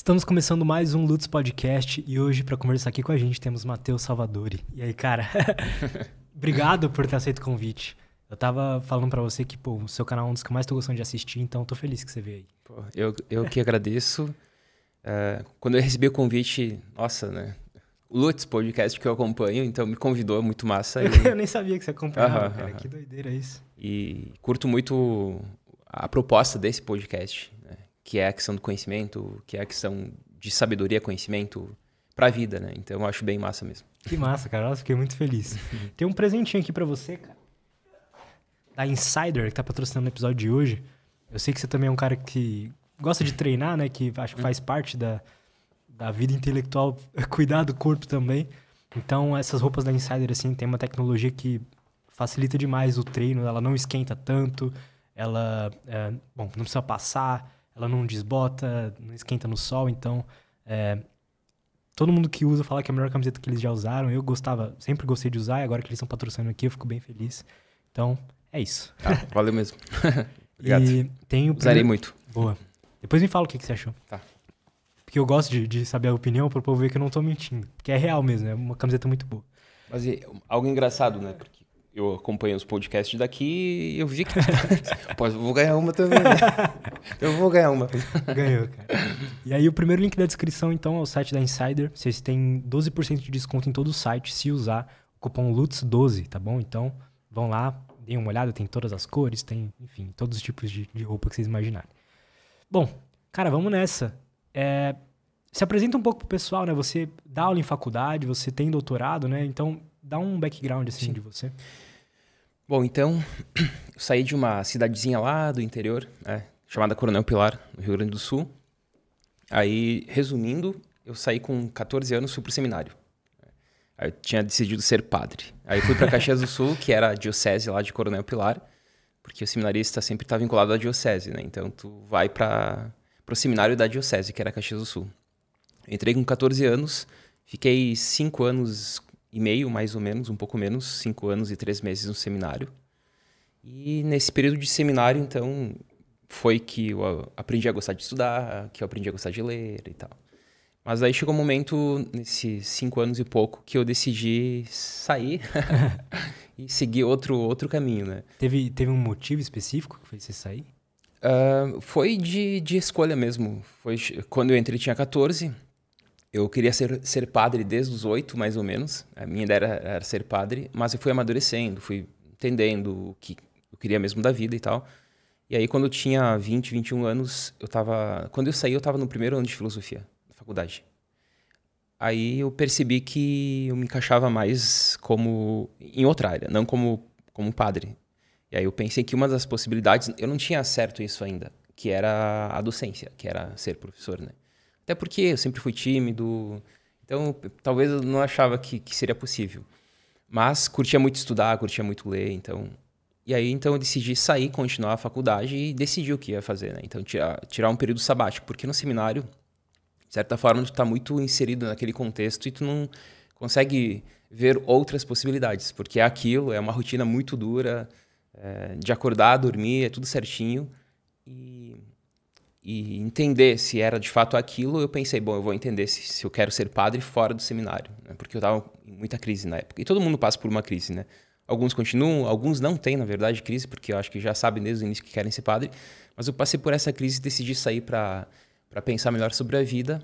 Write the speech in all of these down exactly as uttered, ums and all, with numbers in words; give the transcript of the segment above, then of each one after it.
Estamos começando mais um Lutz Podcast e hoje, para conversar aqui com a gente, temos Mateus Salvadori. E aí, cara? Obrigado por ter aceito o convite. Eu tava falando pra você que, pô, o seu canal é um dos que eu mais tô gostando de assistir, então tô feliz que você veio aí. Pô, eu, eu que agradeço. Uh, quando eu recebi o convite, nossa, né? O Lutz Podcast que eu acompanho, então me convidou, muito massa. Eu, eu nem sabia que você acompanhava, uh-huh, cara. Uh-huh. Que doideira isso. E curto muito a proposta desse podcast, né? Que é a questão do conhecimento, que é a questão de sabedoria, conhecimento pra vida, né? Então eu acho bem massa mesmo. Que massa, cara. Nossa, fiquei muito feliz. Tem um presentinho aqui pra você, cara. Da Insider, que tá patrocinando o episódio de hoje. Eu sei que você também é um cara que gosta de treinar, né? Que acho que faz parte da... da vida intelectual, cuidar do corpo também. Então, essas roupas da Insider, assim, tem uma tecnologia que facilita demais o treino. Ela não esquenta tanto, ela é, bom, não precisa passar, ela não desbota, não esquenta no sol. Então, é, todo mundo que usa fala que é a melhor camiseta que eles já usaram. Eu gostava, sempre gostei de usar, e agora que eles estão patrocinando aqui, eu fico bem feliz. Então, é isso. Ah, valeu mesmo. Obrigado. E tem o... Usarei muito. Boa. Depois me fala o que, que você achou. Tá. Porque eu gosto de, de saber a opinião para o povo ver que eu não tô mentindo. Porque é real mesmo, é uma camiseta muito boa. Mas é algo engraçado, né? Porque eu acompanho os podcasts daqui e eu vi que... Pô, eu vou ganhar uma também, né? Eu vou ganhar uma. Ganhou, cara. E aí o primeiro link da descrição, então, é o site da Insider. Vocês têm doze por cento de desconto em todo o site se usar o cupom L U T Z doze, tá bom? Então, vão lá, deem uma olhada. Tem todas as cores, tem, enfim, todos os tipos de, de roupa que vocês imaginarem. Bom, cara, vamos nessa. É, se apresenta um pouco pro pessoal, né? Você dá aula em faculdade, você tem doutorado, né? Então, dá um background assim, sim, de você. Bom, então, eu saí de uma cidadezinha lá do interior, né? Chamada Coronel Pilar, no Rio Grande do Sul. Aí, resumindo, eu saí com catorze anos, fui pro seminário. Aí eu tinha decidido ser padre. Aí fui pra Caxias do Sul, que era a diocese lá de Coronel Pilar, porque o seminarista sempre tá vinculado à diocese, né? Então, tu vai pra... para o seminário da diocese, que era Caxias do Sul. Entrei com catorze anos, fiquei cinco anos e meio, mais ou menos, um pouco menos, cinco anos e três meses no seminário. E nesse período de seminário, então, foi que eu aprendi a gostar de estudar, que eu aprendi a gostar de ler e tal. Mas aí chegou um momento, nesses cinco anos e pouco, que eu decidi sair e seguir outro, outro caminho, né? Teve, teve um motivo específico que fez você sair? Uh, foi de, de escolha mesmo. Foi, quando eu entrei tinha catorze, eu queria ser, ser padre desde os oito, mais ou menos. A minha ideia era, era ser padre, mas eu fui amadurecendo, fui entendendo o que eu queria mesmo da vida e tal. E aí quando eu tinha vinte, vinte e um anos, eu tava, quando eu saí eu estava no primeiro ano de filosofia, na faculdade. Aí eu percebi que eu me encaixava mais como em outra área, não como, como padre. E aí eu pensei que uma das possibilidades, eu não tinha certo isso ainda, que era a docência, que era ser professor, né? Até porque eu sempre fui tímido, então talvez eu não achava que, que seria possível. Mas curtia muito estudar, curtia muito ler, então... E aí então eu decidi sair, continuar a faculdade e decidi o que ia fazer, né? Então tirar, tirar um período sabático, porque no seminário, de certa forma, tu tá muito inserido naquele contexto e tu não consegue ver outras possibilidades, porque é aquilo, é uma rotina muito dura... É, de acordar, dormir, é tudo certinho. E, e entender se era de fato aquilo, eu pensei, bom, eu vou entender se, se eu quero ser padre fora do seminário, né? Porque eu estava em muita crise na época. E todo mundo passa por uma crise, né? Alguns continuam, alguns não têm, na verdade, crise, porque eu acho que já sabem desde o início que querem ser padre. Mas eu passei por essa crise e decidi sair para para pensar melhor sobre a vida,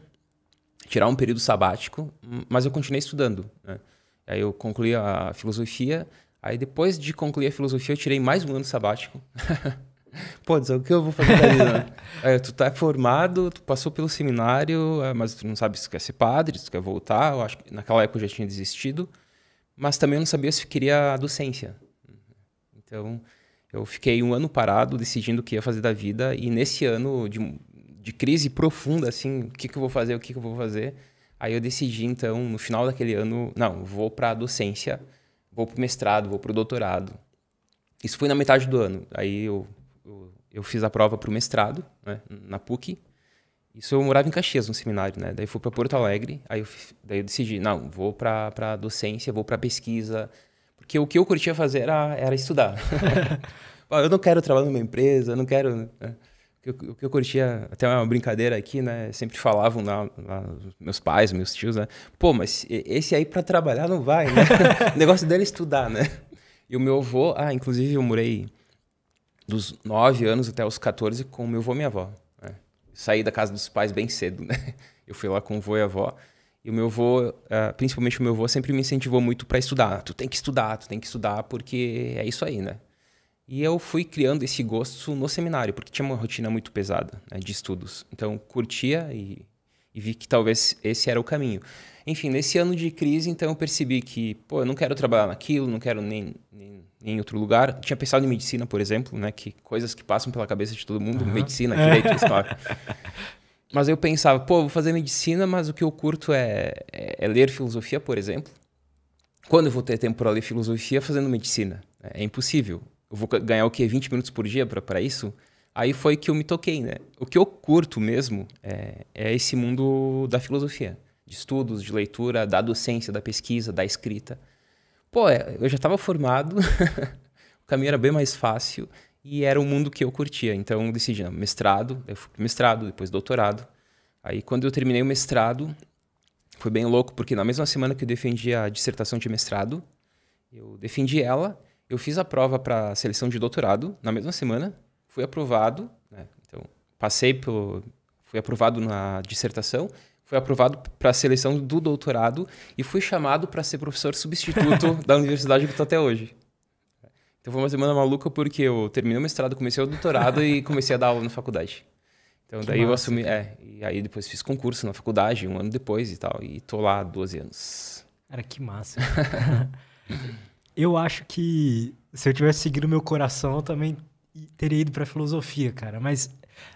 tirar um período sabático, mas eu continuei estudando, né? Aí eu concluí a filosofia. Aí depois de concluir a filosofia, eu tirei mais um ano sabático. Pô, diz, o que eu vou fazer da vida? Aí, tu tá formado, tu passou pelo seminário, mas tu não sabe se tu quer ser padre, se tu quer voltar. Eu acho que naquela época eu já tinha desistido. Mas também eu não sabia se eu queria a docência. Então, eu fiquei um ano parado, decidindo o que ia fazer da vida. E nesse ano de, de crise profunda, assim, o que, que eu vou fazer, o que, que eu vou fazer. Aí eu decidi, então, no final daquele ano, não, vou pra docência. Vou pro mestrado, vou pro doutorado. Isso foi na metade do ano. Aí eu, eu, eu fiz a prova pro mestrado, né, na PUC. Isso eu morava em Caxias, no seminário, né? Daí fui para Porto Alegre. Aí eu, daí eu decidi, não, vou pra, pra docência, vou pra pesquisa. Porque o que eu curtia fazer era, era estudar. Eu não quero trabalhar numa empresa, eu não quero... Né? O que eu curtia, até uma brincadeira aqui, né? Sempre falavam lá, lá, meus pais, meus tios, né? Pô, mas esse aí pra trabalhar não vai, né? O negócio dele é estudar, né? E o meu avô, ah, inclusive eu morei dos nove anos até os quatorze com o meu avô e minha avó. Né? Saí da casa dos pais bem cedo, né? Eu fui lá com o avô e a avó. E o meu avô, principalmente o meu avô, sempre me incentivou muito pra estudar. Tu tem que estudar, tu tem que estudar, porque é isso aí, né? E eu fui criando esse gosto no seminário, porque tinha uma rotina muito pesada, né, de estudos. Então, curtia e, e vi que talvez esse era o caminho. Enfim, nesse ano de crise, então, eu percebi que, pô, eu não quero trabalhar naquilo, não quero nem, nem, nem em outro lugar. Tinha pensado em medicina, por exemplo, né, que coisas que passam pela cabeça de todo mundo, uhum. Medicina, direito, história. Mas eu pensava, pô, vou fazer medicina, mas o que eu curto é, é, é ler filosofia, por exemplo. Quando eu vou ter tempo para ler filosofia fazendo medicina? É impossível. Eu vou ganhar o quê? vinte minutos por dia para isso? Aí foi que eu me toquei, né? O que eu curto mesmo é, é esse mundo da filosofia, de estudos, de leitura, da docência, da pesquisa, da escrita. Pô, eu já estava formado, o caminho era bem mais fácil e era o mundo que eu curtia. Então eu decidi, não, mestrado, eu fui pro mestrado, depois doutorado. Aí quando eu terminei o mestrado, foi bem louco, porque na mesma semana que eu defendi a dissertação de mestrado, eu defendi ela. Eu fiz a prova para a seleção de doutorado na mesma semana, fui aprovado, né? Então passei pelo, fui aprovado na dissertação, fui aprovado para a seleção do doutorado e fui chamado para ser professor substituto da universidade que estou até hoje. Então foi uma semana maluca porque eu terminei o mestrado, comecei o doutorado e comecei a dar aula na faculdade. Então que daí massa, eu assumi, cara. é, e aí depois fiz concurso na faculdade um ano depois e tal, e tô lá há doze anos. Cara, que massa. Eu acho que se eu tivesse seguido meu coração, eu também teria ido para filosofia, cara. Mas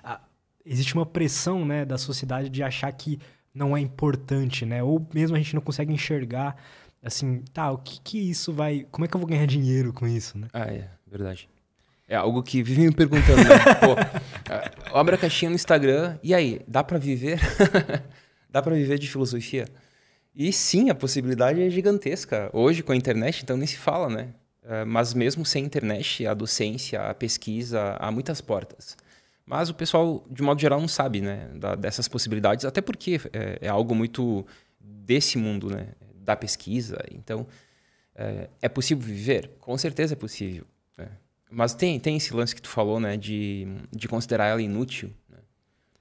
a, existe uma pressão, né, da sociedade de achar que não é importante, né? Ou mesmo a gente não consegue enxergar, assim, tá, o que que isso vai... Como é que eu vou ganhar dinheiro com isso, né? Ah, é, verdade. É algo que vivem me perguntando, né? Pô, obra caixinha no Instagram, e aí, dá para viver? Dá para viver de filosofia? E sim, a possibilidade é gigantesca. Hoje, com a internet, então nem se fala, né? Mas mesmo sem internet, a docência, a pesquisa, há muitas portas. Mas o pessoal, de modo geral, não sabe, né? Da, dessas possibilidades, até porque é, é algo muito desse mundo, né? Da pesquisa. Então, é, é possível viver? Com certeza é possível. Né? Mas tem, tem esse lance que tu falou, né? De, de considerar ela inútil.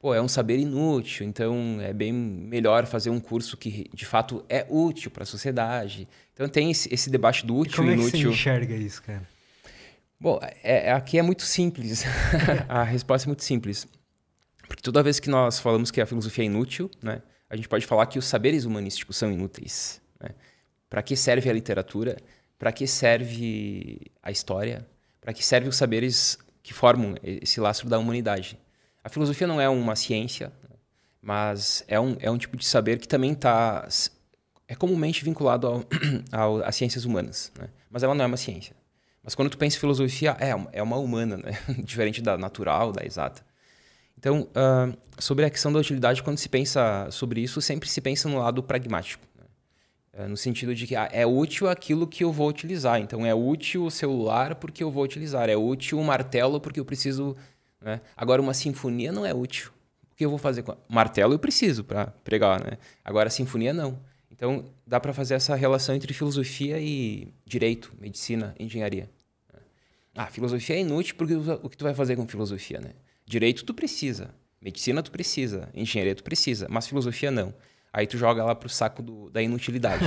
Pô, é um saber inútil, então é bem melhor fazer um curso que, de fato, é útil para a sociedade. Então tem esse, esse debate do útil e inútil. Como é que você enxerga isso, cara? Bom, é, aqui é muito simples. A resposta é muito simples. Porque toda vez que nós falamos que a filosofia é inútil, né, a gente pode falar que os saberes humanísticos são inúteis. Né? Para que serve a literatura? Para que serve a história? Para que servem os saberes que formam esse lastro da humanidade? A filosofia não é uma ciência, mas é um, é um tipo de saber que também tá, é comumente vinculado ao, ao, às ciências humanas, né? Mas ela não é uma ciência. Mas quando tu pensa em filosofia, é, é uma humana, né? Diferente da natural, da exata. Então, uh, sobre a questão da utilidade, quando se pensa sobre isso, sempre se pensa no lado pragmático. Né? No sentido de que ah, é útil aquilo que eu vou utilizar. Então, é útil o celular porque eu vou utilizar. É útil o martelo porque eu preciso... Né? Agora, uma sinfonia não é útil. O que eu vou fazer com a... Martelo eu preciso para pregar, né? Agora, a sinfonia não. Então, dá para fazer essa relação entre filosofia e direito, medicina, engenharia. Ah, filosofia é inútil porque o que tu vai fazer com filosofia, né? Direito tu precisa, medicina tu precisa, engenharia tu precisa, mas filosofia não. Aí tu joga lá pro saco do, da inutilidade.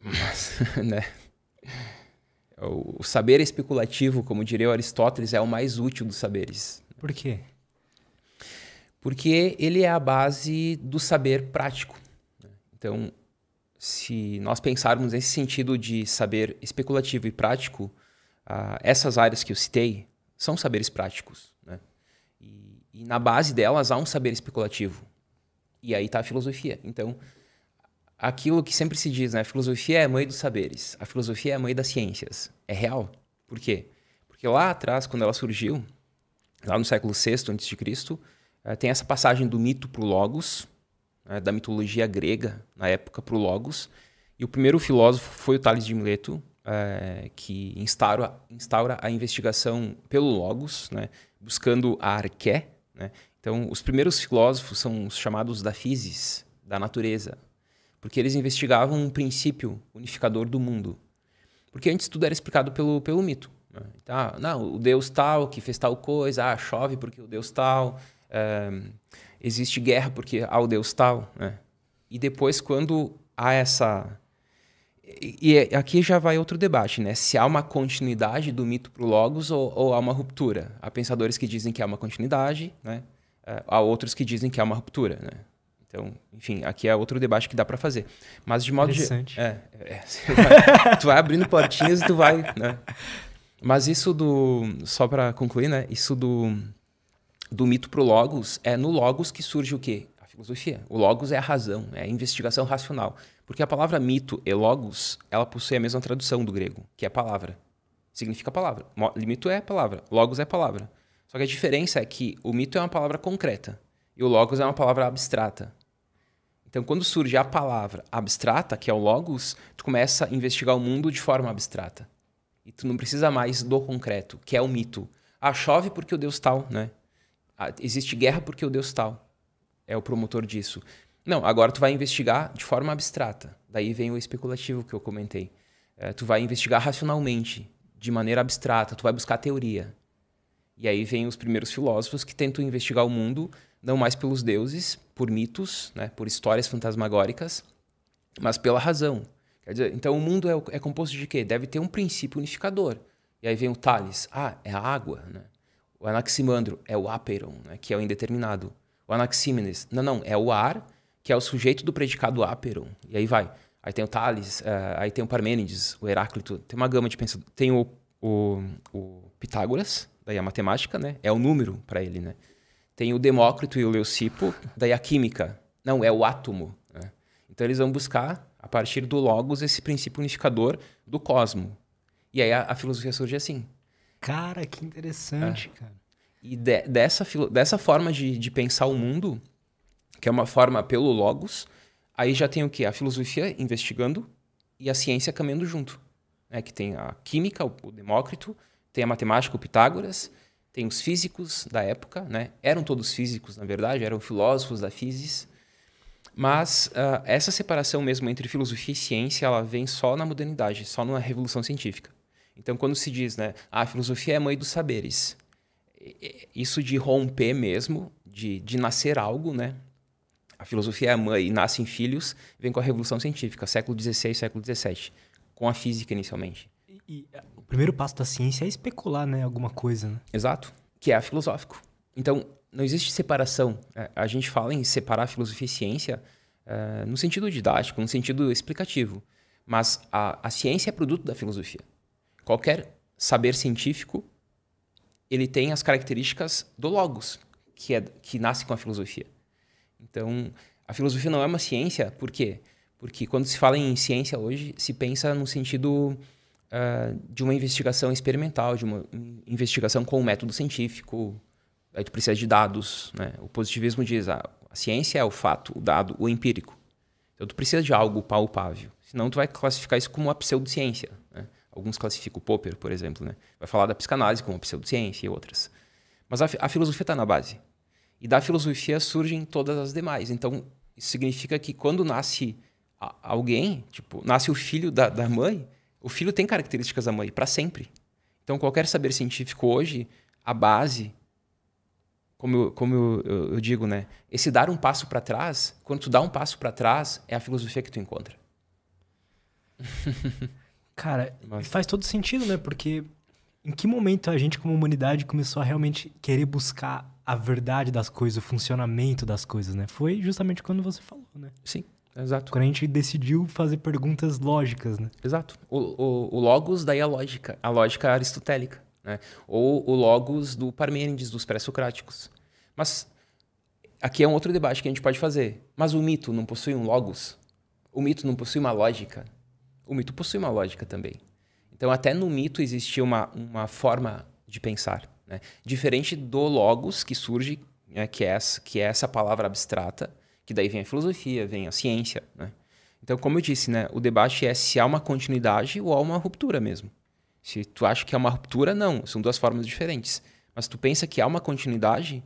Mas, né? O saber especulativo, como diria o Aristóteles, é o mais útil dos saberes. Por quê? Porque ele é a base do saber prático. Então, se nós pensarmos nesse sentido de saber especulativo e prático, uh, essas áreas que eu citei são saberes práticos. Né? E, e na base delas há um saber especulativo. E aí está a filosofia. Então... Aquilo que sempre se diz, né? A filosofia é a mãe dos saberes. A filosofia é a mãe das ciências. É real. Por quê? Porque lá atrás, quando ela surgiu, lá no século sexto antes de Cristo, tem essa passagem do mito para o logos, né? Da mitologia grega, na época, para o logos. E o primeiro filósofo foi o Tales de Mileto, é, que instaura, instaura a investigação pelo logos, né? Buscando a Arqué, Né? Então, os primeiros filósofos são os chamados da Físis, da natureza, porque eles investigavam um princípio unificador do mundo. Porque antes tudo era explicado pelo, pelo mito. Né? Tá, não, o Deus tal que fez tal coisa, ah, chove porque o Deus tal, é, existe guerra porque há o Deus tal. Né? E depois, quando há essa... E, e aqui já vai outro debate, né? Se há uma continuidade do mito para o logos ou, ou há uma ruptura. Há pensadores que dizem que há uma continuidade, né? Há outros que dizem que há uma ruptura, né? Então, enfim, aqui é outro debate que dá para fazer. Mas de modo interessante. De... É, é, vai, tu vai abrindo portinhas e tu vai, né? Mas isso do... Só para concluir, né? Isso do, do mito pro logos, é no logos que surge o quê? A filosofia. O logos é a razão, é a investigação racional. Porque a palavra mito e logos, ela possui a mesma tradução do grego, que é palavra. Significa palavra. Mito é palavra, logos é palavra. Só que a diferença é que o mito é uma palavra concreta e o logos é uma palavra abstrata. Então, quando surge a palavra abstrata, que é o logos, tu começa a investigar o mundo de forma abstrata. E tu não precisa mais do concreto, que é o mito. Ah, chove porque o Deus tal, né? Ah, existe guerra porque o Deus tal. É o promotor disso. Não, agora tu vai investigar de forma abstrata. Daí vem o especulativo que eu comentei. É, tu vai investigar racionalmente, de maneira abstrata. Tu vai buscar teoria. E aí vem os primeiros filósofos que tentam investigar o mundo... não mais pelos deuses, por mitos, né, por histórias fantasmagóricas, mas pela razão. Quer dizer, então o mundo é, é composto de quê? Deve ter um princípio unificador. E aí vem o Tales, ah, é a água. Né? O Anaximandro é o Ápeiron, né, que é o indeterminado. O Anaxímenes, não, não, é o ar, que é o sujeito do predicado Ápeiron. E aí vai. Aí tem o Tales, uh, aí tem o Parmênides, o Heráclito, tem uma gama de pensadores. Tem o, o, o Pitágoras, daí a matemática, né, é o número para ele, né? Tem o Demócrito e o Leucipo, daí a química. Não, é o átomo. Né? Então eles vão buscar, a partir do logos, esse princípio unificador do cosmo. E aí a, a filosofia surge assim. Cara, que interessante, é. cara. E de, dessa, dessa forma de, de pensar o mundo, que é uma forma pelo logos, aí já tem o quê? A filosofia investigando e a ciência caminhando junto. Né? Que tem a química, o, o Demócrito, tem a matemática, o Pitágoras... Tem os físicos da época, né? Eram todos físicos, na verdade, eram filósofos da Físis. Mas uh, essa separação mesmo entre filosofia e ciência, ela vem só na modernidade, só numa revolução científica. Então, quando se diz, né, ah, a filosofia é a mãe dos saberes, isso de romper mesmo, de, de nascer algo, né? A filosofia é a mãe e nascem filhos, vem com a revolução científica, século dezesseis, século dezessete, com a física inicialmente. E o primeiro passo da ciência é especular, né, alguma coisa, né? Exato, que é filosófico. Então, não existe separação. A gente fala em separar filosofia e ciência uh, no sentido didático, no sentido explicativo. Mas a, a ciência é produto da filosofia. Qualquer saber científico, ele tem as características do logos, que, é, que nasce com a filosofia. Então, a filosofia não é uma ciência, por quê? Porque quando se fala em ciência hoje, se pensa no sentido... Uh, de uma investigação experimental, de uma investigação com o método científico, aí tu precisa de dados, né? O positivismo diz, ah, a ciência é o fato, o dado, o empírico. Então tu precisa de algo palpável, senão tu vai classificar isso como uma pseudociência, né? Alguns classificam o Popper, por exemplo, né? Vai falar da psicanálise como uma pseudociência e outras. Mas a, a filosofia está na base. E da filosofia surgem todas as demais. Então isso significa que quando nasce alguém, tipo, nasce o filho da, da mãe, o filho tem características da mãe, para sempre. Então, qualquer saber científico hoje, a base, como eu, como eu, eu, eu digo, né? Esse dar um passo para trás, quando tu dá um passo para trás, é a filosofia que tu encontra. Cara, Mas... faz todo sentido, né? Porque em que momento a gente, como humanidade, começou a realmente querer buscar a verdade das coisas, o funcionamento das coisas, né? Foi justamente quando você falou, né? Sim. Exato. Quando a gente decidiu fazer perguntas lógicas, né? Exato. O, o, o logos, daí a lógica. A lógica aristotélica, né? Ou o logos do Parmênides, dos pré-socráticos. Mas aqui é um outro debate que a gente pode fazer. Mas o mito não possui um logos? O mito não possui uma lógica? O mito possui uma lógica também. Então, até no mito existia uma, uma forma de pensar, né? Diferente do logos que surge, né? que, é essa, que é essa palavra abstrata, que daí vem a filosofia, vem a ciência, né? Então, como eu disse, né, o debate é se há uma continuidade ou há uma ruptura mesmo. Se tu acha que há uma ruptura, não. São duas formas diferentes. Mas tu pensa que há uma continuidade,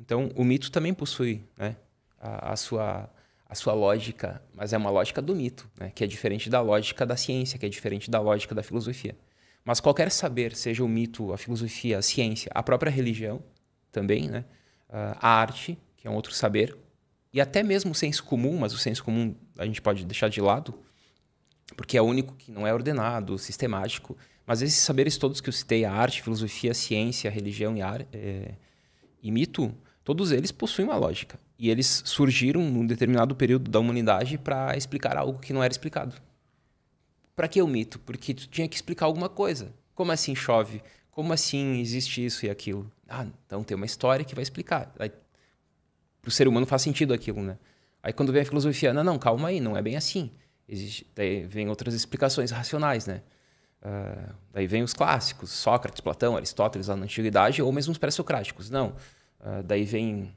Então, o mito também possui, né, a, a, sua, a sua lógica, mas é uma lógica do mito, né, que é diferente da lógica da ciência, que é diferente da lógica da filosofia. Mas qualquer saber, seja o mito, a filosofia, a ciência, a própria religião também, né, a arte, que é um outro saber, e até mesmo o senso comum, mas o senso comum a gente pode deixar de lado, porque é o único que não é ordenado, sistemático. Mas esses saberes todos que eu citei, a arte, filosofia, a ciência, a religião e, ar, é, e mito, todos eles possuem uma lógica. E eles surgiram num determinado período da humanidade para explicar algo que não era explicado. Para que o mito? Porque tu tinha que explicar alguma coisa. Como assim chove? Como assim existe isso e aquilo? Ah, então tem uma história que vai explicar. Para o ser humano faz sentido aquilo, né? Aí quando vem a filosofia, não, não, calma aí, não é bem assim. Existe, daí vem outras explicações racionais, né? Uh, daí vem os clássicos, Sócrates, Platão, Aristóteles lá na Antiguidade, ou mesmo os pré-socráticos. Não, uh, daí vem,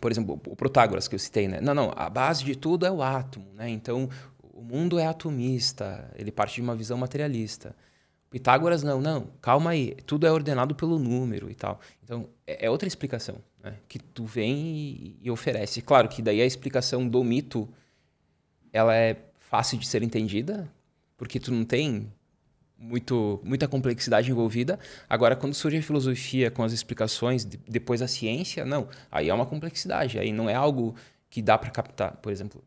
por exemplo, o Protágoras que eu citei, né? Não, não, a base de tudo é o átomo, né? Então, o mundo é atomista, ele parte de uma visão materialista. Pitágoras, não, não, calma aí, tudo é ordenado pelo número e tal. Então, é, é outra explicação, né, que tu vem e, e oferece. Claro que daí a explicação do mito, ela é fácil de ser entendida, porque tu não tem muito, muita complexidade envolvida. Agora, quando surge a filosofia com as explicações, de, depois a ciência, não, aí é uma complexidade, aí não é algo que dá para captar. Por exemplo,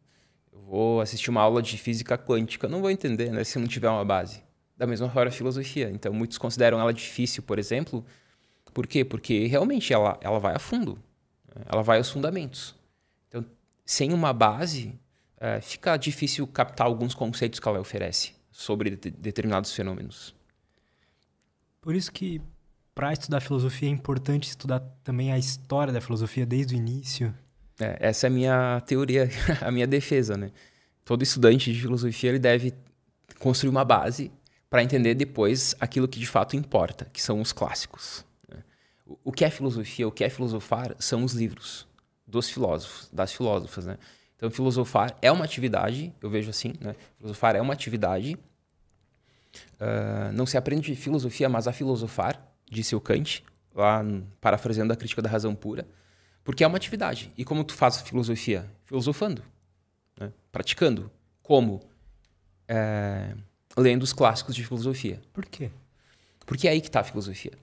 eu vou assistir uma aula de física quântica, eu não vou entender, né, se não tiver uma base. Da mesma forma a filosofia. Então, muitos consideram ela difícil, por exemplo. Por quê? Porque realmente ela, ela vai a fundo. Ela vai aos fundamentos. Então, sem uma base, é, fica difícil captar alguns conceitos que ela oferece sobre de determinados fenômenos. Por isso que, para estudar filosofia, é importante estudar também a história da filosofia desde o início. É, essa é a minha teoria, a minha defesa, né? Todo estudante de filosofia ele deve construir uma base para entender depois aquilo que de fato importa, que são os clássicos. O que é filosofia, o que é filosofar, são os livros dos filósofos, das filósofas, né? Então, filosofar é uma atividade, eu vejo assim, né? Filosofar é uma atividade, uh, não se aprende filosofia, mas a filosofar, disse o Kant, lá parafraseando a Crítica da Razão Pura, porque é uma atividade. E como tu faz filosofia? Filosofando, né? Praticando. Como? É... lendo os clássicos de filosofia. Por quê? Porque é aí que está a filosofia.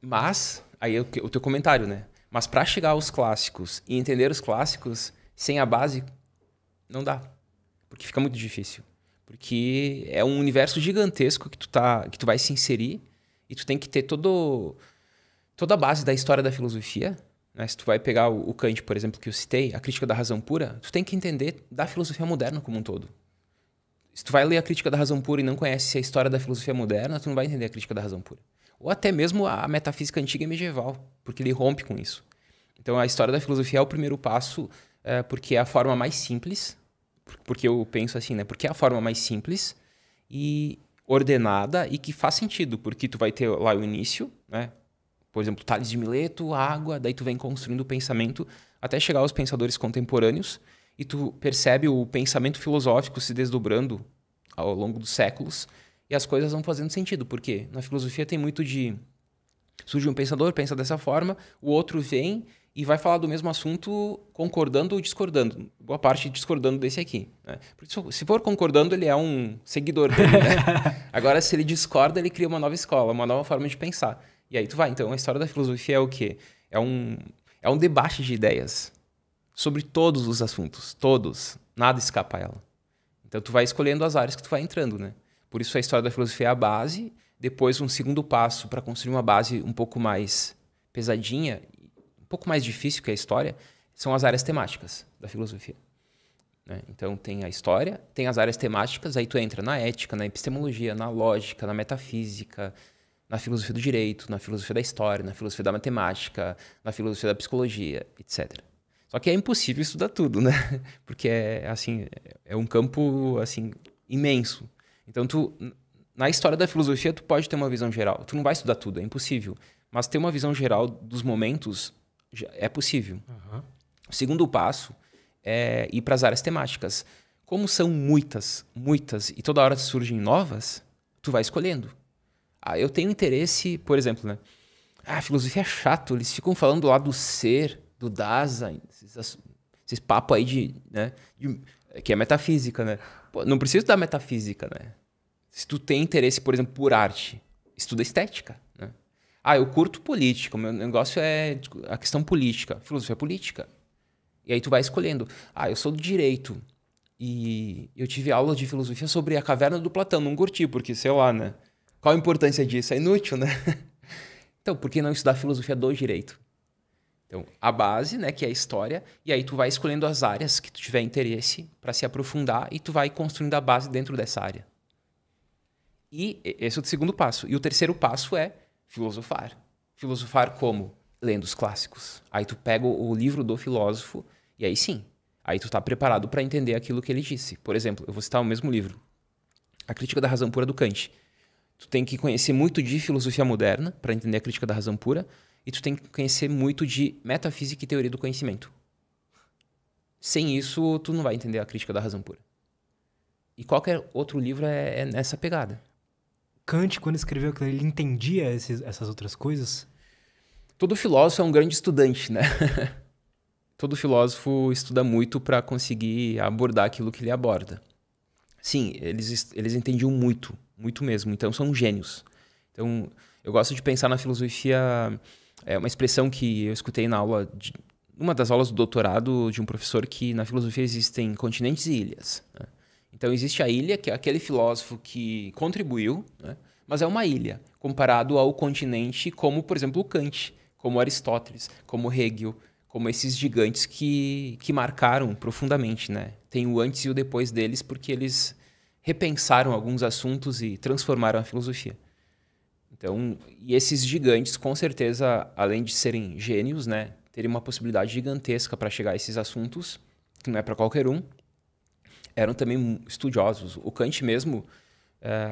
Mas, aí é o, o teu comentário, né? Mas para chegar aos clássicos e entender os clássicos sem a base, não dá. Porque fica muito difícil. Porque é um universo gigantesco que tu, tá, que tu vai se inserir e tu tem que ter todo, toda a base da história da filosofia. Né? Se tu vai pegar o, o Kant, por exemplo, que eu citei, a Crítica da Razão Pura, tu tem que entender da filosofia moderna como um todo. Se tu vai ler a Crítica da Razão Pura e não conhece a história da filosofia moderna, tu não vai entender a Crítica da Razão Pura. Ou até mesmo a metafísica antiga e medieval, porque ele rompe com isso. Então, a história da filosofia é o primeiro passo, é, porque é a forma mais simples, porque eu penso assim, né? Porque é a forma mais simples e ordenada e que faz sentido, porque tu vai ter lá o início, né? Por exemplo, Tales de Mileto, água, daí tu vem construindo o pensamento até chegar aos pensadores contemporâneos, e tu percebe o pensamento filosófico se desdobrando ao longo dos séculos e as coisas vão fazendo sentido. Por quê? Na filosofia tem muito de... surge um pensador, pensa dessa forma, o outro vem e vai falar do mesmo assunto concordando ou discordando. Boa parte discordando desse aqui, né? Porque se for concordando, ele é um seguidor dele, né? Agora, se ele discorda, ele cria uma nova escola, uma nova forma de pensar. E aí tu vai. Então, a história da filosofia é o quê? É um, é um debate de ideias sobre todos os assuntos, todos, nada escapa a ela. Então, tu vai escolhendo as áreas que tu vai entrando, né? Por isso, a história da filosofia é a base, depois um segundo passo para construir uma base um pouco mais pesadinha, um pouco mais difícil que a história, são as áreas temáticas da filosofia, né? Então, tem a história, tem as áreas temáticas, aí tu entra na ética, na epistemologia, na lógica, na metafísica, na filosofia do direito, na filosofia da história, na filosofia da matemática, na filosofia da psicologia, etcétera. Só que é impossível estudar tudo, né? Porque é, assim, é um campo assim, imenso. Então, tu, na história da filosofia, tu pode ter uma visão geral. Tu não vai estudar tudo, é impossível. Mas ter uma visão geral dos momentos é possível. Uhum. O segundo passo é ir para as áreas temáticas. Como são muitas, muitas, e toda hora surgem novas, tu vai escolhendo. Ah, eu tenho interesse, por exemplo, né? Ah, a filosofia é chato, eles ficam falando lá do ser, do Dasein, esses, esses papos aí de, né, de... que é metafísica, né? Pô, não preciso da metafísica, né? Se tu tem interesse, por exemplo, por arte, estuda estética, né? Ah, eu curto política, o meu negócio é a questão política, filosofia política. E aí tu vai escolhendo. Ah, eu sou do direito e eu tive aula de filosofia sobre a caverna do Platão, não curti, porque, sei lá, né? Qual a importância disso? É inútil, né? Então, por que não estudar filosofia do direito? Então, a base, né, que é a história, e aí tu vai escolhendo as áreas que tu tiver interesse para se aprofundar e tu vai construindo a base dentro dessa área. E esse é o segundo passo. E o terceiro passo é filosofar. Filosofar como? Lendo os clássicos. Aí tu pega o livro do filósofo e aí sim, aí tu tá preparado para entender aquilo que ele disse. Por exemplo, eu vou citar o mesmo livro, A Crítica da Razão Pura do Kant. Tu tem que conhecer muito de filosofia moderna para entender A Crítica da Razão Pura, e tu tem que conhecer muito de metafísica e teoria do conhecimento. Sem isso, tu não vai entender A Crítica da Razão Pura. E qualquer outro livro é, é nessa pegada. Kant, quando escreveu aquilo, ele entendia esses, essas outras coisas? Todo filósofo é um grande estudante, né? Todo filósofo estuda muito para conseguir abordar aquilo que ele aborda. Sim, eles, eles entendiam muito, muito mesmo. Então, são gênios. Então, eu gosto de pensar na filosofia... É uma expressão que eu escutei na aula, de, uma das aulas do doutorado de um professor, que na filosofia existem continentes e ilhas. Né? Então existe a ilha, que é aquele filósofo que contribuiu, né? Mas é uma ilha, comparado ao continente como, por exemplo, Kant, como Aristóteles, como Hegel, como esses gigantes que, que marcaram profundamente. Né? Tem o antes e o depois deles, porque eles repensaram alguns assuntos e transformaram a filosofia. Então, e esses gigantes, com certeza, além de serem gênios, né, terem uma possibilidade gigantesca para chegar a esses assuntos, que não é para qualquer um, eram também estudiosos. O Kant mesmo,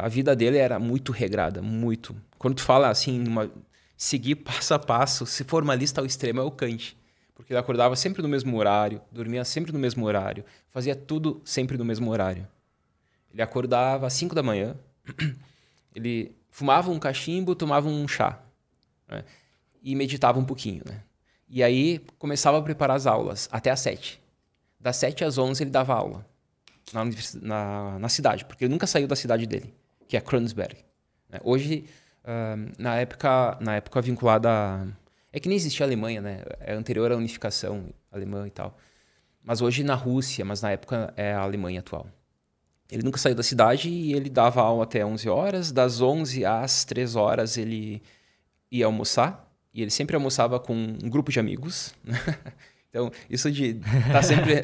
a vida dele era muito regrada, muito. Quando tu fala assim, uma, seguir passo a passo, se formalista ao extremo, é o Kant. Porque ele acordava sempre no mesmo horário, dormia sempre no mesmo horário, fazia tudo sempre no mesmo horário. Ele acordava às cinco da manhã, ele... fumava um cachimbo, tomava um chá, né? E meditava um pouquinho, né? E aí começava a preparar as aulas até às sete. Das sete às onze ele dava aula na, na, na cidade, porque ele nunca saiu da cidade dele, que é Kronzberg. Hoje, uh, na época, na época vinculada a... É que nem existia a Alemanha, né? É anterior à unificação alemã e tal. Mas hoje na Rússia, mas na época é a Alemanha atual. Ele nunca saiu da cidade e ele dava aula até onze horas. Das onze às três horas ele ia almoçar. E ele sempre almoçava com um grupo de amigos. Então, isso de tá sempre...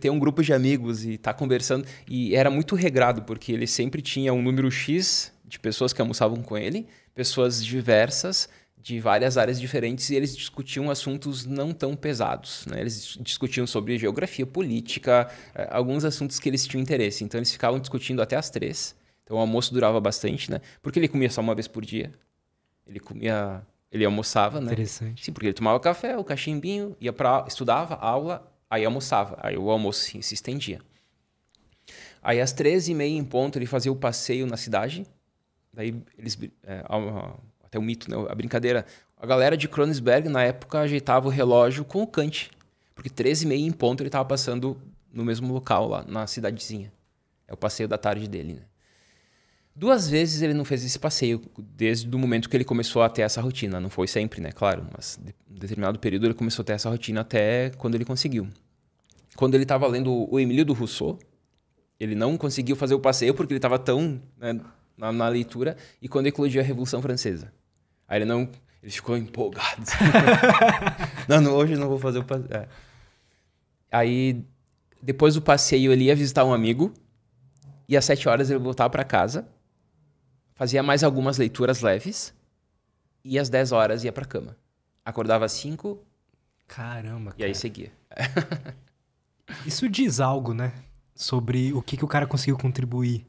ter um grupo de amigos e estar tá conversando. E era muito regrado, porque ele sempre tinha um número X de pessoas que almoçavam com ele. Pessoas diversas, de várias áreas diferentes. E eles discutiam assuntos não tão pesados, né? Eles discutiam sobre geografia, política, alguns assuntos que eles tinham interesse. Então, eles ficavam discutindo até as três. Então, o almoço durava bastante, né? Porque ele comia só uma vez por dia. Ele comia... Ele almoçava, né? Interessante. Sim, porque ele tomava café, o cachimbinho, ia pra... estudava, aula, aí almoçava. Aí o almoço sim, se estendia. Aí, às treze e meia em ponto, ele fazia o passeio na cidade. Daí, eles... É, até o mito, né? A brincadeira. A galera de Kronzberg, na época, ajeitava o relógio com o Kant. Porque treze e meia em ponto ele estava passando no mesmo local lá, na cidadezinha. É o passeio da tarde dele, né? Duas vezes ele não fez esse passeio, desde o momento que ele começou a ter essa rotina. Não foi sempre, né? Claro, mas em determinado período ele começou a ter essa rotina até quando ele conseguiu. Quando ele estava lendo o Emílio do Rousseau, ele não conseguiu fazer o passeio porque ele estava tão... né, Na, na leitura, e quando eclodiu a Revolução Francesa. Aí ele não... Ele ficou empolgado. não, não, hoje eu não vou fazer o passeio. É. Aí, depois do passeio, ele ia visitar um amigo, e às sete horas ele voltava para casa, fazia mais algumas leituras leves, e às dez horas ia pra cama. Acordava às cinco... Caramba, cara. E aí seguia. Isso diz algo, né? Sobre o que, que o cara conseguiu contribuir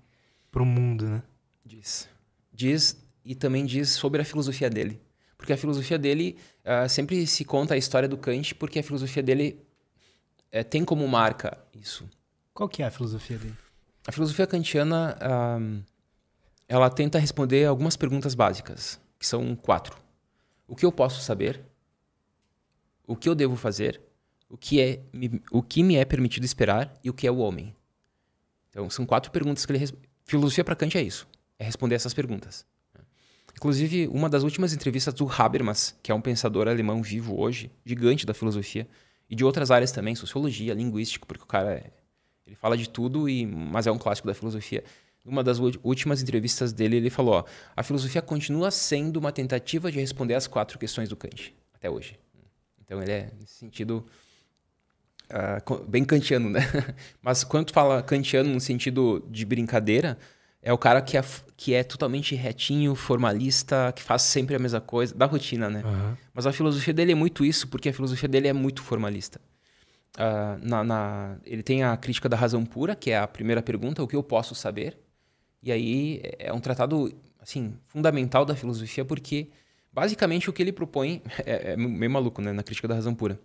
pro mundo, né? Diz. Diz, e também diz sobre a filosofia dele. Porque a filosofia dele, uh, sempre se conta a história do Kant, porque a filosofia dele uh, tem como marca isso. Qual que é a filosofia dele? A filosofia kantiana, uh, ela tenta responder algumas perguntas básicas. que são quatro. O que eu posso saber, o que eu devo fazer, o que, é, o que me é permitido esperar e o que é o homem. Então, são quatro perguntas que ele responde. Filosofia para Kant é isso, é responder essas perguntas. Inclusive, uma das últimas entrevistas do Habermas, que é um pensador alemão vivo hoje, gigante da filosofia, e de outras áreas também, sociologia, linguística, porque o cara é, ele fala de tudo, e, mas é um clássico da filosofia. Uma das últimas entrevistas dele, ele falou, ó, a filosofia continua sendo uma tentativa de responder as quatro questões do Kant, até hoje. Então, ele é, nesse sentido, uh, bem kantiano, né? Mas quando fala kantiano no sentido de brincadeira, é o cara que é, que é totalmente retinho, formalista, que faz sempre a mesma coisa, da rotina, né? Uhum. Mas a filosofia dele é muito isso, porque a filosofia dele é muito formalista. Uh, na, na, ele tem a Crítica da Razão Pura, que é a primeira pergunta, o que eu posso saber? E aí é um tratado assim, fundamental da filosofia, porque basicamente o que ele propõe é, é meio maluco, né? Na Crítica da Razão Pura.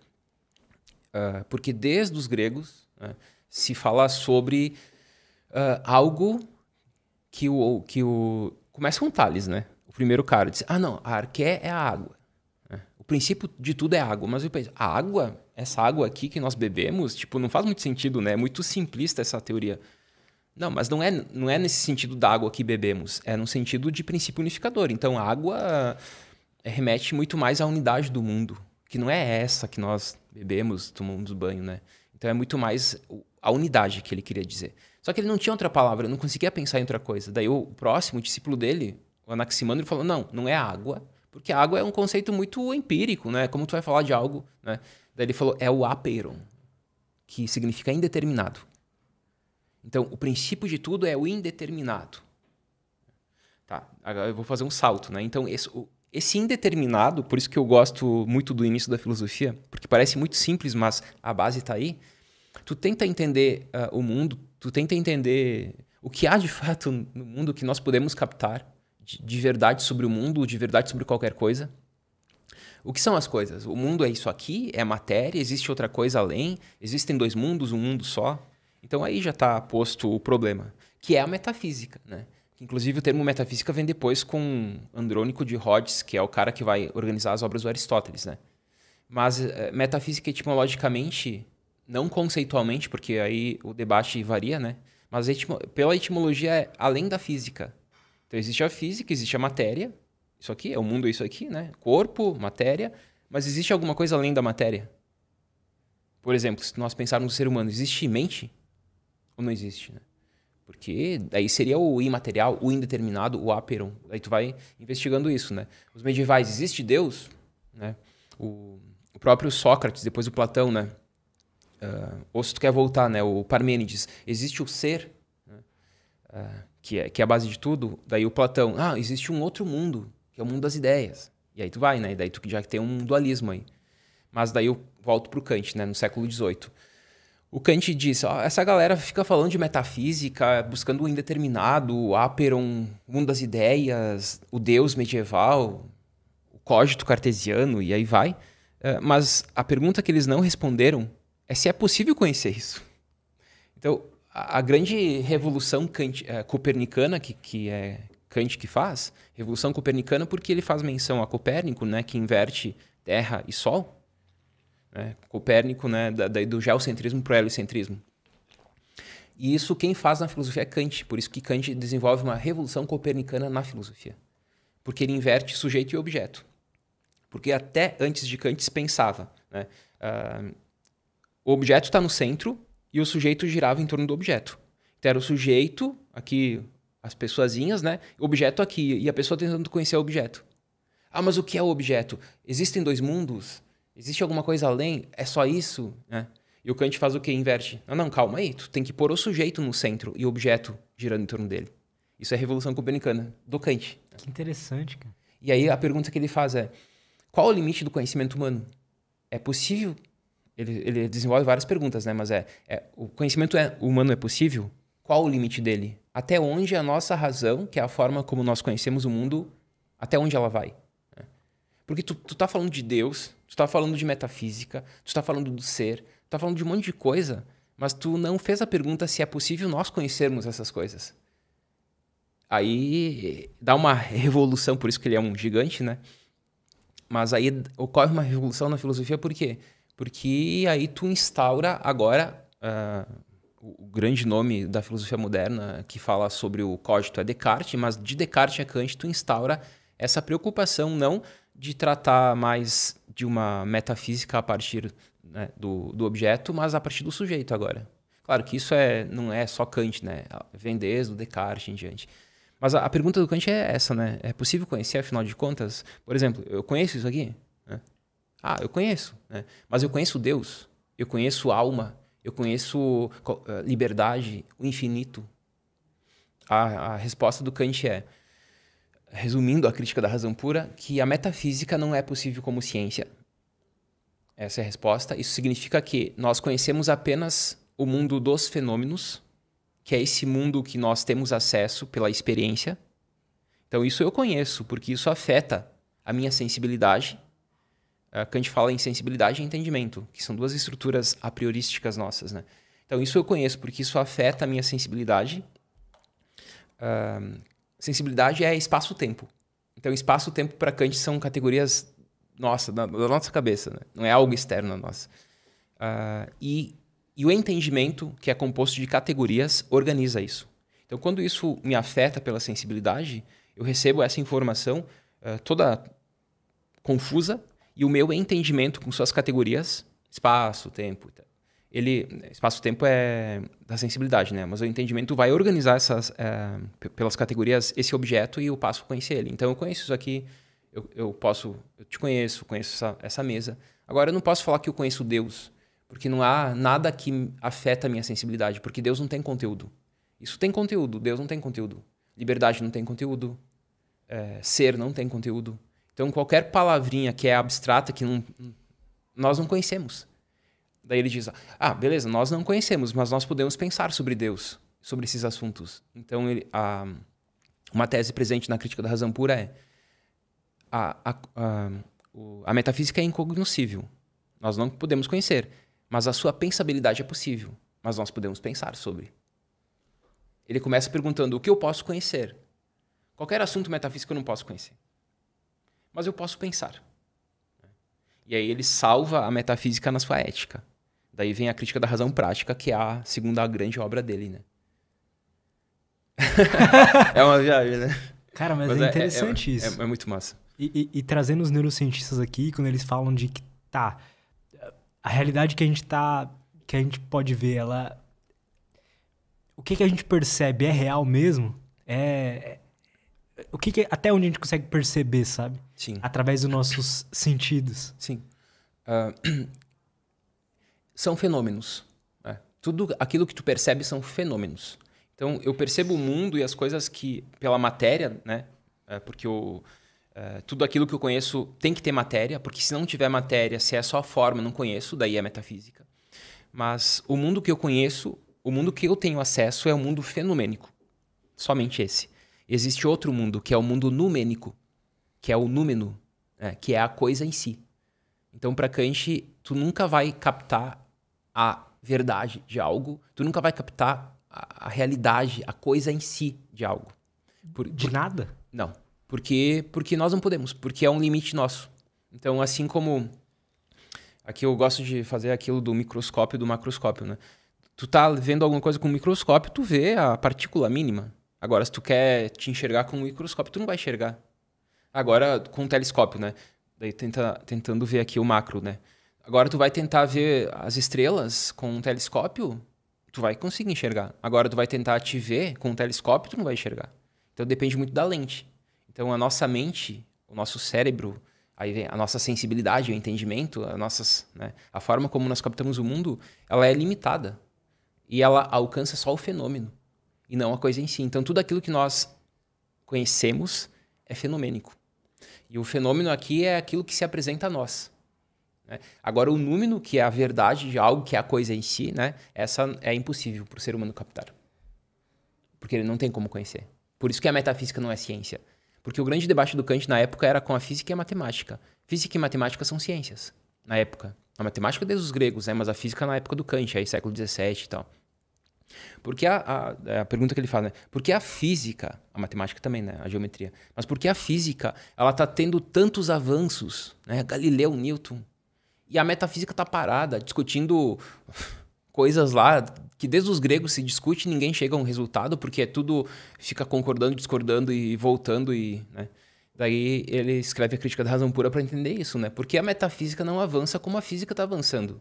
Uh, porque desde os gregos, né, se fala sobre uh, algo... Que o, que o... Começa com Tales, né? O primeiro cara diz, ah, não, a Arqué é a água. É. O princípio de tudo é água. Mas eu penso, a água, essa água aqui que nós bebemos, tipo, não faz muito sentido, né? É muito simplista essa teoria. Não, mas não é, não é nesse sentido da água que bebemos. É no sentido de princípio unificador. Então, a água remete muito mais à unidade do mundo, que não é essa que nós bebemos, tomamos banho, né? Então, é muito mais a unidade que ele queria dizer. Só que ele não tinha outra palavra, não conseguia pensar em outra coisa. Daí o próximo, o discípulo dele, o Anaximandro, falou, não, não é água, porque água é um conceito muito empírico, né? Como tu vai falar de algo, né? Daí ele falou, é o Ápeiron, que significa indeterminado. Então, o princípio de tudo é o indeterminado. Tá, agora eu vou fazer um salto, né? Então, esse, esse indeterminado, por isso que eu gosto muito do início da filosofia, porque parece muito simples, mas a base está aí. Tu tenta entender uh, o mundo, tu tenta entender o que há de fato no mundo que nós podemos captar de, de verdade sobre o mundo, de verdade sobre qualquer coisa. O que são as coisas? O mundo é isso aqui, é matéria, existe outra coisa além, existem dois mundos, um mundo só. Então aí já está posto o problema, que é a metafísica, né? Inclusive o termo metafísica vem depois com Andrônico de Rhodes, que é o cara que vai organizar as obras do Aristóteles, né? Mas uh, metafísica etimologicamente... Não conceitualmente, porque aí o debate varia, né? Mas etimo... pela etimologia é além da física. Então existe a física, existe a matéria. Isso aqui é o mundo, isso aqui, né? Corpo, matéria. Mas existe alguma coisa além da matéria? Por exemplo, se nós pensarmos no ser humano, existe mente? Ou não existe, né? Porque daí seria o imaterial, o indeterminado, o áperon. Aí tu vai investigando isso, né? Os medievais, existe Deus? Né? O... o próprio Sócrates, depois o Platão, né? Uh, ou se tu quer voltar, né, o Parmênides, existe o ser, né, uh, que, é, que é a base de tudo. Daí o Platão, ah, existe um outro mundo, que é o mundo das ideias. E aí tu vai, né, e daí tu já tem um dualismo aí. Mas daí eu volto pro Kant, né, no século dezoito. O Kant diz, ó, essa galera fica falando de metafísica, buscando o indeterminado, o áperon, o mundo das ideias, o Deus medieval, o cógito cartesiano, e aí vai. Uh, mas a pergunta que eles não responderam é se é possível conhecer isso. Então, a, a grande revolução Kant, é, copernicana, que, que é Kant que faz, revolução copernicana porque ele faz menção a Copérnico, né, que inverte Terra e Sol. Né? Copérnico, né, da, da, do geocentrismo para o heliocentrismo. E isso quem faz na filosofia é Kant, por isso que Kant desenvolve uma revolução copernicana na filosofia. Porque ele inverte sujeito e objeto. Porque até antes de Kant se pensava, né, uh, o objeto está no centro e o sujeito girava em torno do objeto. Então era o sujeito, aqui as pessoazinhas, né? O objeto aqui e a pessoa tentando conhecer o objeto. Ah, mas o que é o objeto? Existem dois mundos? Existe alguma coisa além? É só isso? Né? E o Kant faz o quê? Inverte. Não, não, calma aí. Tu tem que pôr o sujeito no centro e o objeto girando em torno dele. Isso é a revolução copernicana do Kant. Que interessante, cara. E aí a pergunta que ele faz é, qual o limite do conhecimento humano? É possível... Ele, ele desenvolve várias perguntas, né? Mas é, é o conhecimento é, humano é possível? Qual o limite dele? Até onde a nossa razão, que é a forma como nós conhecemos o mundo, até onde ela vai? Porque tu, tu tá falando de Deus, tu tá falando de metafísica, tu tá falando do ser, tu tá falando de um monte de coisa, mas tu não fez a pergunta se é possível nós conhecermos essas coisas. Aí dá uma revolução, por isso que ele é um gigante, né? Mas aí ocorre uma revolução na filosofia, por quê? Porque aí tu instaura agora uh, o grande nome da filosofia moderna que fala sobre o cogito é Descartes, mas de Descartes a Kant tu instaura essa preocupação não de tratar mais de uma metafísica a partir, né, do, do objeto, mas a partir do sujeito agora. Claro que isso é, não é só Kant, né? Vem desde o Descartes em diante. Mas a, a pergunta do Kant é essa, né? É possível conhecer, afinal de contas? Por exemplo, eu conheço isso aqui? Né? Ah, eu conheço. Né? Mas eu conheço Deus, eu conheço alma, eu conheço liberdade, o infinito. A, a resposta do Kant é, resumindo a Crítica da Razão Pura, que a metafísica não é possível como ciência. Essa é a resposta. Isso significa que nós conhecemos apenas o mundo dos fenômenos, que é esse mundo que nós temos acesso pela experiência. Então isso eu conheço, porque isso afeta a minha sensibilidade. Uh, Kant fala em sensibilidade e entendimento, que são duas estruturas a priorísticas nossas, né? Então isso eu conheço, porque isso afeta a minha sensibilidade. Uh, sensibilidade é espaço-tempo. Então espaço-tempo para Kant são categorias nossa, da, da nossa cabeça, né? Não é algo externo a nós. Uh, e... E o entendimento, que é composto de categorias, organiza isso. Então, quando isso me afeta pela sensibilidade, eu recebo essa informação uh, toda confusa e o meu entendimento com suas categorias, espaço, tempo, ele, espaço-tempo é da sensibilidade, né? Mas o entendimento vai organizar essas, uh, pelas categorias esse objeto e eu passo a conhecer ele. Então, eu conheço isso aqui, eu, eu posso, eu te conheço, conheço essa, essa mesa. Agora, eu não posso falar que eu conheço Deus, porque não há nada que afeta a minha sensibilidade, porque Deus não tem conteúdo. Isso tem conteúdo, Deus não tem conteúdo. Liberdade não tem conteúdo, é, ser não tem conteúdo. Então, qualquer palavrinha que é abstrata, que não, nós não conhecemos. Daí ele diz, ah, beleza, nós não conhecemos, mas nós podemos pensar sobre Deus, sobre esses assuntos. Então, ele, a, uma tese presente na Crítica da Razão Pura é a, a, a, a metafísica é incognoscível, nós não podemos conhecer. Mas a sua pensabilidade é possível, mas nós podemos pensar sobre. Ele começa perguntando, o que eu posso conhecer? Qualquer assunto metafísico eu não posso conhecer, mas eu posso pensar. E aí ele salva a metafísica na sua ética. Daí vem a Crítica da Razão Prática, que é a segunda grande obra dele, né? É uma viagem, né? Cara, mas, mas é interessante é, é, isso. É, é muito massa. E, e, e trazendo os neurocientistas aqui, quando eles falam de que tá... A realidade que a gente tá, que a gente pode ver, ela... O que, que a gente percebe é real mesmo? É... O que que... Até onde a gente consegue perceber, sabe? Sim. Através dos nossos sentidos. Sim. Uh, são fenômenos. É. Tudo aquilo que tu percebe são fenômenos. Então, eu percebo o mundo e as coisas que... Pela matéria, né? É porque eu... Uh, tudo aquilo que eu conheço tem que ter matéria, porque se não tiver matéria, se é só forma, não conheço, daí é metafísica. Mas o mundo que eu conheço, o mundo que eu tenho acesso é o mundo fenomênico. Somente esse. Existe outro mundo, que é o mundo numênico, que é o númeno, né? Que é a coisa em si. Então, para Kant, tu nunca vai captar a verdade de algo, tu nunca vai captar a, a realidade, a coisa em si de algo. Por, de por... nada? Não. Porque, porque nós não podemos, porque é um limite nosso. Então, assim como... Aqui eu gosto de fazer aquilo do microscópio e do macroscópio, né? Tu tá vendo alguma coisa com o microscópio, tu vê a partícula mínima. Agora, se tu quer te enxergar com o microscópio, tu não vai enxergar. Agora, com o telescópio, né? Daí tenta, tentando ver aqui o macro, né? Agora, tu vai tentar ver as estrelas com o telescópio, tu vai conseguir enxergar. Agora, tu vai tentar te ver com o telescópio, tu não vai enxergar. Então, depende muito da lente. Então, a nossa mente, o nosso cérebro, aí vem a nossa sensibilidade, o entendimento, a, nossas, né, a forma como nós captamos o mundo, ela é limitada. E ela alcança só o fenômeno, e não a coisa em si. Então, tudo aquilo que nós conhecemos é fenomênico. E o fenômeno aqui é aquilo que se apresenta a nós. Né? Agora, o número, que é a verdade de algo, que é a coisa em si, né, essa é impossível para o ser humano captar. Porque ele não tem como conhecer. Por isso que a metafísica não é ciência. Porque o grande debate do Kant na época era com a física e a matemática. Física e matemática são ciências, na época. A matemática desde os gregos, né? Mas a física na época do Kant, aí século dezessete e tal. Porque a, a, a pergunta que ele faz, né? Por que a física, a matemática também, né? A geometria, mas por que a física ela está tendo tantos avanços, né? Galileu, Newton, e a metafísica está parada, discutindo coisas lá que desde os gregos se discute, ninguém chega a um resultado, porque é tudo fica concordando, discordando e voltando e, né? Daí ele escreve a Crítica da Razão Pura para entender isso, né? Porque a metafísica não avança como a física está avançando.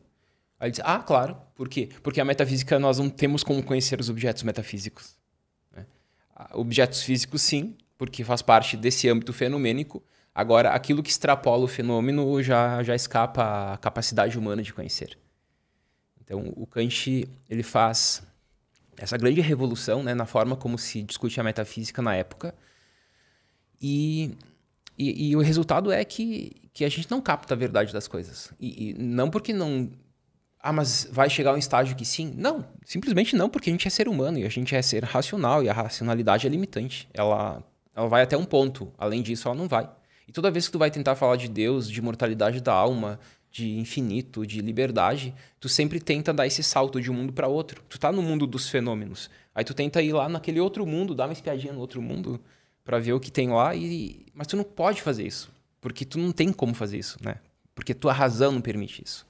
Aí ele diz, ah, claro, por quê? Porque a metafísica nós não temos como conhecer os objetos metafísicos, né? Objetos físicos sim, porque faz parte desse âmbito fenomênico. Agora, aquilo que extrapola o fenômeno já, já escapa à capacidade humana de conhecer. Então, o Kant ele faz essa grande revolução, né, na forma como se discute a metafísica na época. E, e, e o resultado é que, que a gente não capta a verdade das coisas. E, e não porque não... Ah, mas vai chegar um estágio que sim? Não, simplesmente não, porque a gente é ser humano e a gente é ser racional e a racionalidade é limitante. Ela, ela vai até um ponto, além disso ela não vai. E toda vez que tu vai tentar falar de Deus, de imortalidade da alma, de infinito, de liberdade, tu sempre tenta dar esse salto de um mundo para outro. Tu tá no mundo dos fenômenos. Aí tu tenta ir lá naquele outro mundo, dar uma espiadinha no outro mundo para ver o que tem lá. E... Mas tu não pode fazer isso, porque tu não tem como fazer isso, né? Porque tua razão não permite isso.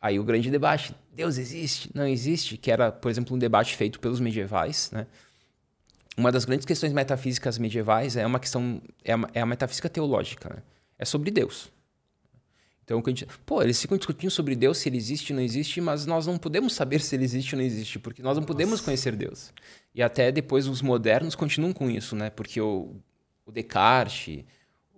Aí o grande debate, Deus existe, não existe, que era, por exemplo, um debate feito pelos medievais, né? Uma das grandes questões metafísicas medievais é uma questão, é a, é a metafísica teológica, né? É sobre Deus. Então, quando a gente, pô, eles ficam discutindo sobre Deus, se ele existe ou não existe, mas nós não podemos saber se ele existe ou não existe, porque nós não podemos Nossa. conhecer Deus. E até depois os modernos continuam com isso, né? Porque o, o Descartes,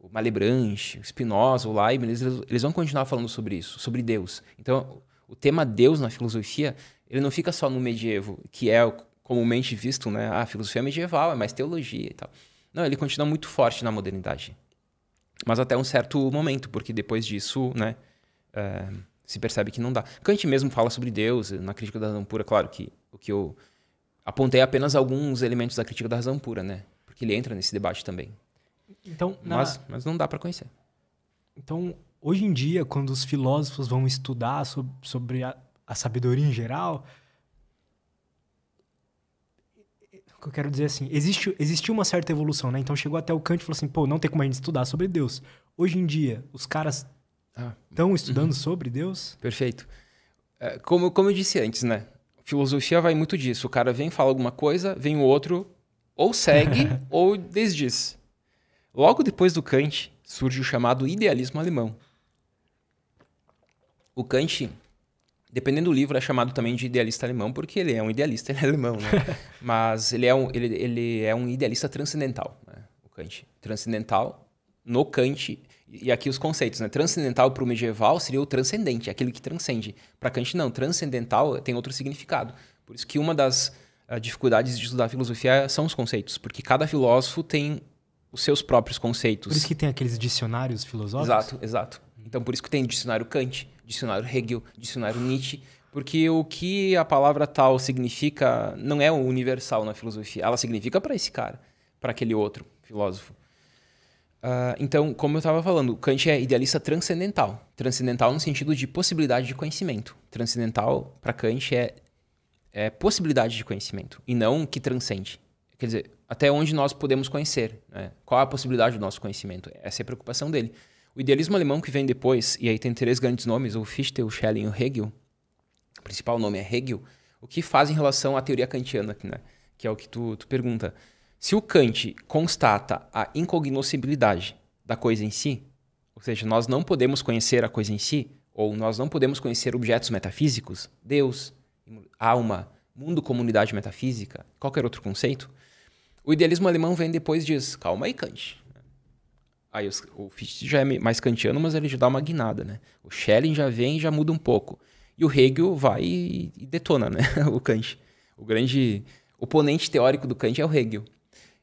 o Malebranche, o Spinoza, o Leibniz, eles, eles vão continuar falando sobre isso, sobre Deus. Então, o tema Deus na filosofia, ele não fica só no medievo, que é o comumente visto, né? Ah, a filosofia medieval, é mais teologia e tal. Não, ele continua muito forte na modernidade. Mas até um certo momento, porque depois disso, né, é, se percebe que não dá. Kant mesmo fala sobre Deus, na Crítica da Razão Pura, claro que o que eu apontei apenas alguns elementos da Crítica da Razão Pura, né? Porque ele entra nesse debate também. Então, na... mas, mas não dá para conhecer. Então, hoje em dia, quando os filósofos vão estudar sobre, sobre a, a sabedoria em geral... O que eu quero dizer assim, existe, existiu uma certa evolução, né? Então chegou até o Kant e falou assim, pô, não tem como a gente estudar sobre Deus. Hoje em dia, os caras estão ah. estudando sobre Deus? Perfeito. Como, como eu disse antes, né? Filosofia vai muito disso. O cara vem, fala alguma coisa, vem o outro, ou segue ou desdiz. Logo depois do Kant, surge o chamado idealismo alemão. O Kant... Dependendo do livro, é chamado também de idealista alemão, porque ele é um idealista, ele é alemão, né? Mas ele é um, ele, ele é um idealista transcendental, né? O Kant. Transcendental, no Kant, e aqui os conceitos, né? Transcendental para o medieval seria o transcendente, aquele que transcende. Para Kant, não. Transcendental tem outro significado. Por isso que uma das uh, dificuldades de estudar filosofia são os conceitos, porque cada filósofo tem os seus próprios conceitos. Por isso que tem aqueles dicionários filosóficos? Exato, exato. Então, por isso que tem dicionário Kant, dicionário Hegel, dicionário Nietzsche, porque o que a palavra tal significa não é universal na filosofia. Ela significa para esse cara, para aquele outro filósofo. Uh, então, como eu estava falando, Kant é idealista transcendental. Transcendental no sentido de possibilidade de conhecimento. Transcendental, para Kant, é, é possibilidade de conhecimento, e não que transcende. Quer dizer, até onde nós podemos conhecer, né? Qual é a possibilidade do nosso conhecimento? Essa é a preocupação dele. O idealismo alemão que vem depois, e aí tem três grandes nomes, o Fichte, o Schelling e o Hegel, o principal nome é Hegel, o que faz em relação à teoria kantiana, né? Que é o que tu, tu pergunta. Se o Kant constata a incognoscibilidade da coisa em si, ou seja, nós não podemos conhecer a coisa em si, ou nós não podemos conhecer objetos metafísicos, Deus, alma, mundo, comunidade metafísica, qualquer outro conceito, o idealismo alemão vem depois e diz, calma aí, Kant. Aí o Fichte já é mais kantiano, mas ele já dá uma guinada, né? O Schelling já vem e já muda um pouco. E o Hegel vai e, e detona, né? O Kant. O grande oponente teórico do Kant é o Hegel.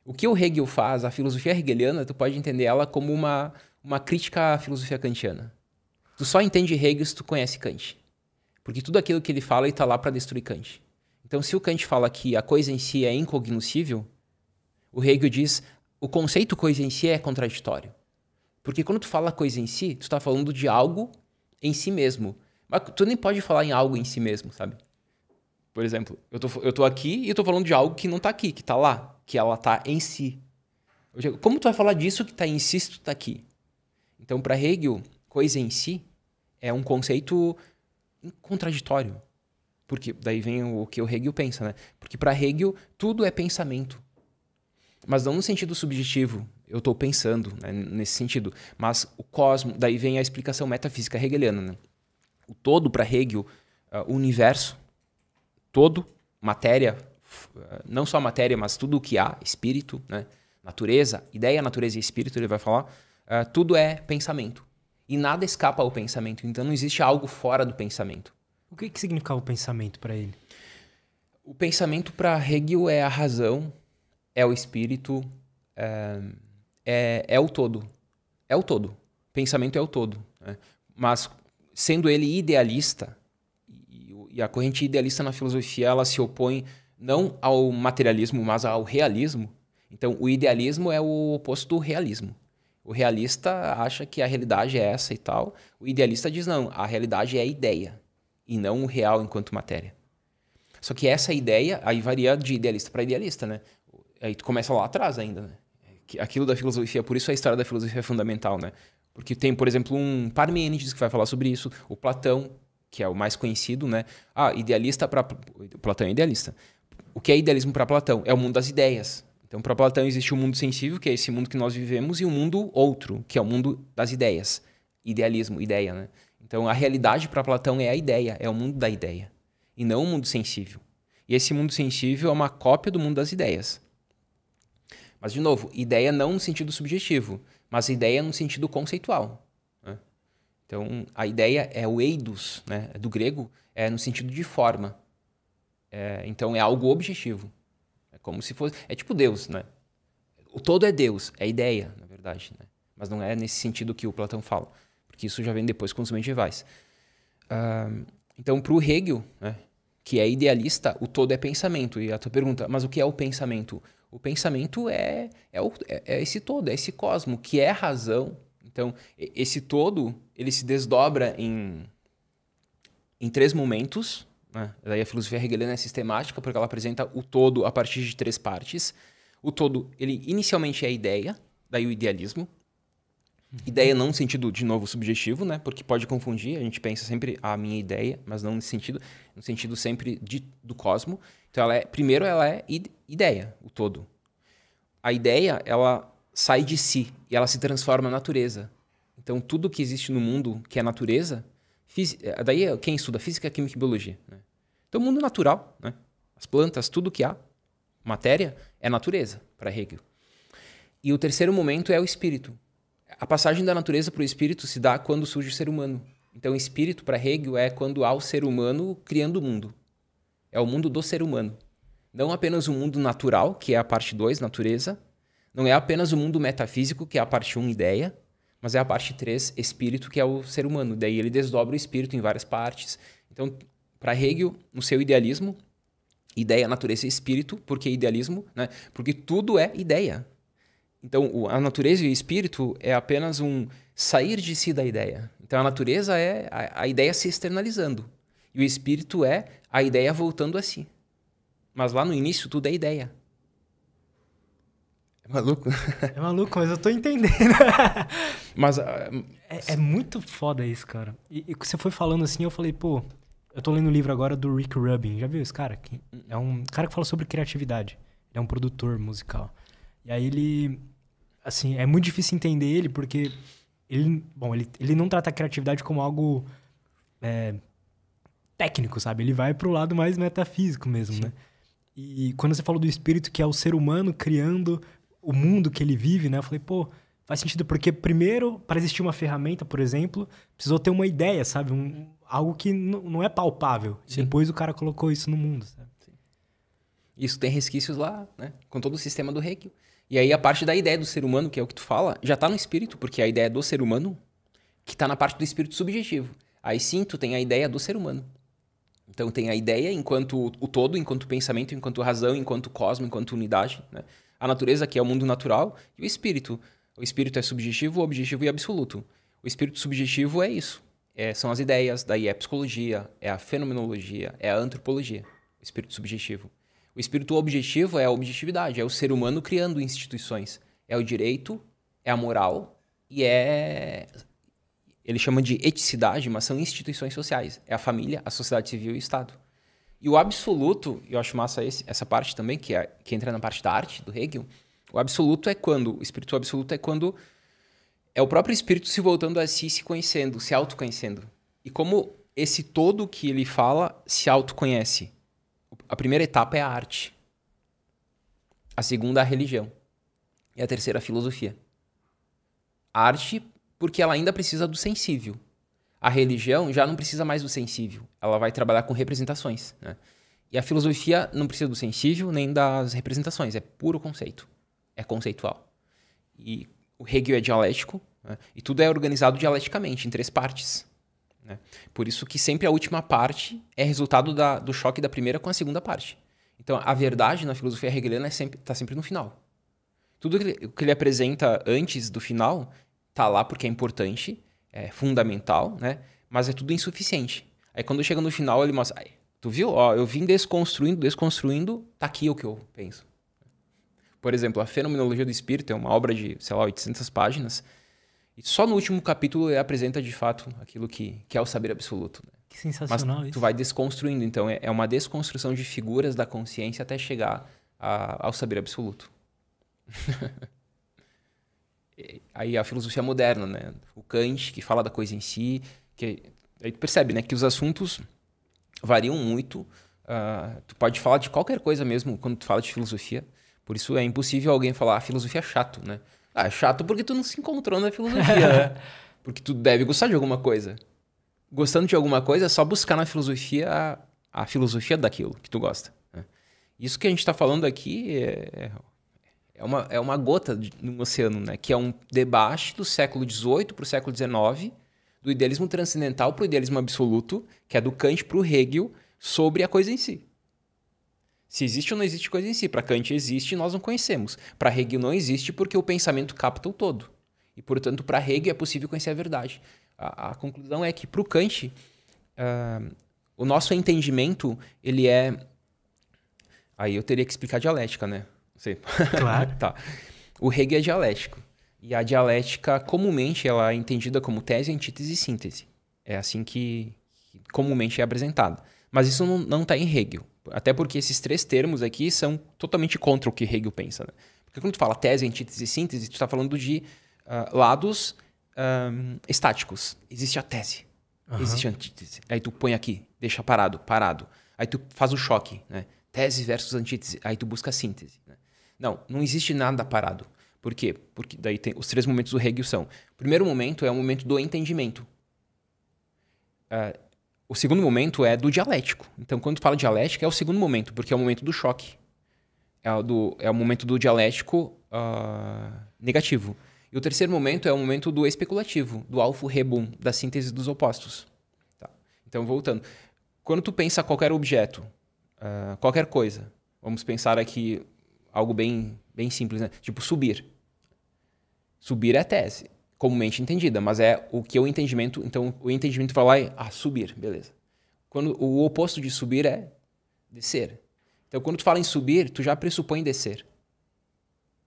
O que o Hegel faz, a filosofia hegeliana, tu pode entender ela como uma, uma crítica à filosofia kantiana. Tu só entende Hegel se tu conhece Kant. Porque tudo aquilo que ele fala, ele está lá para destruir Kant. Então, se o Kant fala que a coisa em si é incognoscível, o Hegel diz... O conceito coisa em si é contraditório. Porque quando tu fala coisa em si, tu tá falando de algo em si mesmo. Mas tu nem pode falar em algo em si mesmo, sabe? Por exemplo, eu tô, eu tô aqui e eu tô falando de algo que não tá aqui, que tá lá, que ela tá em si. Eu digo, como tu vai falar disso que tá em si se tu tá aqui? Então, para Hegel, coisa em si é um conceito contraditório. Porque daí vem o que o Hegel pensa, né? Porque para Hegel, tudo é pensamento. Mas não no sentido subjetivo, eu estou pensando, né, nesse sentido. Mas o cosmo, daí vem a explicação metafísica hegeliana, né? O todo para Hegel, uh, o universo, todo, matéria, uh, não só matéria, mas tudo o que há, espírito, né? Natureza, ideia, natureza e espírito, ele vai falar, uh, tudo é pensamento. E nada escapa ao pensamento, então não existe algo fora do pensamento. O que, que significava o pensamento para ele? O pensamento para Hegel é a razão, é o espírito, é, é, é o todo. É o todo. Pensamento é o todo. Né? Mas, sendo ele idealista, e, e a corrente idealista na filosofia ela se opõe não ao materialismo, mas ao realismo. Então, o idealismo é o oposto do realismo. O realista acha que a realidade é essa e tal. O idealista diz, não, a realidade é a ideia. E não o real enquanto matéria. Só que essa ideia, aí varia de idealista para idealista, né? Aí tu começa lá atrás ainda, né? Aquilo da filosofia, por isso a história da filosofia é fundamental, né? Porque tem, por exemplo, um Parmênides que vai falar sobre isso, o Platão, que é o mais conhecido, né? Ah, idealista para... Platão é idealista. O que é idealismo para Platão? É o mundo das ideias. Então, para Platão existe o mundo sensível, que é esse mundo que nós vivemos, e o mundo outro, que é o mundo das ideias. Idealismo, ideia, né? Então, a realidade para Platão é a ideia, é o mundo da ideia, e não o mundo sensível. E esse mundo sensível é uma cópia do mundo das ideias. Mas, de novo, ideia não no sentido subjetivo, mas ideia no sentido conceitual. Né? Então, a ideia é o eidos, né? Do grego, é no sentido de forma. É, então, é algo objetivo. É como se fosse... É tipo Deus, né? O todo é Deus, é ideia, na verdade. Né? Mas não é nesse sentido que o Platão fala. Que isso já vem depois com os medievais. Uh, então, para o Hegel, né, que é idealista, o todo é pensamento. E a tua pergunta, mas o que é o pensamento? O pensamento é, é, o, é, é esse todo, é esse cosmo, que é a razão. Então, esse todo, ele se desdobra em, em três momentos. Né? Daí a filosofia hegeliana é sistemática, porque ela apresenta o todo a partir de três partes. O todo, ele inicialmente é a ideia, daí o idealismo. Ideia não no sentido, de novo, subjetivo, né? Porque pode confundir, a gente pensa sempre a minha ideia, mas não nesse sentido, no sentido sempre de, do cosmo. Então, ela é, primeiro, ela é ideia, o todo. A ideia, ela sai de si e ela se transforma na natureza. Então, tudo que existe no mundo que é natureza, fisi- daí quem estuda física, química e biologia. Né? Então, o mundo natural, né? As plantas, tudo que há, matéria, é natureza, para Hegel. E o terceiro momento é o espírito. A passagem da natureza para o espírito se dá quando surge o ser humano. Então, espírito, para Hegel, é quando há o ser humano criando o mundo. É o mundo do ser humano. Não apenas o mundo natural, que é a parte dois, natureza. Não é apenas o mundo metafísico, que é a parte um, ideia. Mas é a parte três, espírito, que é o ser humano. Daí ele desdobra o espírito em várias partes. Então, para Hegel, no seu idealismo, ideia, natureza e espírito. Por que idealismo? Né? Porque tudo é ideia. Então, a natureza e o espírito é apenas um sair de si da ideia. Então, a natureza é a, a ideia se externalizando. E o espírito é a ideia voltando a si. Mas lá no início, tudo é ideia. É maluco? É maluco, mas eu tô entendendo. Mas... Uh, é, é muito foda isso, cara. E, e você foi falando assim, eu falei, pô... Eu tô lendo um livro agora do Rick Rubin. Já viu esse cara? Que é um cara que fala sobre criatividade. Ele é um produtor musical. E aí ele, assim, é muito difícil entender ele, porque ele, bom, ele, ele não trata a criatividade como algo é, técnico, sabe? Ele vai pro lado mais metafísico mesmo, sim, né? E quando você falou do espírito, que é o ser humano criando o mundo que ele vive, né? Eu falei, pô, faz sentido, porque primeiro, para existir uma ferramenta, por exemplo, precisou ter uma ideia, sabe? Um, algo que não é palpável. Sim. Depois o cara colocou isso no mundo, sabe? Sim. Isso tem resquícios lá, né? Com todo o sistema do Hegel. E aí a parte da ideia do ser humano, que é o que tu fala, já está no espírito, porque a ideia do ser humano que está na parte do espírito subjetivo. Aí sim, tu tem a ideia do ser humano. Então tem a ideia enquanto o todo, enquanto pensamento, enquanto razão, enquanto cosmo, enquanto unidade. Né? A natureza, que é o mundo natural, e o espírito. O espírito é subjetivo, objetivo e absoluto. O espírito subjetivo é isso. É, são as ideias, daí é a psicologia, é a fenomenologia, é a antropologia. o espírito subjetivo. O espírito objetivo é a objetividade, é o ser humano criando instituições. É o direito, é a moral e é... Ele chama de eticidade, mas são instituições sociais. É a família, a sociedade civil e o Estado. E o absoluto, eu acho massa esse, essa parte também, que, é, que entra na parte da arte, do Hegel, o absoluto é quando, o espírito absoluto é quando é o próprio espírito se voltando a si, se conhecendo, se autoconhecendo. E como esse todo que ele fala se autoconhece. A primeira etapa é a arte. A segunda, a religião. E a terceira, a filosofia. A arte... porque ela ainda precisa do sensível. A religião já não precisa mais do sensível. Ela vai trabalhar com representações, né? E a filosofia não precisa do sensível nem das representações. É puro conceito. É conceitual. E o Hegel é dialético, né? E tudo é organizado dialeticamente, em três partes, né? Por isso que sempre a última parte é resultado da, do choque da primeira com a segunda parte. Então, a verdade na filosofia hegeliana está é sempre, sempre no final. Tudo o que ele apresenta antes do final... tá lá porque é importante, é fundamental, né? Mas é tudo insuficiente. Aí quando chega no final, ele mostra... Ai, tu viu? Ó, eu vim desconstruindo, desconstruindo, tá aqui o que eu penso. Por exemplo, a Fenomenologia do Espírito é uma obra de, sei lá, oitocentas páginas. E só no último capítulo ele apresenta, de fato, aquilo que, que é o saber absoluto, né? Que sensacional. Mas tu isso. vai desconstruindo. Então é, é uma desconstrução de figuras da consciência até chegar a, ao saber absoluto. Aí a filosofia moderna, né? O Kant, que fala da coisa em si, que aí tu percebe, né, que os assuntos variam muito. Uh, tu pode falar de qualquer coisa mesmo quando tu fala de filosofia. Por isso é impossível alguém falar, ah, filosofia é chato, né? Ah, é chato porque tu não se encontrou na filosofia, né? Porque tu deve gostar de alguma coisa. Gostando de alguma coisa é só buscar na filosofia a, a filosofia daquilo que tu gosta, né? Isso que a gente tá falando aqui é... É uma, é uma gota de, no oceano, né? Que é um debate do século dezoito para o século dezenove, do idealismo transcendental para o idealismo absoluto, que é do Kant para o Hegel, sobre a coisa em si. Se existe ou não existe coisa em si. Para Kant existe e nós não conhecemos. Para Hegel não existe porque o pensamento capta o todo. E, portanto, para Hegel é possível conhecer a verdade. A, a conclusão é que, para o Kant, uh, o nosso entendimento, ele é... Aí eu teria que explicar a dialética, né? Sei. Claro. Tá. O Hegel é dialético. E a dialética, comumente, ela é entendida como tese, antítese e síntese. É assim que, que comumente é apresentada. Mas isso não está em Hegel. Até porque esses três termos aqui são totalmente contra o que Hegel pensa, né? Porque quando tu fala tese, antítese e síntese, tu está falando de uh, lados um, estáticos. Existe a tese, uhum. Existe a antítese. Aí tu põe aqui, deixa parado, parado. Aí tu faz o choque, né? Tese versus antítese. Aí tu busca a síntese, né? Não, não existe nada parado. Por quê? Porque daí tem os três momentos do Hegel são... O primeiro momento é o momento do entendimento. Uh, o segundo momento é do dialético. Então, quando tu fala dialética, é o segundo momento, porque é o momento do choque. É o, do, é o momento do dialético uh, negativo. E o terceiro momento é o momento do especulativo, do alvo rebum, da síntese dos opostos. Tá. Então, voltando. Quando tu pensa qualquer objeto, uh, qualquer coisa, vamos pensar aqui... Algo bem, bem simples, né? Tipo, subir. Subir é tese, comumente entendida, mas é o que é o entendimento... Então, o entendimento vai lá e... Ah, subir, beleza. Quando o oposto de subir é descer. Então, quando tu fala em subir, tu já pressupõe descer.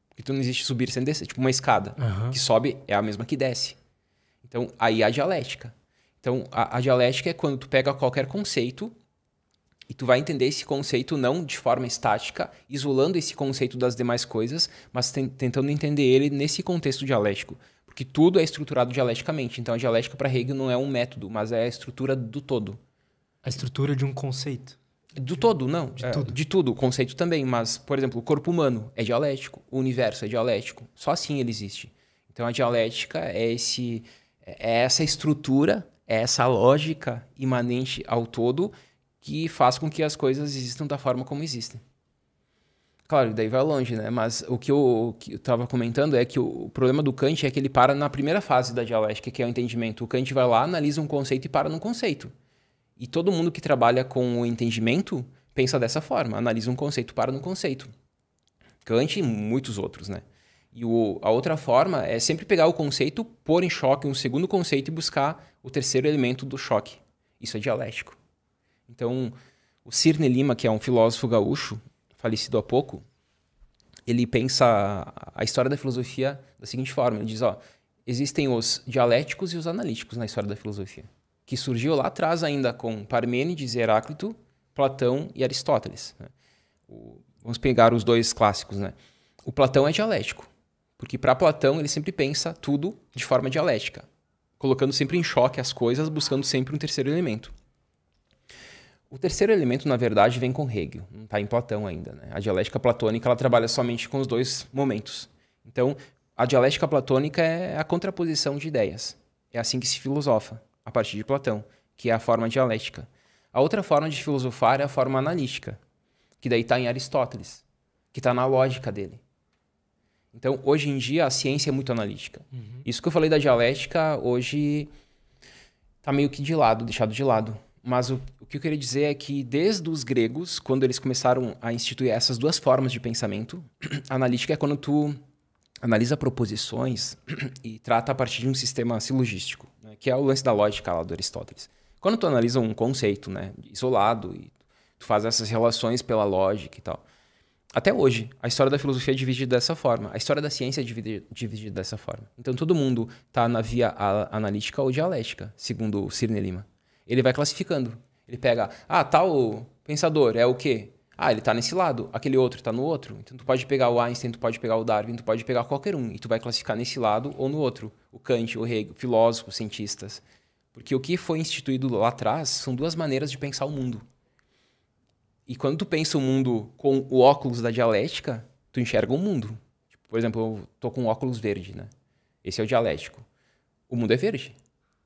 Porque tu não existe subir sem descer. Tipo, uma escada. Uhum. Que sobe é a mesma que desce. Então, aí a dialética. Então, a, a dialética é quando tu pega qualquer conceito... E tu vai entender esse conceito não de forma estática, isolando esse conceito das demais coisas, mas ten- tentando entender ele nesse contexto dialético. Porque tudo é estruturado dialeticamente. Então, a dialética para Hegel não é um método, mas é a estrutura do todo. A estrutura de um conceito? Do de, todo, não. De é, tudo. De tudo. O conceito também. Mas, por exemplo, o corpo humano é dialético, o universo é dialético. Só assim ele existe. Então, a dialética é, esse, é essa estrutura, é essa lógica imanente ao todo... que faz com que as coisas existam da forma como existem. Claro, daí vai longe, né? Mas o que eu estava comentando é que o, o problema do Kant é que ele para na primeira fase da dialética, que é o entendimento. O Kant vai lá, analisa um conceito e para num conceito. E todo mundo que trabalha com o entendimento pensa dessa forma. Analisa um conceito, para num conceito. Kant e muitos outros, né? E o, a outra forma é sempre pegar o conceito, pôr em choque um segundo conceito e buscar o terceiro elemento do choque. Isso é dialético. Então, O Cirne Lima, que é um filósofo gaúcho, falecido há pouco, ele pensa a história da filosofia da seguinte forma. Ele diz, ó, existem os dialéticos e os analíticos na história da filosofia, que surgiu lá atrás ainda com Parmênides, Heráclito, Platão e Aristóteles. Né? O, vamos pegar os dois clássicos, né? O Platão é dialético, porque para Platão ele sempre pensa tudo de forma dialética, colocando sempre em choque as coisas, buscando sempre um terceiro elemento. O terceiro elemento, na verdade, vem com Hegel, não está em Platão ainda, né? A dialética platônica ela trabalha somente com os dois momentos. Então, a dialética platônica é a contraposição de ideias. É assim que se filosofa, a partir de Platão, que é a forma dialética. A outra forma de filosofar é a forma analítica, que daí está em Aristóteles, que está na lógica dele. Então, hoje em dia, a ciência é muito analítica. Uhum. Isso que eu falei da dialética, hoje está meio que de lado, deixado de lado. Mas o, o que eu queria dizer é que desde os gregos, quando eles começaram a instituir essas duas formas de pensamento, a analítica é quando tu analisa proposições e trata a partir de um sistema silogístico, né, que é o lance da lógica lá do Aristóteles. Quando tu analisa um conceito, né, isolado, e tu faz essas relações pela lógica e tal. Até hoje, a história da filosofia é dividida dessa forma. A história da ciência é dividida, dividida dessa forma. Então todo mundo está na via analítica ou dialética, segundo o Cirne Lima. Ele vai classificando. Ele pega, ah, tal pensador é o quê? Ah, ele tá nesse lado, aquele outro tá no outro. Então tu pode pegar o Einstein, tu pode pegar o Darwin, tu pode pegar qualquer um. E tu vai classificar nesse lado ou no outro. O Kant, o Hegel, filósofos, cientistas. Porque o que foi instituído lá atrás são duas maneiras de pensar o mundo. E quando tu pensa o mundo com o óculos da dialética, tu enxerga o mundo. Tipo, por exemplo, eu tô com um óculos verde, né? Esse é o dialético. O mundo é verde.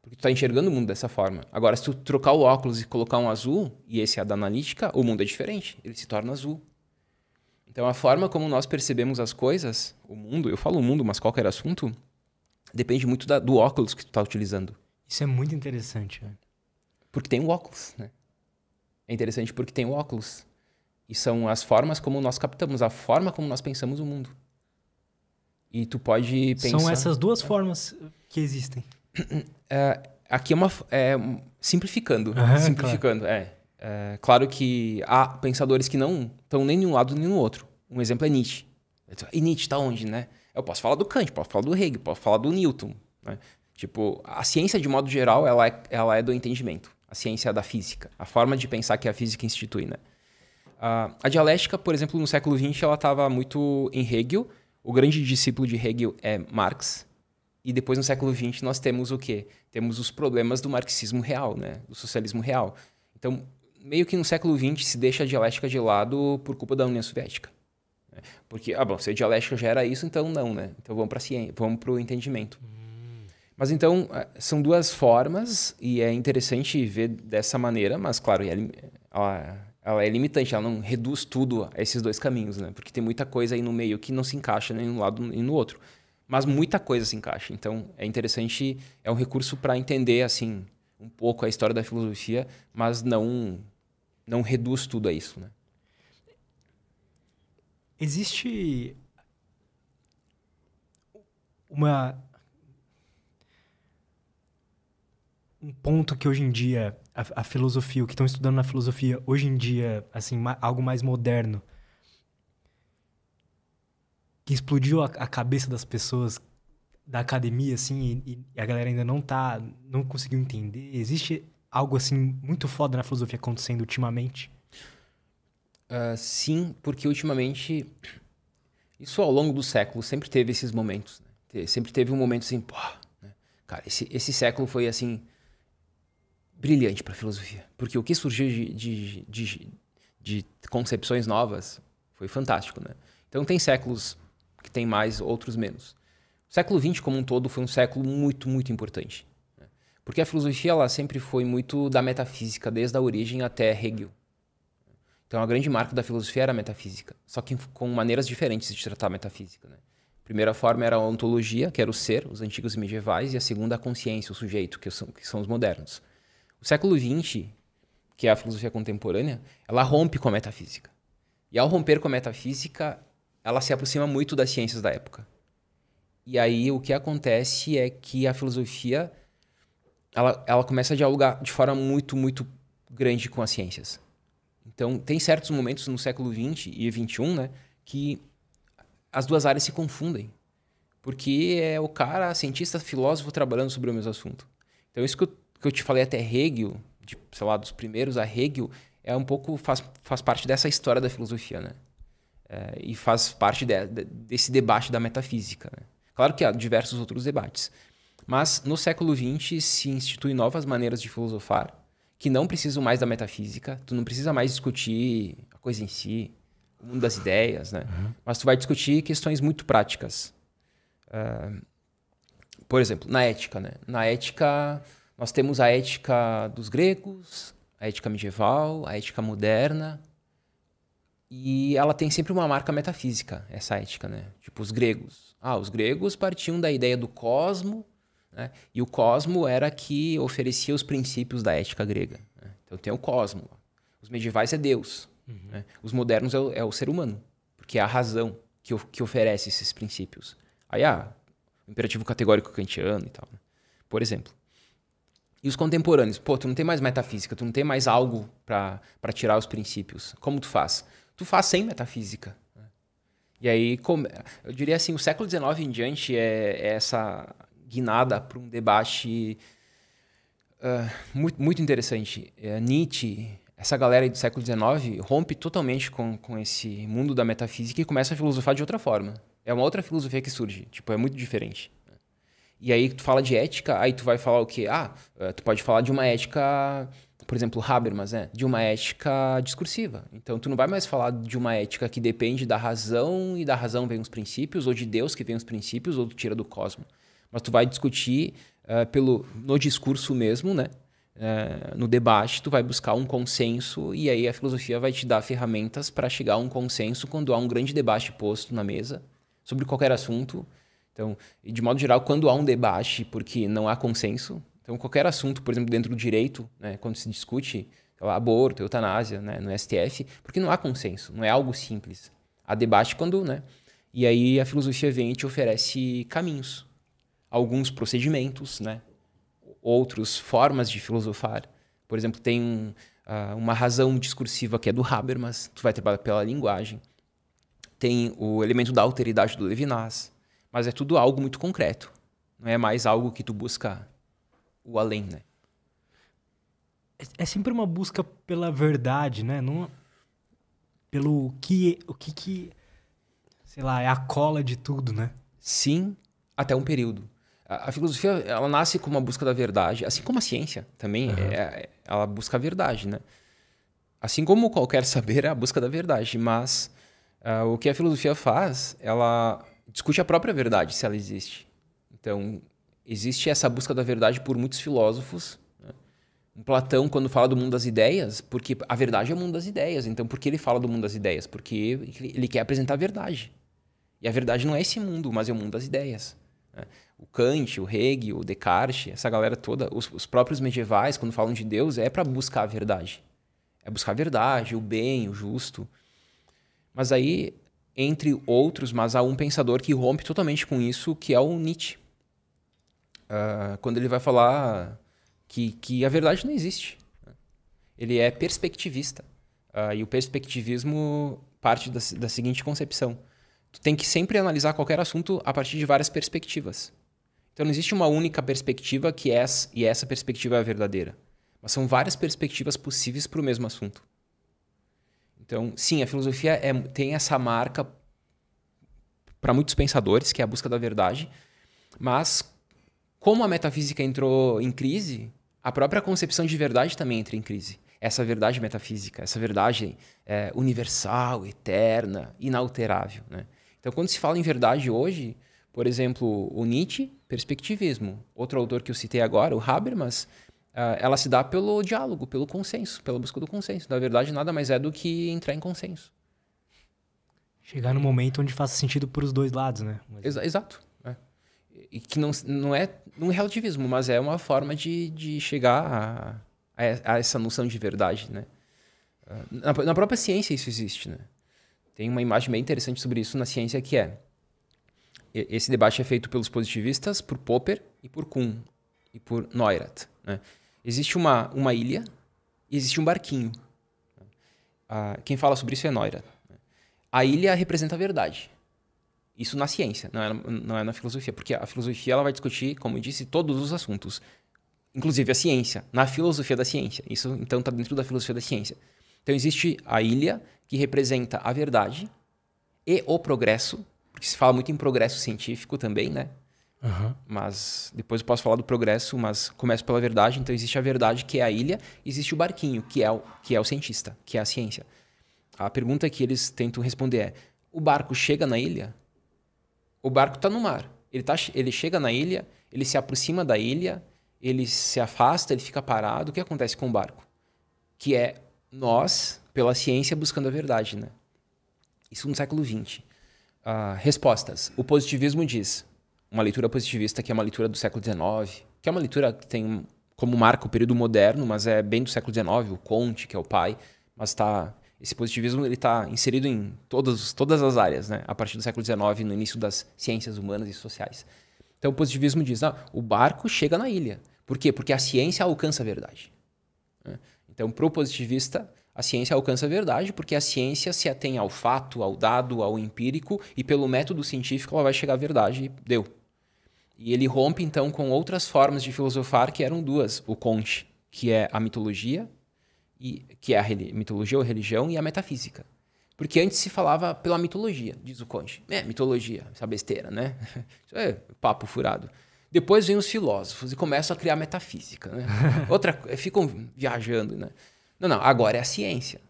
Porque tu tá enxergando o mundo dessa forma. Agora, se tu trocar o óculos e colocar um azul, e esse é a da analítica, o mundo é diferente. Ele se torna azul. Então, a forma como nós percebemos as coisas, o mundo, eu falo o mundo, mas qualquer assunto, depende muito da, do óculos que tu tá utilizando. Isso é muito interessante, né? Porque tem o óculos, né? É interessante porque tem o óculos. E são as formas como nós captamos, a forma como nós pensamos o mundo. E tu pode pensar... São essas duas formas que existem. Uh, aqui é uma... É, simplificando. Ah, simplificando, claro. É, é. Claro que há pensadores que não estão nem de um lado nem no outro. Um exemplo é Nietzsche. E Nietzsche está onde, né? Eu posso falar do Kant, posso falar do Hegel, posso falar do Newton. Né? Tipo, a ciência, de modo geral, ela é, ela é do entendimento. A ciência é da física. A forma de pensar que a física institui, né? Uh, a dialética, por exemplo, no século vinte, ela estava muito em Hegel. O grande discípulo de Hegel é Marx. E depois, no século vinte, nós temos o quê? Temos os problemas do marxismo real, né? Do socialismo real. Então, meio que no século vinte se deixa a dialética de lado por culpa da União Soviética. Porque, ah, bom, se a dialética já era isso, então não, né? Então vamos para a ciência, vamos para o entendimento. Hum. Mas então, são duas formas, e é interessante ver dessa maneira, mas claro, ela, ela é limitante, ela não reduz tudo a esses dois caminhos, né? Porque tem muita coisa aí no meio que não se encaixa nem num lado nem no outro. Mas muita coisa se encaixa, então é interessante, é um recurso para entender assim um pouco a história da filosofia, mas não, não reduz tudo a isso, né? Existe uma, um ponto que hoje em dia, a, a filosofia, o que estão estudando na filosofia hoje em dia, assim, ma, algo mais moderno, que explodiu a, a cabeça das pessoas da academia, assim, e, e a galera ainda não tá, não conseguiu entender. Existe algo, assim, muito foda na filosofia acontecendo ultimamente? Uh, sim, porque ultimamente, isso ao longo do século, sempre teve esses momentos, né? Sempre teve um momento assim, pô, né? Cara, esse, esse século foi, assim, brilhante pra filosofia. Porque o que surgiu de, de, de, de concepções novas foi fantástico, né? Então tem séculos que tem mais, outros menos. O século vinte como um todo foi um século muito, muito importante. Né? Porque a filosofia ela sempre foi muito da metafísica, desde a origem até Hegel. Então a grande marca da filosofia era a metafísica, só que com maneiras diferentes de tratar a metafísica. Né? A primeira forma era a ontologia, que era o ser, os antigos e medievais, e a segunda a consciência, o sujeito, que são, que são os modernos. O século vinte, que é a filosofia contemporânea, ela rompe com a metafísica. E ao romper com a metafísica, ela se aproxima muito das ciências da época. E aí o que acontece é que a filosofia ela, ela começa a dialogar de forma muito, muito grande com as ciências. Então, tem certos momentos no século vinte e vinte e um, né, que as duas áreas se confundem. Porque é o cara, cientista, filósofo, trabalhando sobre o mesmo assunto. Então, isso que eu, que eu te falei até Hegel, de, sei lá, dos primeiros a Hegel, é um pouco, faz, faz parte dessa história da filosofia, né? É, e faz parte de, de, desse debate da metafísica, né? Claro que há diversos outros debates. Mas, no século vinte, se instituem novas maneiras de filosofar que não precisam mais da metafísica. Tu não precisa mais discutir a coisa em si, o mundo das ideias, né? Uhum. Mas tu vai discutir questões muito práticas. Uh, por exemplo, na ética, né? Na ética, nós temos a ética dos gregos, a ética medieval, a ética moderna. E ela tem sempre uma marca metafísica, essa ética, né? Tipo, os gregos. Ah, os gregos partiam da ideia do cosmo, né? E o cosmo era que oferecia os princípios da ética grega, né? Então tem o cosmo. Os medievais é Deus. Uhum. Né? Os modernos é o, é o ser humano, porque é a razão que, que oferece esses princípios. Aí, ah, o imperativo categórico kantiano e tal, né? Por exemplo. E os contemporâneos? Pô, tu não tem mais metafísica, tu não tem mais algo para tirar os princípios. Como tu faz? Tu faz sem metafísica. E aí, eu diria assim, o século dezenove em diante é essa guinada para um debate uh, muito, muito interessante. É, Nietzsche, essa galera aí do século dezenove, rompe totalmente com, com esse mundo da metafísica e começa a filosofar de outra forma. É uma outra filosofia que surge, tipo, é muito diferente. E aí, tu fala de ética, aí tu vai falar o quê? Ah, tu pode falar de uma ética... Por exemplo, Habermas, né? De uma ética discursiva. Então, tu não vai mais falar de uma ética que depende da razão e da razão vem os princípios, ou de Deus que vem os princípios, ou tu tira do cosmo. Mas tu vai discutir uh, pelo, no discurso mesmo, né? Uh, no debate, tu vai buscar um consenso e aí a filosofia vai te dar ferramentas para chegar a um consenso quando há um grande debate posto na mesa sobre qualquer assunto. Então, de modo geral, quando há um debate porque não há consenso, então, qualquer assunto, por exemplo, dentro do direito, né, quando se discute aborto, eutanásia, né, no S T F, porque não há consenso, não é algo simples. Há debate quando... né? E aí a filosofia vem e te oferece caminhos, alguns procedimentos, né, outros formas de filosofar. Por exemplo, tem um, uh, uma razão discursiva que é do Habermas, tu vai trabalhar pela linguagem. Tem o elemento da alteridade do Levinas, mas é tudo algo muito concreto. Não é mais algo que tu busca... o além, né? É, é sempre uma busca pela verdade, né? Não pelo que, o que, que, sei lá, é a cola de tudo, né? Sim, até um período. A, a filosofia, ela nasce com uma busca da verdade, assim como a ciência também, uhum. é, ela busca a verdade, né? Assim como qualquer saber é a busca da verdade, mas uh, o que a filosofia faz, ela discute a própria verdade, se ela existe. Então... existe essa busca da verdade por muitos filósofos. Né? Platão, quando fala do mundo das ideias, porque a verdade é o mundo das ideias. Então, por que ele fala do mundo das ideias? Porque ele quer apresentar a verdade. E a verdade não é esse mundo, mas é o mundo das ideias. Né? O Kant, o Hegel, o Descartes, essa galera toda, os, os próprios medievais, quando falam de Deus, é para buscar a verdade. É buscar a verdade, o bem, o justo. Mas aí, entre outros, mas há um pensador que rompe totalmente com isso, que é o Nietzsche. Uh, quando ele vai falar que, que a verdade não existe. Ele é perspectivista. Uh, e o perspectivismo parte da, da seguinte concepção. Tu tem que sempre analisar qualquer assunto a partir de várias perspectivas. Então não existe uma única perspectiva que é essa, e essa perspectiva é a verdadeira. Mas são várias perspectivas possíveis para o mesmo assunto. Então, sim, a filosofia é, tem essa marca para muitos pensadores, que é a busca da verdade, mas... como a metafísica entrou em crise, a própria concepção de verdade também entra em crise. Essa verdade metafísica, essa verdade é, universal, eterna, inalterável. Né? Então, quando se fala em verdade hoje, por exemplo, o Nietzsche, perspectivismo. Outro autor que eu citei agora, o Habermas, ela se dá pelo diálogo, pelo consenso, pela busca do consenso. Na verdade, nada mais é do que entrar em consenso. Chegar no momento onde faça sentido para os dois lados, né? Mas... exato. E que não, não, é, não é relativismo, mas é uma forma de, de chegar a, a, a essa noção de verdade, né? Na, na própria ciência isso existe, né? Tem uma imagem bem interessante sobre isso na ciência que é... esse debate é feito pelos positivistas, por Popper e por Kuhn e por Neurath, né? Existe uma, uma ilha e existe um barquinho. ah, quem fala sobre isso é Noira. A ilha representa a verdade. Isso na ciência, não é, não é na filosofia, porque a filosofia ela vai discutir, como eu disse, todos os assuntos, inclusive a ciência, na filosofia da ciência. Isso, então, está dentro da filosofia da ciência. Então, existe a ilha, que representa a verdade e o progresso, porque se fala muito em progresso científico também, né? Uhum. Mas depois eu posso falar do progresso, mas começo pela verdade. Então, existe a verdade, que é a ilha, existe o barquinho, que é o, que é o cientista, que é a ciência. A pergunta que eles tentam responder é, o barco chega na ilha? O barco está no mar. Ele, tá, ele chega na ilha, ele se aproxima da ilha, ele se afasta, ele fica parado. O que acontece com o barco? Que é nós, pela ciência, buscando a verdade, né? Isso no século vinte. Uh, respostas. O positivismo diz... Uma leitura positivista, que é uma leitura do século dezenove, que é uma leitura que tem como marca o período moderno, mas é bem do século dezenove, o Comte, que é o pai, mas tá, esse positivismo está inserido em todas, todas as áreas, né? A partir do século dezenove, no início das ciências humanas e sociais. Então o positivismo diz, ah, o barco chega na ilha. Por quê? Porque a ciência alcança a verdade. Né? Então, para o positivista, a ciência alcança a verdade porque a ciência se atém ao fato, ao dado, ao empírico, e pelo método científico ela vai chegar à verdade, e deu. E ele rompe, então, com outras formas de filosofar, que eram duas. O Comte, que é a mitologia, e, que é a mitologia ou religião, e a metafísica. Porque antes se falava pela mitologia, diz o Comte. É, mitologia, essa besteira, né? Isso é papo furado. Depois vem os filósofos e começam a criar metafísica, né? Outra, ficam viajando, né? Não, não, agora é a ciência.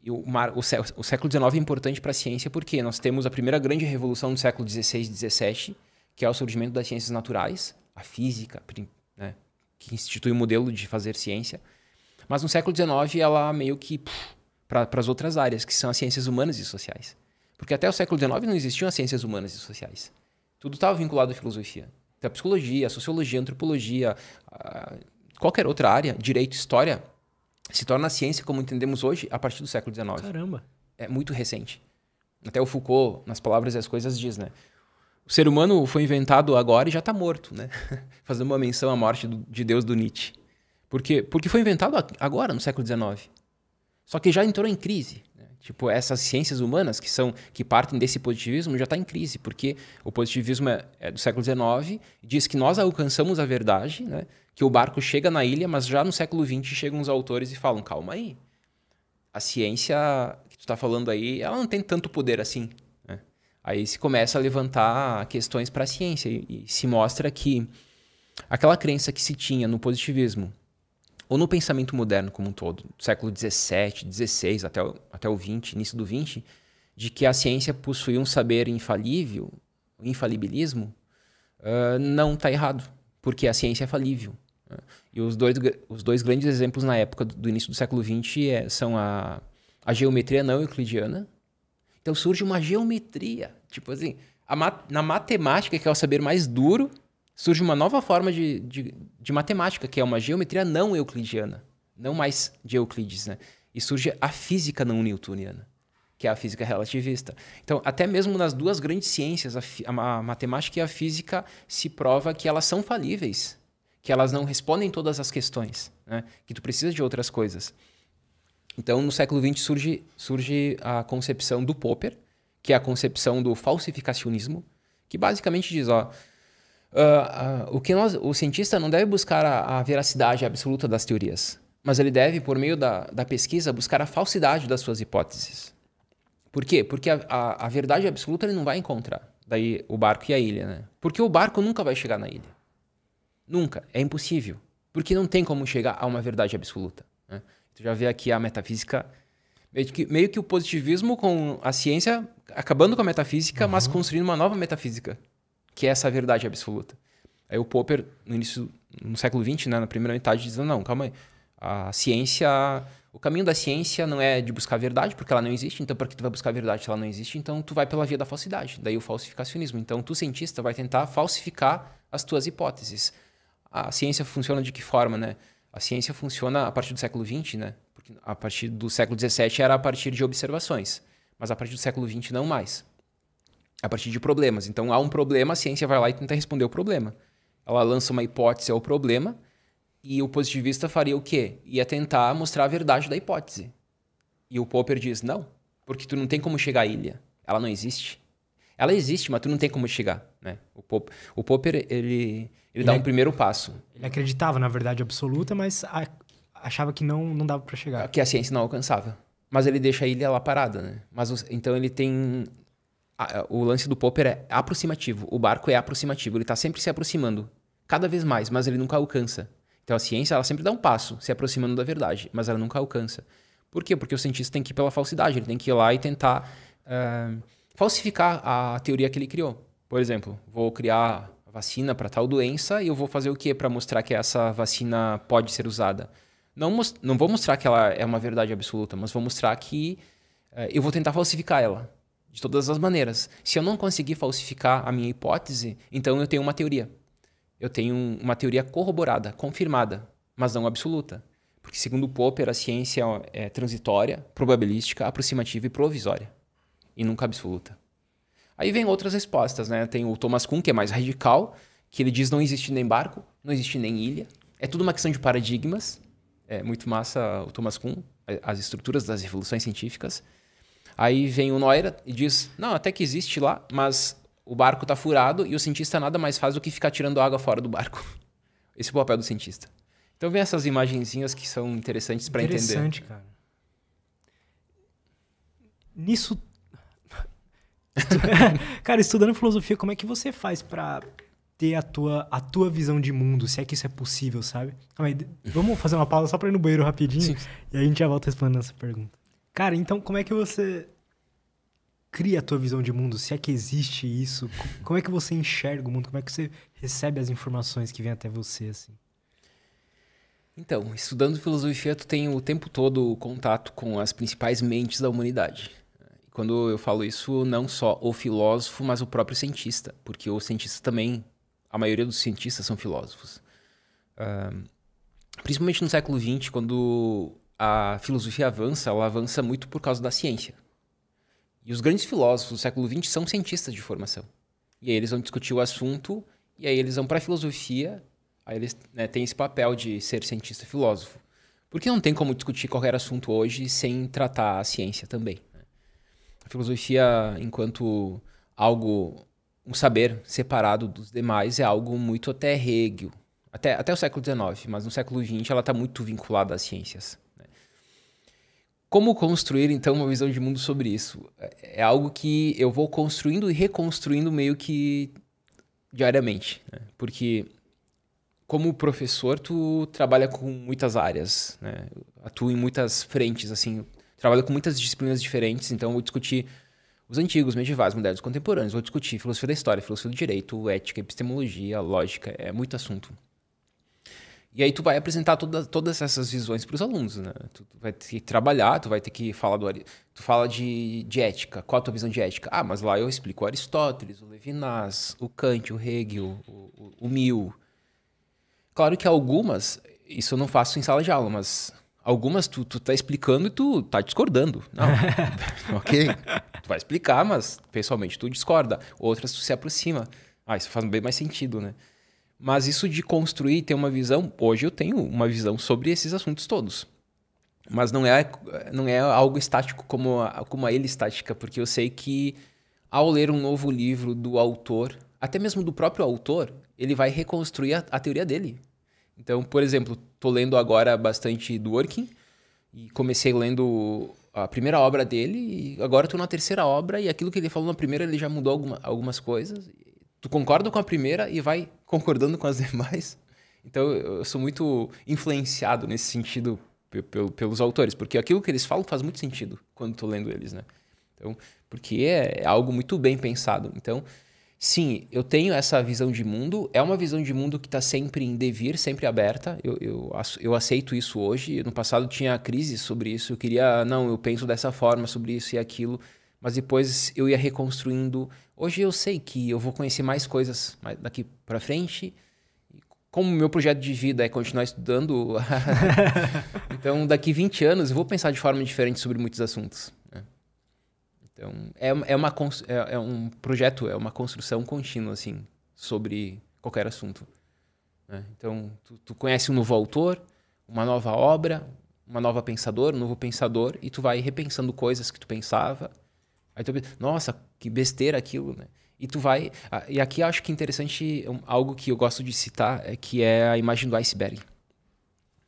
E o, o, o século dezenove é importante para a ciência porque nós temos a primeira grande revolução do século dezesseis e dezessete, que é o surgimento das ciências naturais, a física, né, que institui o modelo de fazer ciência. Mas no século dezenove ela meio que para as outras áreas, que são as ciências humanas e sociais. Porque até o século dezenove não existiam as ciências humanas e sociais. Tudo estava vinculado à filosofia. Então, a psicologia, a sociologia, a antropologia, a qualquer outra área, direito, história... se torna a ciência, como entendemos hoje, a partir do século dezenove. Caramba! É muito recente. Até o Foucault, nas Palavras e as Coisas, diz, né? O ser humano foi inventado agora e já está morto, né? Fazendo uma menção à morte do, de Deus do Nietzsche. Por quê? Porque foi inventado agora, no século dezenove. Só que já entrou em crise. Né? Tipo, essas ciências humanas que, são, que partem desse positivismo já está em crise, porque o positivismo é, é do século dezenove, diz que nós alcançamos a verdade, né? Que o barco chega na ilha, mas já no século vinte chegam os autores e falam, calma aí, a ciência que tu está falando aí, ela não tem tanto poder assim. Né? Aí se começa a levantar questões para a ciência e, e se mostra que aquela crença que se tinha no positivismo ou no pensamento moderno como um todo, do século dezessete, dezesseis até o, até o vinte, início do vinte, de que a ciência possui um saber infalível, o infalibilismo, uh, não está errado, porque a ciência é falível. E os dois, os dois grandes exemplos na época do início do século vinte é, são a, a geometria não euclidiana. Então surge uma geometria. Tipo assim, a mat, na matemática, que é o saber mais duro, surge uma nova forma de, de, de matemática, que é uma geometria não euclidiana. Não mais de Euclides, né? E surge a física não newtoniana, que é a física relativista. Então, até mesmo nas duas grandes ciências, a, a matemática e a física, se prova que elas são falíveis, que elas não respondem todas as questões, né? Que tu precisa de outras coisas. Então, no século vinte surge, surge a concepção do Popper, que é a concepção do falsificacionismo, que basicamente diz, ó, uh, uh, o, que nós, o cientista não deve buscar a, a veracidade absoluta das teorias, mas ele deve, por meio da, da pesquisa, buscar a falsidade das suas hipóteses. Por quê? Porque a, a, a verdade absoluta ele não vai encontrar. Daí o barco e a ilha, né? Porque o barco nunca vai chegar na ilha. Nunca. É impossível. Porque não tem como chegar a uma verdade absoluta. Né? Tu já vê aqui a metafísica... Meio que, meio que o positivismo com a ciência acabando com a metafísica, uhum. Mas construindo uma nova metafísica, que é essa verdade absoluta. Aí o Popper, no início no século vinte, né, na primeira metade, dizendo, não, calma aí, a ciência... O caminho da ciência não é de buscar a verdade, porque ela não existe. Então, para que tu vai buscar a verdade se ela não existe? Então, tu vai pela via da falsidade. Daí o falsificacionismo. Então, tu, cientista, vai tentar falsificar as tuas hipóteses. A ciência funciona de que forma, né? A ciência funciona a partir do século vinte, né? Porque a partir do século dezessete era a partir de observações, mas a partir do século vinte não mais. A partir de problemas. Então, há um problema, a ciência vai lá e tenta responder o problema. Ela lança uma hipótese ao problema E o positivista faria o quê? Ia tentar mostrar a verdade da hipótese. E o Popper diz, não, porque tu não tem como chegar à ilha. Ela não existe. Ela existe, mas tu não tem como chegar, né? O Popper, o Popper ele, ele, ele dá um primeiro passo. Ele acreditava na verdade absoluta, mas a, achava que não, não dava para chegar. Que a ciência não alcançava. Mas ele deixa a ilha lá parada, né? Mas, então ele tem... A, o lance do Popper é aproximativo. O barco é aproximativo. Ele está sempre se aproximando. Cada vez mais, mas ele nunca alcança. Então a ciência ela sempre dá um passo, se aproximando da verdade, mas ela nunca alcança. Por quê? Porque o cientista tem que ir pela falsidade. Ele tem que ir lá e tentar... Uh, falsificar a teoria que ele criou. Por exemplo, vou criar a vacina para tal doença e eu vou fazer o quê para mostrar que essa vacina pode ser usada? Não, não vou mostrar que ela é uma verdade absoluta, mas vou mostrar que eh, eu vou tentar falsificar ela de todas as maneiras. Se eu não conseguir falsificar a minha hipótese, então eu tenho uma teoria. Eu tenho uma teoria corroborada, confirmada, mas não absoluta. Porque segundo Popper, a ciência é transitória, probabilística, aproximativa e provisória. E nunca absoluta. Aí vem outras respostas, né? Tem o Thomas Kuhn, que é mais radical, que ele diz não existe nem barco, não existe nem ilha. É tudo uma questão de paradigmas. É muito massa o Thomas Kuhn, as estruturas das revoluções científicas. Aí vem o Neuer e diz, não, até que existe lá, mas o barco está furado e o cientista nada mais faz do que ficar tirando água fora do barco. Esse é o papel do cientista. Então vem essas imagenzinhas que são interessantes para entender. Interessante, cara. Nisso... Cara, estudando filosofia, como é que você faz pra ter a tua, a tua visão de mundo? Se é que isso é possível, sabe? Vamos fazer uma pausa só pra ir no banheiro rapidinho. Sim. E aí a gente já volta respondendo essa pergunta. Cara, então como é que você cria a tua visão de mundo? Se é que existe isso? Como é que você enxerga o mundo? Como é que você recebe as informações que vêm até você, assim? Então, estudando filosofia, tu tem o tempo todo o contato com as principais mentes da humanidade. Quando eu falo isso, não só o filósofo, mas o próprio cientista. Porque o cientista também, a maioria dos cientistas são filósofos. Uh, principalmente no século vinte, quando a filosofia avança, ela avança muito por causa da ciência. E os grandes filósofos do século vinte são cientistas de formação. E aí eles vão discutir o assunto, e aí eles vão para a filosofia, aí eles, né, têm esse papel de ser cientista-filósofo. Porque não tem como discutir qualquer assunto hoje sem tratar a ciência também. A filosofia, enquanto algo, um saber separado dos demais, é algo muito até Hegel, até, até o século dezenove, mas no século vinte ela está muito vinculada às ciências, né? Como construir, então, uma visão de mundo sobre isso? É algo que eu vou construindo e reconstruindo meio que diariamente, né? Porque, como professor, tu trabalha com muitas áreas, né? Atua em muitas frentes, assim... Trabalho com muitas disciplinas diferentes, então vou discutir os antigos, medievais, modernos, contemporâneos. Vou discutir filosofia da história, filosofia do direito, ética, epistemologia, lógica, é muito assunto. E aí tu vai apresentar toda, todas essas visões para os alunos, né? Tu, tu vai ter que trabalhar, tu vai ter que falar do... Tu fala de, de ética, qual a tua visão de ética? Ah, mas lá eu explico o Aristóteles, o Levinas, o Kant, o Hegel, o, o, o Mill. Claro que algumas, isso eu não faço em sala de aula, mas... Algumas tu, tu tá explicando e tu tá discordando. Não, ok. Tu vai explicar, mas pessoalmente tu discorda. Outras tu se aproxima. Ah, isso faz bem mais sentido, né? Mas isso de construir, ter uma visão... Hoje eu tenho uma visão sobre esses assuntos todos. Mas não é, não é algo estático como a, como a ele estática, porque eu sei que ao ler um novo livro do autor, até mesmo do próprio autor, ele vai reconstruir a, a teoria dele. Então, por exemplo, estou lendo agora bastante Dworkin e comecei lendo a primeira obra dele e agora estou na terceira obra e aquilo que ele falou na primeira ele já mudou alguma, algumas coisas. Tu concorda com a primeira e vai concordando com as demais. Então, eu sou muito influenciado nesse sentido pelos autores, porque aquilo que eles falam faz muito sentido quando estou lendo eles, né? Então, porque é algo muito bem pensado. Então... Sim, eu tenho essa visão de mundo. É uma visão de mundo que está sempre em devir, sempre aberta. Eu, eu, eu aceito isso hoje. No passado tinha crise sobre isso. Eu queria, não, eu penso dessa forma sobre isso e aquilo. Mas depois eu ia reconstruindo. Hoje eu sei que eu vou conhecer mais coisas daqui para frente. Como meu projeto de vida é continuar estudando, então daqui vinte anos eu vou pensar de forma diferente sobre muitos assuntos. Então, é, é, uma, é um projeto, é uma construção contínua, assim, sobre qualquer assunto. Né? Então, tu, tu conhece um novo autor, uma nova obra, uma nova pensadora, um novo pensador, e tu vai repensando coisas que tu pensava. Aí tu pensa, nossa, que besteira aquilo, né? E tu vai... E aqui acho que interessante, algo que eu gosto de citar, é que é a imagem do iceberg.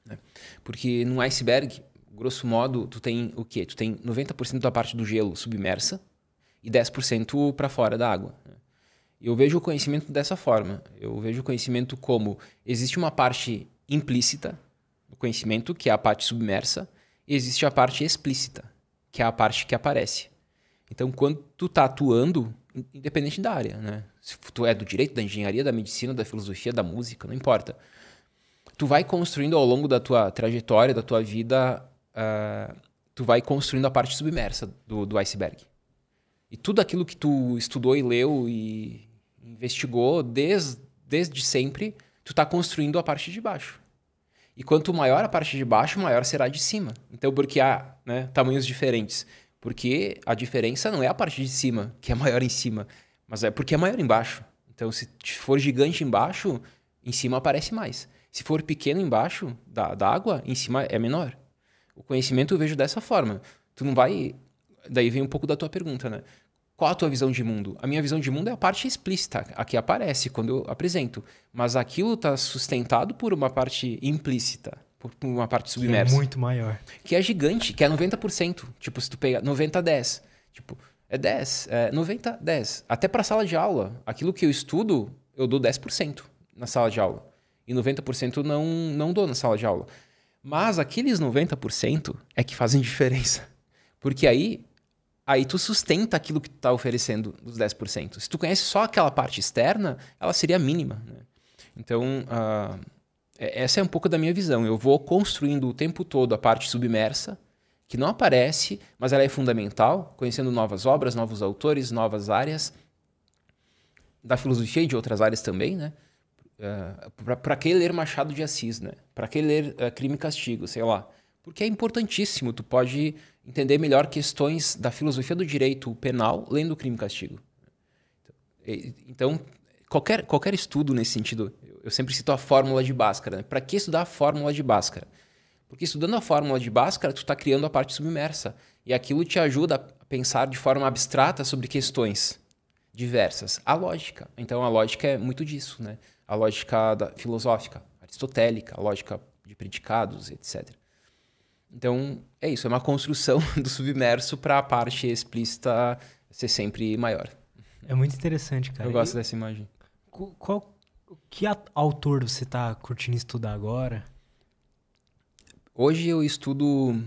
Né? Porque num iceberg, grosso modo, tu tem o quê? Tu tem noventa por cento da parte do gelo submersa e dez por cento para fora da água. Eu vejo o conhecimento dessa forma. Eu vejo o conhecimento como... Existe uma parte implícita do conhecimento, que é a parte submersa, e existe a parte explícita, que é a parte que aparece. Então, quando tu tá atuando... independente da área, né? Se tu é do direito, da engenharia, da medicina, da filosofia, da música, não importa. Tu vai construindo ao longo da tua trajetória, da tua vida, uh, tu vai construindo a parte submersa do, do iceberg. E tudo aquilo que tu estudou e leu e investigou desde, desde sempre, tu tá construindo a parte de baixo. E quanto maior a parte de baixo, maior será a de cima. Então, porque há, né, tamanhos diferentes... Porque a diferença não é a parte de cima, que é maior em cima, mas é porque é maior embaixo. Então, se for gigante embaixo, em cima aparece mais. Se for pequeno embaixo da, da água, em cima é menor. O conhecimento eu vejo dessa forma. Tu não vai... Daí vem um pouco da tua pergunta, né? Qual a tua visão de mundo? A minha visão de mundo é a parte explícita, a que aparece quando eu apresento. Mas aquilo está sustentado por uma parte implícita. Por uma parte submersa. Que é muito maior. Que é gigante, que é noventa por cento. Tipo, se tu pegar noventa a dez. Tipo, é dez, é noventa a dez. Até para sala de aula, aquilo que eu estudo, eu dou dez por cento na sala de aula. E noventa por cento não, não dou na sala de aula. Mas aqueles noventa por cento é que fazem diferença. Porque aí, aí tu sustenta aquilo que tu tá oferecendo dos dez por cento. Se tu conhece só aquela parte externa, ela seria mínima. Né? Então... Uh... Essa é um pouco da minha visão. Eu vou construindo o tempo todo a parte submersa, que não aparece, mas ela é fundamental, conhecendo novas obras, novos autores, novas áreas, da filosofia e de outras áreas também, né? Uh, para que ler Machado de Assis, né? Para que ler uh, Crime e Castigo, sei lá. Porque é importantíssimo, tu pode entender melhor questões da filosofia do direito penal lendo Crime e Castigo. Então, qualquer, qualquer estudo nesse sentido... Eu sempre cito a fórmula de Bhaskara. Né? Para que estudar a fórmula de Bhaskara? Porque estudando a fórmula de Bhaskara, tu está criando a parte submersa. E aquilo te ajuda a pensar de forma abstrata sobre questões diversas. A lógica. Então, a lógica é muito disso. Né? A lógica da, filosófica, aristotélica, a lógica de predicados, etcétera. Então, é isso. É uma construção do submerso para a parte explícita ser sempre maior. É muito interessante, cara. Eu gosto e... dessa imagem. Qual... Que autor você está curtindo estudar agora? Hoje eu estudo...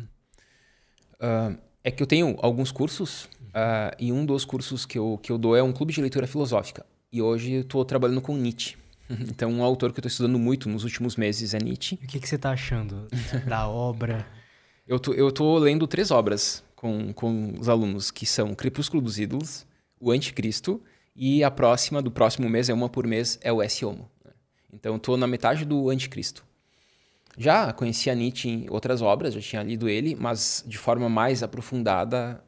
Uh, é que eu tenho alguns cursos, uh, e um dos cursos que eu, que eu dou é um clube de leitura filosófica. E hoje eu estou trabalhando com Nietzsche. Então, um autor que eu estou estudando muito nos últimos meses é Nietzsche. E o que, que você está achando da obra? Eu tô, eu tô lendo três obras com, com os alunos, que são Crepúsculo dos Ídolos, O Anticristo... E a próxima, do próximo mês, é uma por mês, é o S. Homo. Então, estou na metade do Anticristo. Já conhecia Nietzsche em outras obras, já tinha lido ele, mas de forma mais aprofundada,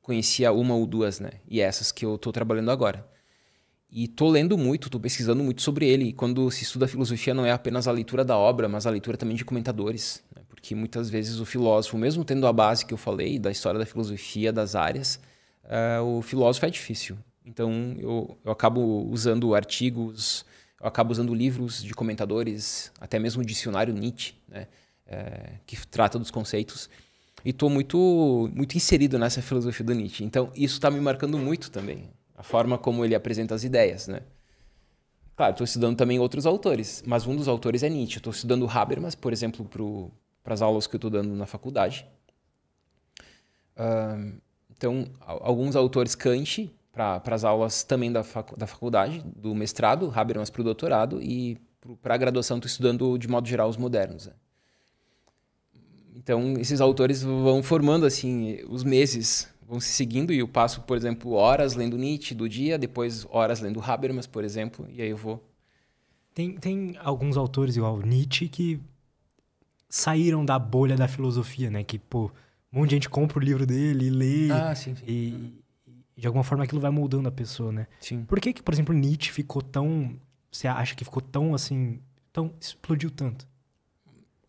conhecia uma ou duas, né? E essas que eu estou trabalhando agora. E estou lendo muito, estou pesquisando muito sobre ele. E quando se estuda a filosofia, não é apenas a leitura da obra, mas a leitura também de comentadores. Né? Porque muitas vezes o filósofo, mesmo tendo a base que eu falei, da história da filosofia, das áreas, uh, o filósofo é difícil. Então, eu, eu acabo usando artigos, eu acabo usando livros de comentadores, até mesmo o dicionário Nietzsche, né? É, que trata dos conceitos. E estou muito, muito inserido nessa filosofia do Nietzsche. Então, isso está me marcando muito também, a forma como ele apresenta as ideias. Né? Claro, estou estudando também outros autores, mas um dos autores é Nietzsche. Estou estudando Habermas, por exemplo, para as aulas que eu estou dando na faculdade. Uh, então, alguns autores, Kant... para as aulas também da, facu da faculdade, do mestrado, Habermas para o doutorado, e para a graduação estou estudando, de modo geral, os modernos. Né? Então, esses autores vão formando assim os meses, vão se seguindo, e eu passo, por exemplo, horas lendo Nietzsche do dia, depois horas lendo Habermas, por exemplo, e aí eu vou... Tem, tem alguns autores, igual Nietzsche, que saíram da bolha da filosofia, né? Que, pô, um monte de gente compra o livro dele e lê... Ah, sim, sim. E... Uhum. De alguma forma, aquilo vai moldando a pessoa, né? Sim. Por que que, por exemplo, Nietzsche ficou tão... Você acha que ficou tão, assim, Então, explodiu tanto.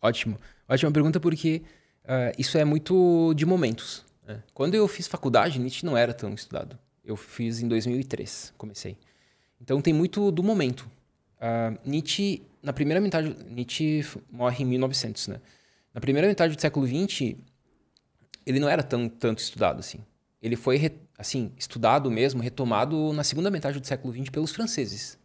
Ótimo. Ótima pergunta, porque uh, isso é muito de momentos. É. Quando eu fiz faculdade, Nietzsche não era tão estudado. Eu fiz em dois mil e três, comecei. Então, tem muito do momento. Uh, Nietzsche, na primeira metade... Nietzsche morre em mil e novecentos, né? Na primeira metade do século vinte, ele não era tão, tanto estudado assim. Ele foi, assim, estudado mesmo, retomado na segunda metade do século vinte pelos franceses,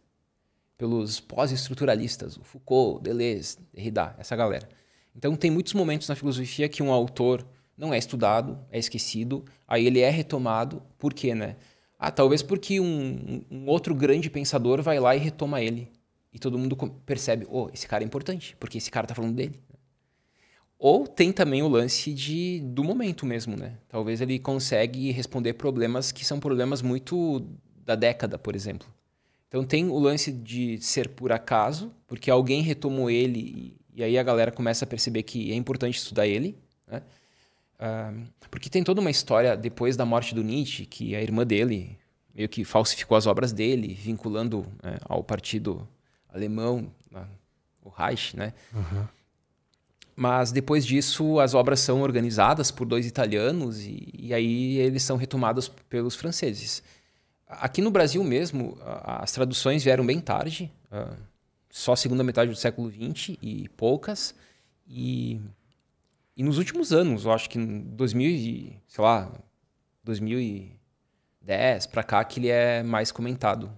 pelos pós-estruturalistas, o Foucault, Deleuze, Derrida, essa galera. Então, tem muitos momentos na filosofia que um autor não é estudado, é esquecido, aí ele é retomado. Por quê, né? Ah, talvez porque um, um outro grande pensador vai lá e retoma ele. E todo mundo percebe, oh, esse cara é importante, porque esse cara tá falando dele. Ou tem também o lance de, do momento mesmo, né? Talvez ele consegue responder problemas que são problemas muito da década, por exemplo. Então tem o lance de ser por acaso, porque alguém retomou ele e, e aí a galera começa a perceber que é importante estudar ele, né? Ah, porque tem toda uma história depois da morte do Nietzsche, que a irmã dele meio que falsificou as obras dele, vinculando é, ao partido alemão, o Reich, né? Uhum. Mas depois disso, as obras são organizadas por dois italianos e, e aí eles são retomados pelos franceses. Aqui no Brasil mesmo, as traduções vieram bem tarde, só segunda metade do século vinte e poucas. E, e nos últimos anos, eu acho que em dois mil e, sei lá, dois mil e dez para cá, que ele é mais comentado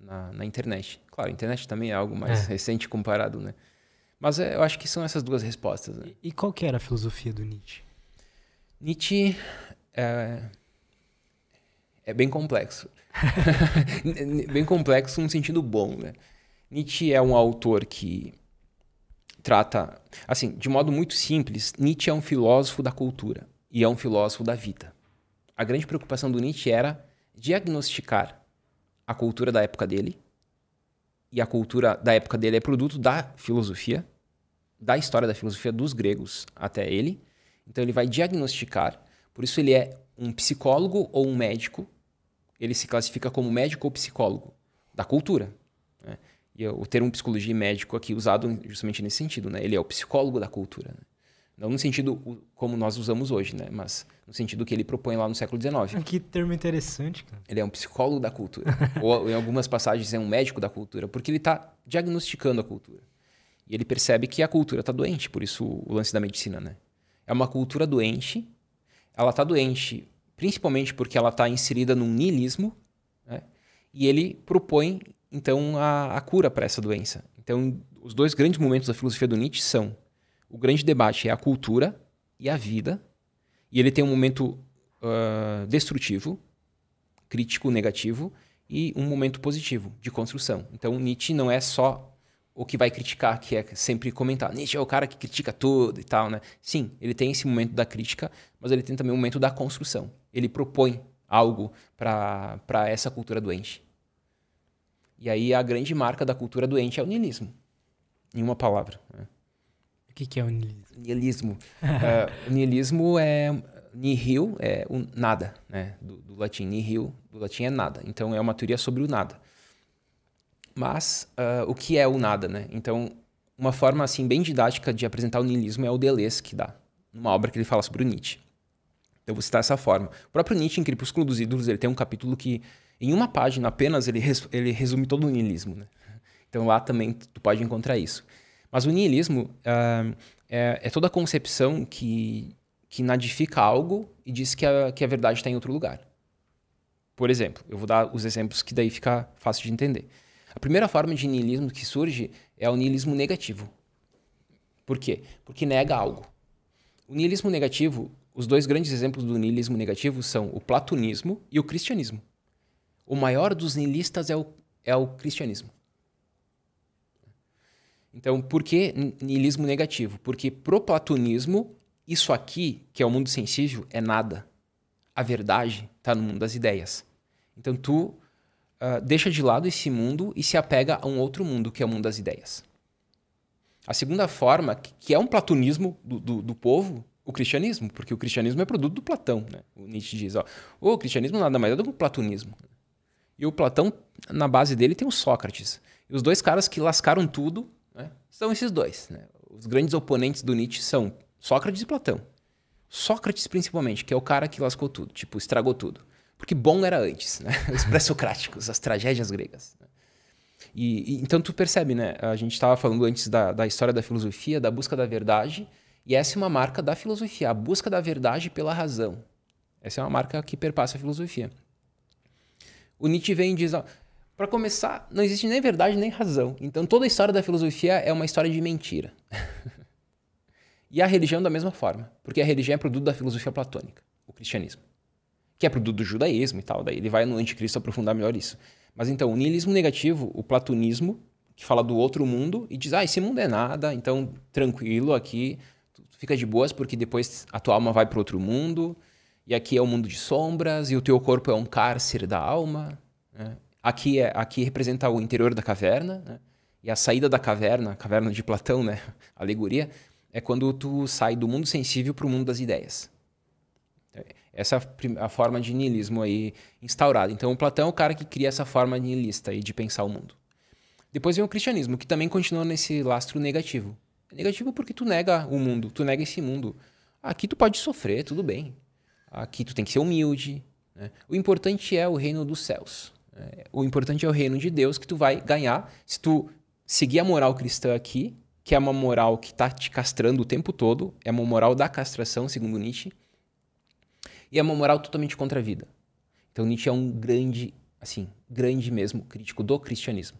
na, na internet. Claro, a internet também é algo mais é. recente comparado, né? Mas eu acho que são essas duas respostas. Né? E qual que era a filosofia do Nietzsche? Nietzsche é, é bem complexo. Bem complexo num sentido bom, né? Nietzsche é um autor que trata... Assim, de modo muito simples, Nietzsche é um filósofo da cultura e é um filósofo da vida. A grande preocupação do Nietzsche era diagnosticar a cultura da época dele, e a cultura da época dele é produto da filosofia, da história da filosofia dos gregos até ele. Então ele vai diagnosticar. Por isso ele é um psicólogo ou um médico. Ele se classifica como médico ou psicólogo da cultura, né? E o termo psicologia e médico aqui usado justamente nesse sentido, né? Ele é o psicólogo da cultura, né? Não no sentido como nós usamos hoje, né? Mas no sentido que ele propõe lá no século dezenove. Que termo interessante, cara. Ele é um psicólogo da cultura. Ou em algumas passagens é um médico da cultura, porque ele está diagnosticando a cultura. E ele percebe que a cultura está doente, por isso o lance da medicina, né? É uma cultura doente. Ela está doente principalmente porque ela está inserida num niilismo, né? E ele propõe, então, a, a cura para essa doença. Então, os dois grandes momentos da filosofia do Nietzsche são... O grande debate é a cultura e a vida. E ele tem um momento uh, destrutivo, crítico, negativo, e um momento positivo, de construção. Então, Nietzsche não é só o que vai criticar, que é sempre comentar. Nietzsche é o cara que critica tudo e tal, né? Sim, ele tem esse momento da crítica, mas ele tem também o momento da construção. Ele propõe algo para para essa cultura doente. E aí, a grande marca da cultura doente é o niilismo, em uma palavra, né? O que, que é o niilismo? Niilismo. uh, o niilismo é... Nihil é o nada, né? Do, do latim. Nihil, do latim é nada. Então, é uma teoria sobre o nada. Mas, uh, o que é o nada, né? Então, uma forma, assim, bem didática de apresentar o niilismo é o Deleuze que dá. Numa obra que ele fala sobre o Nietzsche. Então, eu vou citar essa forma. O próprio Nietzsche, em Crepúsculo dos Ídolos, ele tem um capítulo que, em uma página apenas, ele, res, ele resume todo o niilismo, né? Então, lá também tu pode encontrar isso. Mas o niilismo uh, é, é toda a concepção que, que nadifica algo e diz que a, que a verdade está em outro lugar. Por exemplo, eu vou dar os exemplos que daí fica fácil de entender. A primeira forma de niilismo que surge é o niilismo negativo. Por quê? Porque nega algo. O niilismo negativo, os dois grandes exemplos do niilismo negativo são o platonismo e o cristianismo. O maior dos niilistas é o, é o cristianismo. Então, por que niilismo negativo? Porque pro platonismo, isso aqui, que é o mundo sensível, é nada. A verdade está no mundo das ideias. Então, tu uh, deixa de lado esse mundo e se apega a um outro mundo, que é o mundo das ideias. A segunda forma, que é um platonismo do, do, do povo, o cristianismo, porque o cristianismo é produto do Platão, né? O Nietzsche diz, ó, o cristianismo nada mais é do que o platonismo. E o Platão, na base dele, tem o Sócrates. E os dois caras que lascaram tudo... Né? São esses dois. Né? Os grandes oponentes do Nietzsche são Sócrates e Platão. Sócrates, principalmente, que é o cara que lascou tudo, tipo, estragou tudo. Porque bom era antes, né? Os pré-socráticos, as tragédias gregas. Né? E, e, então tu percebe, né? A gente estava falando antes da, da história da filosofia, da busca da verdade, e essa é uma marca da filosofia, a busca da verdade pela razão. Essa é uma marca que perpassa a filosofia. O Nietzsche vem e diz, ó, para começar, não existe nem verdade nem razão. Então toda a história da filosofia é uma história de mentira. E a religião da mesma forma, porque a religião é produto da filosofia platônica, o cristianismo, que é produto do judaísmo e tal. Daí ele vai no Anticristo aprofundar melhor isso. Mas então, o niilismo negativo, o platonismo, que fala do outro mundo e diz, ah, esse mundo é nada, então tranquilo aqui, tu fica de boas porque depois a tua alma vai para outro mundo, e aqui é o mundo de sombras, e o teu corpo é um cárcere da alma, né? Aqui, é, aqui representa o interior da caverna, né? E a saída da caverna, a caverna de Platão, né? A alegoria, é quando tu sai do mundo sensível para o mundo das ideias. Essa é a forma de niilismo aí instaurada. Então, o Platão é o cara que cria essa forma niilista aí de pensar o mundo. Depois vem o cristianismo, que também continua nesse lastro negativo. É negativo porque tu nega o mundo, tu nega esse mundo. Aqui tu pode sofrer, tudo bem. Aqui tu tem que ser humilde. Né? O importante é o reino dos céus. Né? O importante é o reino de Deus que tu vai ganhar se tu seguir a moral cristã aqui, que é uma moral que está te castrando o tempo todo, é uma moral da castração, segundo Nietzsche. E é uma moral totalmente contra a vida. Então Nietzsche é um grande, assim, grande mesmo crítico do cristianismo.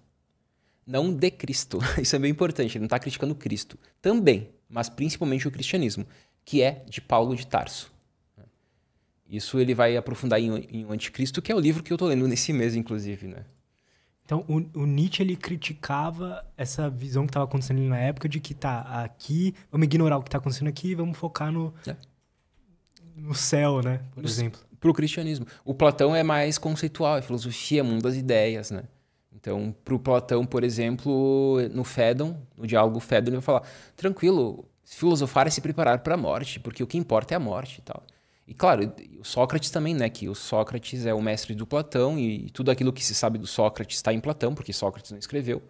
Não de Cristo, isso é bem importante, ele não está criticando Cristo. Também, mas principalmente o cristianismo, que é de Paulo de Tarso. Isso ele vai aprofundar em, em O Anticristo, que é o livro que eu estou lendo nesse mês, inclusive, né? Então, o, o Nietzsche, ele criticava essa visão que estava acontecendo na época de que tá aqui, vamos ignorar o que está acontecendo aqui e vamos focar no... É. No céu, né? Por exemplo. Para o cristianismo. O Platão é mais conceitual, é filosofia, mundo das ideias, né? Então, para o Platão, por exemplo, no Fédon, no diálogo Fédon, ele vai falar, tranquilo, filosofar é se preparar para a morte, porque o que importa é a morte e tal. E claro, o Sócrates também, né? Que o Sócrates é o mestre do Platão e tudo aquilo que se sabe do Sócrates está em Platão, porque Sócrates não escreveu.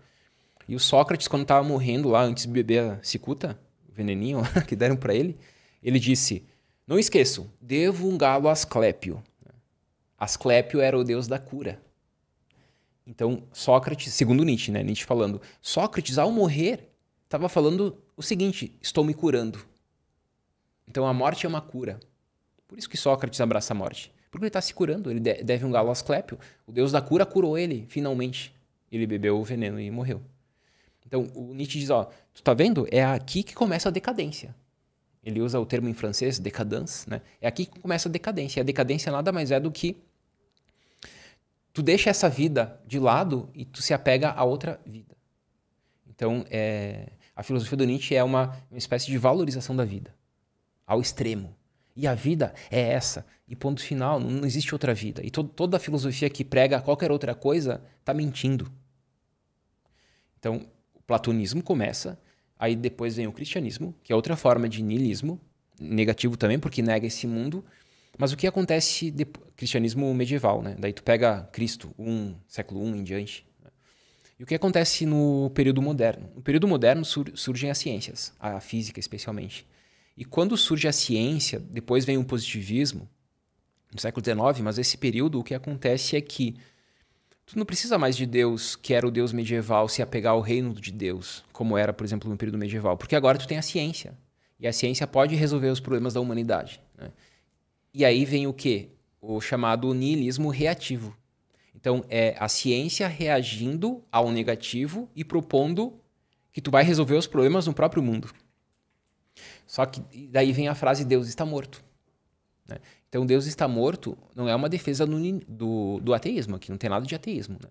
E o Sócrates, quando estava morrendo lá, antes de beber a cicuta, o veneninho lá que deram para ele, ele disse... Não esqueçam, devo um galo a Asclépio. Asclépio era o deus da cura. Então, Sócrates, segundo Nietzsche, né? Nietzsche falando, Sócrates, ao morrer, estava falando o seguinte, estou me curando. Então, a morte é uma cura. Por isso que Sócrates abraça a morte. Porque ele está se curando, ele deve um galo a Asclépio. O deus da cura curou ele, finalmente. Ele bebeu o veneno e morreu. Então, o Nietzsche diz, ó, tu tá vendo? É aqui que começa a decadência. Ele usa o termo em francês, décadence, né? É aqui que começa a decadência. A decadência nada mais é do que tu deixa essa vida de lado e tu se apega a outra vida. Então, é... a filosofia do Nietzsche é uma, uma espécie de valorização da vida, ao extremo. E a vida é essa. E ponto final, não, não existe outra vida. E to toda a filosofia que prega qualquer outra coisa está mentindo. Então, o platonismo começa... Aí depois vem o cristianismo, que é outra forma de niilismo, negativo também, porque nega esse mundo. Mas o que acontece depois? Cristianismo medieval, né? Daí tu pega Cristo, um, século I em diante. E o que acontece no período moderno? No período moderno sur surgem as ciências, a física especialmente. E quando surge a ciência, depois vem o positivismo, no século dezenove, mas esse período o que acontece é que tu não precisa mais de Deus, que era o Deus medieval, se apegar ao reino de Deus, como era, por exemplo, no período medieval. Porque agora tu tem a ciência. E a ciência pode resolver os problemas da humanidade. Né? E aí vem o quê? O chamado niilismo reativo. Então, é a ciência reagindo ao negativo e propondo que tu vai resolver os problemas no próprio mundo. Só que daí vem a frase, Deus está morto. Né? Então, Deus está morto não é uma defesa do, do, do ateísmo, aqui não tem nada de ateísmo. Né?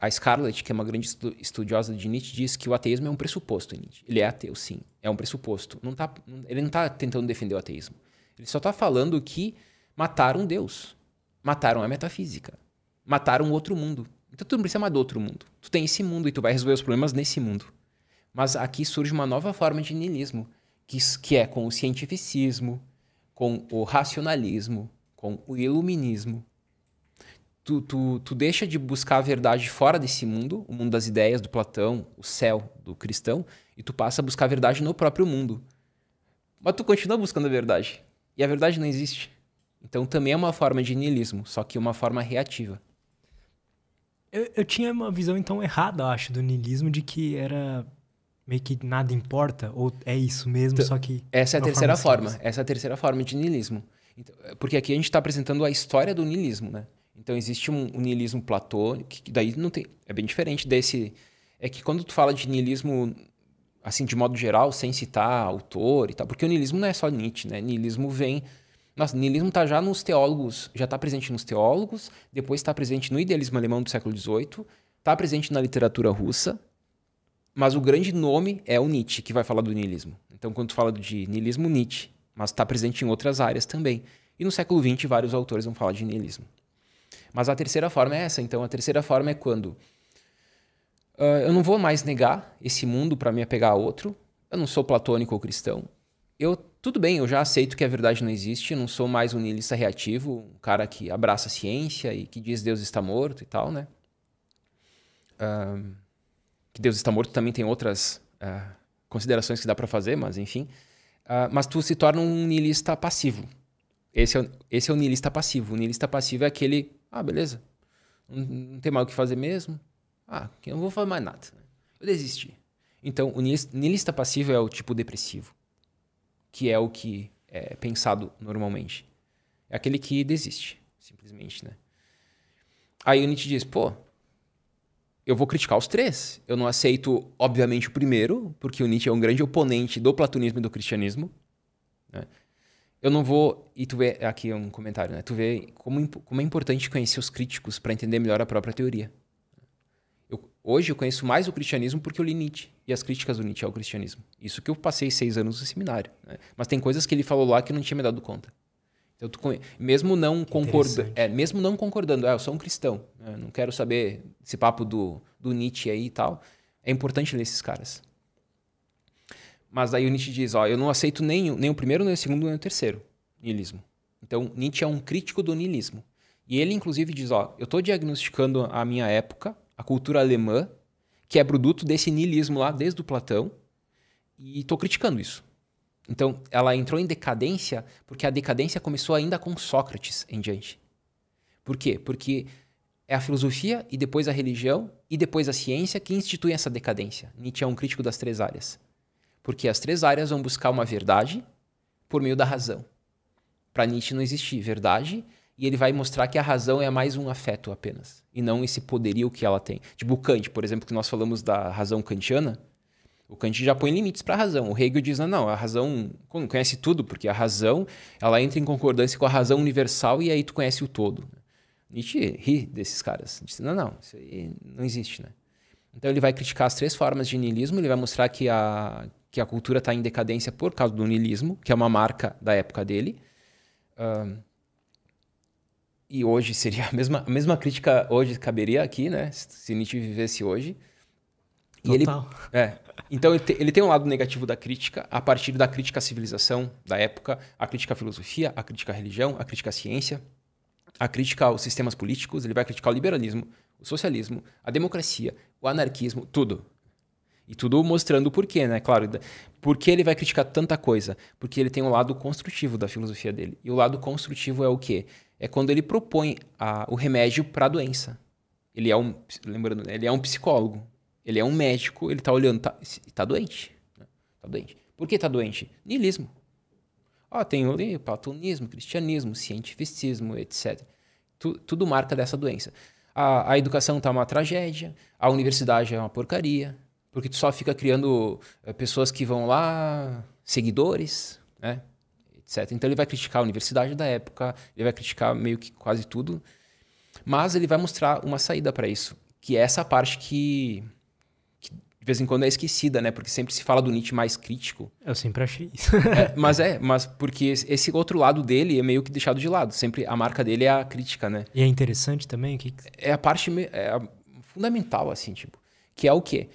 A Scarlett, que é uma grande estu, estudiosa de Nietzsche, diz que o ateísmo é um pressuposto em Nietzsche. Ele é ateu, sim, é um pressuposto. Não tá, ele não está tentando defender o ateísmo. Ele só está falando que mataram Deus, mataram a metafísica, mataram o outro mundo. Então, tu não precisa mais do outro mundo. Tu tem esse mundo e tu vai resolver os problemas nesse mundo. Mas aqui surge uma nova forma de niilismo, que, que é com o cientificismo, com o racionalismo, com o iluminismo. tu, tu, tu deixa de buscar a verdade fora desse mundo, o mundo das ideias do Platão, o céu do cristão, e tu passa a buscar a verdade no próprio mundo. Mas tu continua buscando a verdade. E a verdade não existe. Então também é uma forma de niilismo, só que uma forma reativa. Eu, eu tinha uma visão então errada, acho, do niilismo, de que era meio que nada importa, ou é isso mesmo, então, só que... Essa é a terceira forma, forma essa é a terceira forma de niilismo. Então, porque aqui a gente está apresentando a história do niilismo, né? Então existe um, um niilismo platônico, que daí não tem, é bem diferente desse... É que quando tu fala de niilismo... assim, de modo geral, sem citar autor e tal, porque o niilismo não é só Nietzsche, né? Niilismo vem... Nossa, niilismo está já nos teólogos, já está presente nos teólogos, depois está presente no idealismo alemão do século dezoito, está presente na literatura russa, mas o grande nome é o Nietzsche, que vai falar do niilismo. Então, quando tu fala de niilismo, Nietzsche, mas está presente em outras áreas também. E no século vinte, vários autores vão falar de niilismo. Mas a terceira forma é essa. Então, a terceira forma é quando... Uh, eu não vou mais negar esse mundo para me apegar a outro. Eu não sou platônico ou cristão. Eu, tudo bem, eu já aceito que a verdade não existe. Eu não sou mais um niilista reativo, um cara que abraça a ciência e que diz Deus está morto e tal, né? Uh, que Deus está morto também tem outras uh, considerações que dá para fazer, mas enfim. Uh, mas tu se torna um niilista passivo. Esse é, esse é o niilista passivo. O niilista passivo é aquele... Ah, beleza. Não, não tem mais o que fazer mesmo. Ah, eu não vou fazer mais nada. Eu desisti. Então, o niilista passivo é o tipo depressivo, que é o que é pensado normalmente. É aquele que desiste, simplesmente, né? Aí o Nietzsche diz, pô, eu vou criticar os três. Eu não aceito, obviamente, o primeiro, porque o Nietzsche é um grande oponente do platonismo e do cristianismo, né? Eu não vou... E tu vê... Aqui é um comentário, né? Tu vê como, como é importante conhecer os críticos para entender melhor a própria teoria. Hoje eu conheço mais o cristianismo porque eu li Nietzsche e as críticas do Nietzsche ao cristianismo. Isso que eu passei seis anos no seminário, né? Mas tem coisas que ele falou lá que eu não tinha me dado conta. Então, tu conhe... mesmo, não concorda... é, mesmo não concordando, ah, eu sou um cristão, né? Não quero saber esse papo do, do Nietzsche aí e tal, é importante ler esses caras. Mas aí o Nietzsche diz, ó, eu não aceito nem, nem o primeiro, nem o segundo, nem o terceiro niilismo. Então Nietzsche é um crítico do niilismo. E ele inclusive diz, ó, eu estou diagnosticando a minha época, a cultura alemã, que é produto desse niilismo lá desde o Platão, e estou criticando isso. Então, ela entrou em decadência porque a decadência começou ainda com Sócrates em diante. Por quê? Porque é a filosofia e depois a religião e depois a ciência que instituem essa decadência. Nietzsche é um crítico das três áreas. Porque as três áreas vão buscar uma verdade por meio da razão. Para Nietzsche não existe verdade. E ele vai mostrar que a razão é mais um afeto apenas, e não esse poderio que ela tem. Tipo o Kant, por exemplo, que nós falamos da razão kantiana, o Kant já põe limites para a razão. O Hegel diz, ah, não, a razão conhece tudo, porque a razão ela entra em concordância com a razão universal e aí tu conhece o todo. Nietzsche ri desses caras, diz, não, não, isso aí não existe, né? Então ele vai criticar as três formas de niilismo, ele vai mostrar que a, que a cultura está em decadência por causa do niilismo, que é uma marca da época dele. Um, E hoje seria a mesma, a mesma crítica, hoje caberia aqui, né? Se Nietzsche vivesse hoje. E ele, é, então ele, te, ele tem um lado negativo da crítica, a partir da crítica à civilização da época, a crítica à filosofia, a crítica à religião, a crítica à ciência, a crítica aos sistemas políticos, ele vai criticar o liberalismo, o socialismo, a democracia, o anarquismo, tudo. E tudo mostrando o porquê, né? Claro, por que ele vai criticar tanta coisa? Porque ele tem um lado construtivo da filosofia dele. E o lado construtivo é o quê? É quando ele propõe a, o remédio para a doença. Ele é um, lembrando, ele é um psicólogo, ele é um médico, ele está olhando, está tá doente, né? Tá doente. Por que está doente? Niilismo. Ah, tem ali platonismo, cristianismo, cientificismo, etcétera. Tu, tudo marca dessa doença. A, a educação está uma tragédia, a universidade é uma porcaria, porque tu só fica criando é, pessoas que vão lá, seguidores, né? Etc. Então ele vai criticar a universidade da época, ele vai criticar meio que quase tudo, mas ele vai mostrar uma saída para isso, que é essa parte que, que de vez em quando é esquecida, né? Porque sempre se fala do Nietzsche mais crítico. Eu sempre achei isso. É, mas é, mas porque esse outro lado dele é meio que deixado de lado, sempre a marca dele é a crítica, né? E é interessante também? Que... É a parte é a fundamental, assim, tipo, que é o quê?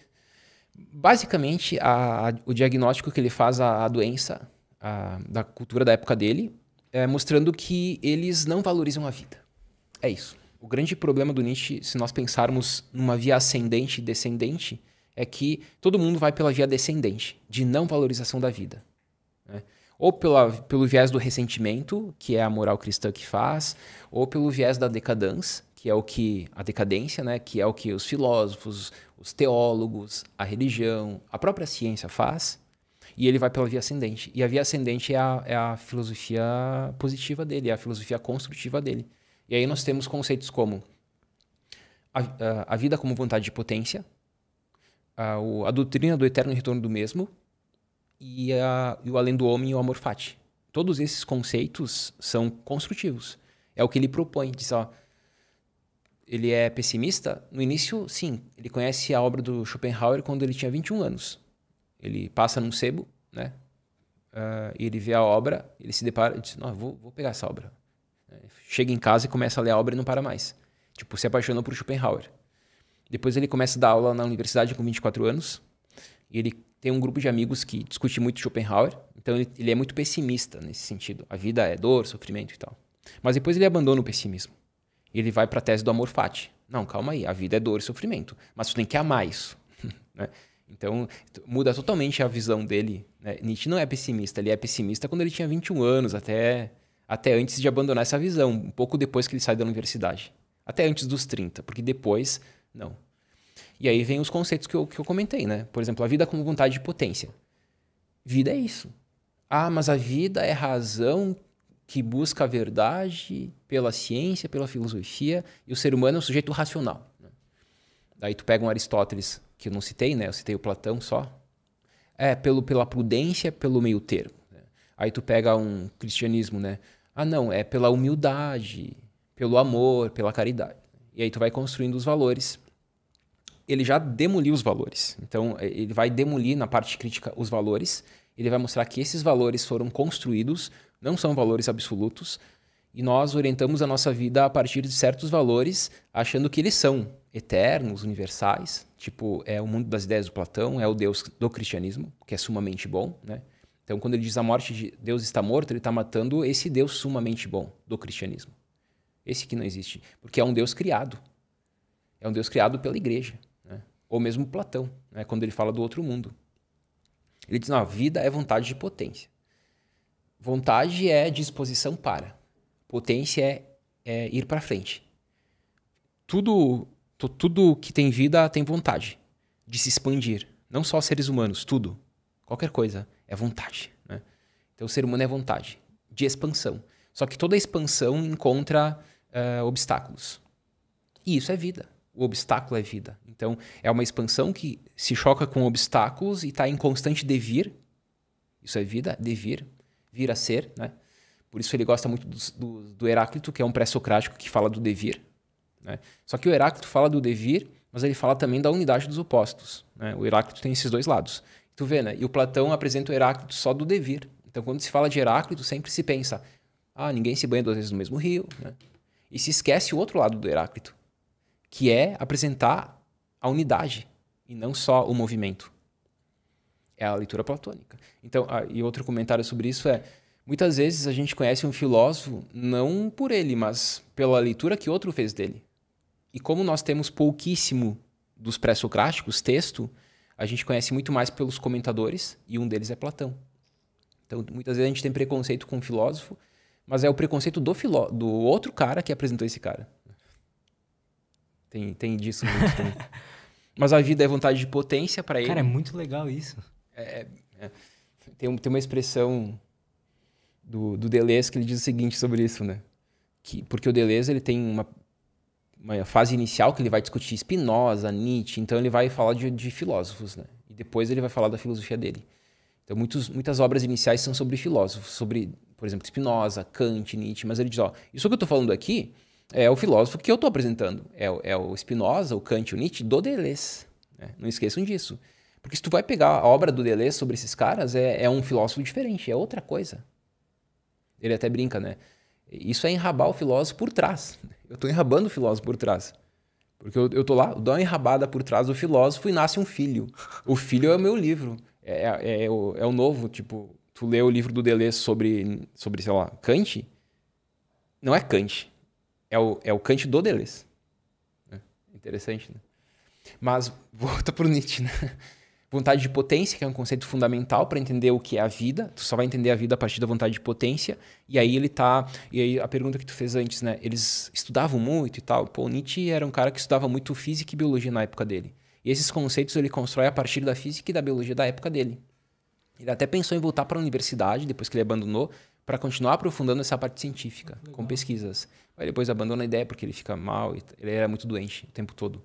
Basicamente, a, a, o diagnóstico que ele faz à doença... A, da cultura da época dele, é, mostrando que eles não valorizam a vida. É isso. O grande problema do Nietzsche, se nós pensarmos numa via ascendente e descendente, é que todo mundo vai pela via descendente, de não valorização da vida, né? Ou pela, pelo viés do ressentimento, que é a moral cristã que faz, ou pelo viés da decadência, que é o que a decadência, né, que é o que os filósofos, os teólogos, a religião, a própria ciência faz, e ele vai pela via ascendente. E a via ascendente é a, é a filosofia positiva dele, é a filosofia construtiva dele. E aí nós temos conceitos como a, a, a vida como vontade de potência, a, a doutrina do eterno retorno do mesmo, E, a, e o além do homem e o amor fati. Todos esses conceitos são construtivos. É o que ele propõe. Diz, ó, ele é pessimista? No início, sim. Ele conhece a obra do Schopenhauer quando ele tinha vinte e um anos. Ele passa num sebo, né? Uh, e ele vê a obra, ele se depara e diz, não, vou, vou pegar essa obra. Chega em casa e começa a ler a obra e não para mais. Tipo, se apaixona por Schopenhauer. Depois ele começa a dar aula na universidade com vinte e quatro anos. E ele tem um grupo de amigos que discute muito Schopenhauer, então ele, ele é muito pessimista nesse sentido. A vida é dor, sofrimento e tal. Mas depois ele abandona o pessimismo. Ele vai para a tese do amor fati. Não, calma aí, a vida é dor e sofrimento, mas tu tem que amar isso. Né? Então, muda totalmente a visão dele, né? Nietzsche não é pessimista, ele é pessimista quando ele tinha vinte e um anos, até, até antes de abandonar essa visão, um pouco depois que ele sai da universidade. Até antes dos trinta, porque depois, não. E aí vem os conceitos que eu, que eu comentei, né? Por exemplo, a vida como vontade de potência. Vida é isso. Ah, mas a vida é razão que busca a verdade pela ciência, pela filosofia, e o ser humano é um sujeito racional. Daí tu pega um Aristóteles, que eu não citei, né? Eu citei o Platão só. É, pelo, pela prudência, pelo meio termo. Aí tu pega um cristianismo, né? Ah, não, é pela humildade, pelo amor, pela caridade. E aí tu vai construindo os valores. Ele já demoliu os valores. Então, ele vai demolir na parte crítica os valores, ele vai mostrar que esses valores foram construídos, não são valores absolutos, e nós orientamos a nossa vida a partir de certos valores, achando que eles são eternos, universais, tipo, é o mundo das ideias do Platão, é o Deus do cristianismo, que é sumamente bom, né? Então, quando ele diz a morte de Deus está morto, ele está matando esse Deus sumamente bom do cristianismo. Esse que não existe, porque é um Deus criado. É um Deus criado pela igreja. Ou mesmo Platão, né, quando ele fala do outro mundo. Ele diz, não, a vida é vontade de potência. Vontade é disposição para. Potência é, é ir para frente. Tudo, tudo que tem vida tem vontade de se expandir. Não só seres humanos, tudo. Qualquer coisa é vontade, né? Então o ser humano é vontade de expansão. Só que toda expansão encontra uh, obstáculos. E isso é vida. O obstáculo é vida. Então, é uma expansão que se choca com obstáculos e está em constante devir. Isso é vida, devir, vir a ser, né? Por isso ele gosta muito do, do, do Heráclito, que é um pré-socrático que fala do devir, né? Só que o Heráclito fala do devir, mas ele fala também da unidade dos opostos, né? O Heráclito tem esses dois lados. Tu vê, né? E o Platão apresenta o Heráclito só do devir. Então, quando se fala de Heráclito, sempre se pensa, ah, ninguém se banha duas vezes no mesmo rio, né? E se esquece o outro lado do Heráclito, que é apresentar a unidade e não só o movimento. É a leitura platônica. Então, ah, e outro comentário sobre isso é, muitas vezes a gente conhece um filósofo não por ele, mas pela leitura que outro fez dele. E como nós temos pouquíssimo dos pré-socráticos, texto, a gente conhece muito mais pelos comentadores, e um deles é Platão. Então, muitas vezes a gente tem preconceito com o filósofo, mas é o preconceito do, filó do outro cara que apresentou esse cara. Tem, tem disso muito também. Mas a vida é vontade de potência para ele. Cara, é muito legal isso. É, é, tem, um, tem uma expressão do, do Deleuze que ele diz o seguinte sobre isso, né? Que, porque o Deleuze ele tem uma, uma fase inicial que ele vai discutir Spinoza, Nietzsche, então ele vai falar de, de filósofos, né? E depois ele vai falar da filosofia dele. Então muitos, muitas obras iniciais são sobre filósofos, sobre, por exemplo, Spinoza, Kant, Nietzsche, mas ele diz, ó, isso que eu tô falando aqui é o filósofo que eu estou apresentando. É, é o Spinoza, o Kant, o Nietzsche, do Deleuze, né? Não esqueçam disso. Porque se tu vai pegar a obra do Deleuze sobre esses caras, é, é um filósofo diferente, é outra coisa. Ele até brinca, né? Isso é enrabar o filósofo por trás. Eu estou enrabando o filósofo por trás. Porque eu estou lá, eu dou uma enrabada por trás do filósofo e nasce um filho. O filho é o meu livro. É, é, é, o, é o novo, tipo, tu lê o livro do Deleuze sobre, sobre, sei lá, Kant, não é Kant. é o, é o Kant do Deleuze. É interessante, né? Mas volta para o Nietzsche, né? Vontade de potência, que é um conceito fundamental para entender o que é a vida. Tu só vai entender a vida a partir da vontade de potência. E aí ele tá... E aí a pergunta que tu fez antes, né? Eles estudavam muito e tal. Pô, Nietzsche era um cara que estudava muito física e biologia na época dele. E esses conceitos ele constrói a partir da física e da biologia da época dele. Ele até pensou em voltar para a universidade, depois que ele abandonou, para continuar aprofundando essa parte científica, legal, com pesquisas. Aí depois abandona a ideia porque ele fica mal, ele era muito doente o tempo todo.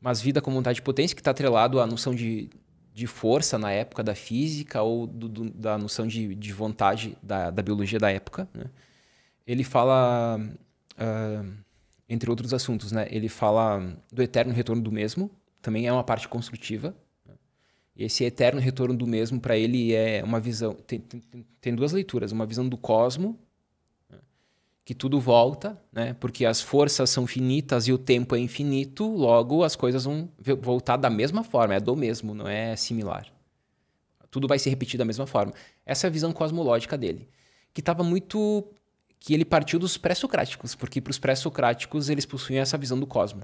Mas vida com vontade de potência, que está atrelado à noção de, de força na época da física ou do, do, da noção de, de vontade da, da biologia da época, né? Ele fala, uh, entre outros assuntos, né? Ele fala do eterno retorno do mesmo, também é uma parte construtiva. Esse eterno retorno do mesmo, para ele, é uma visão... Tem, tem, tem duas leituras. Uma visão do cosmo, né? Que tudo volta, né? Porque as forças são finitas e o tempo é infinito, logo as coisas vão voltar da mesma forma, é do mesmo, não é similar. Tudo vai se repetir da mesma forma. Essa é a visão cosmológica dele, que estava muito... que ele partiu dos pré-socráticos, porque para os pré-socráticos eles possuíam essa visão do cosmo.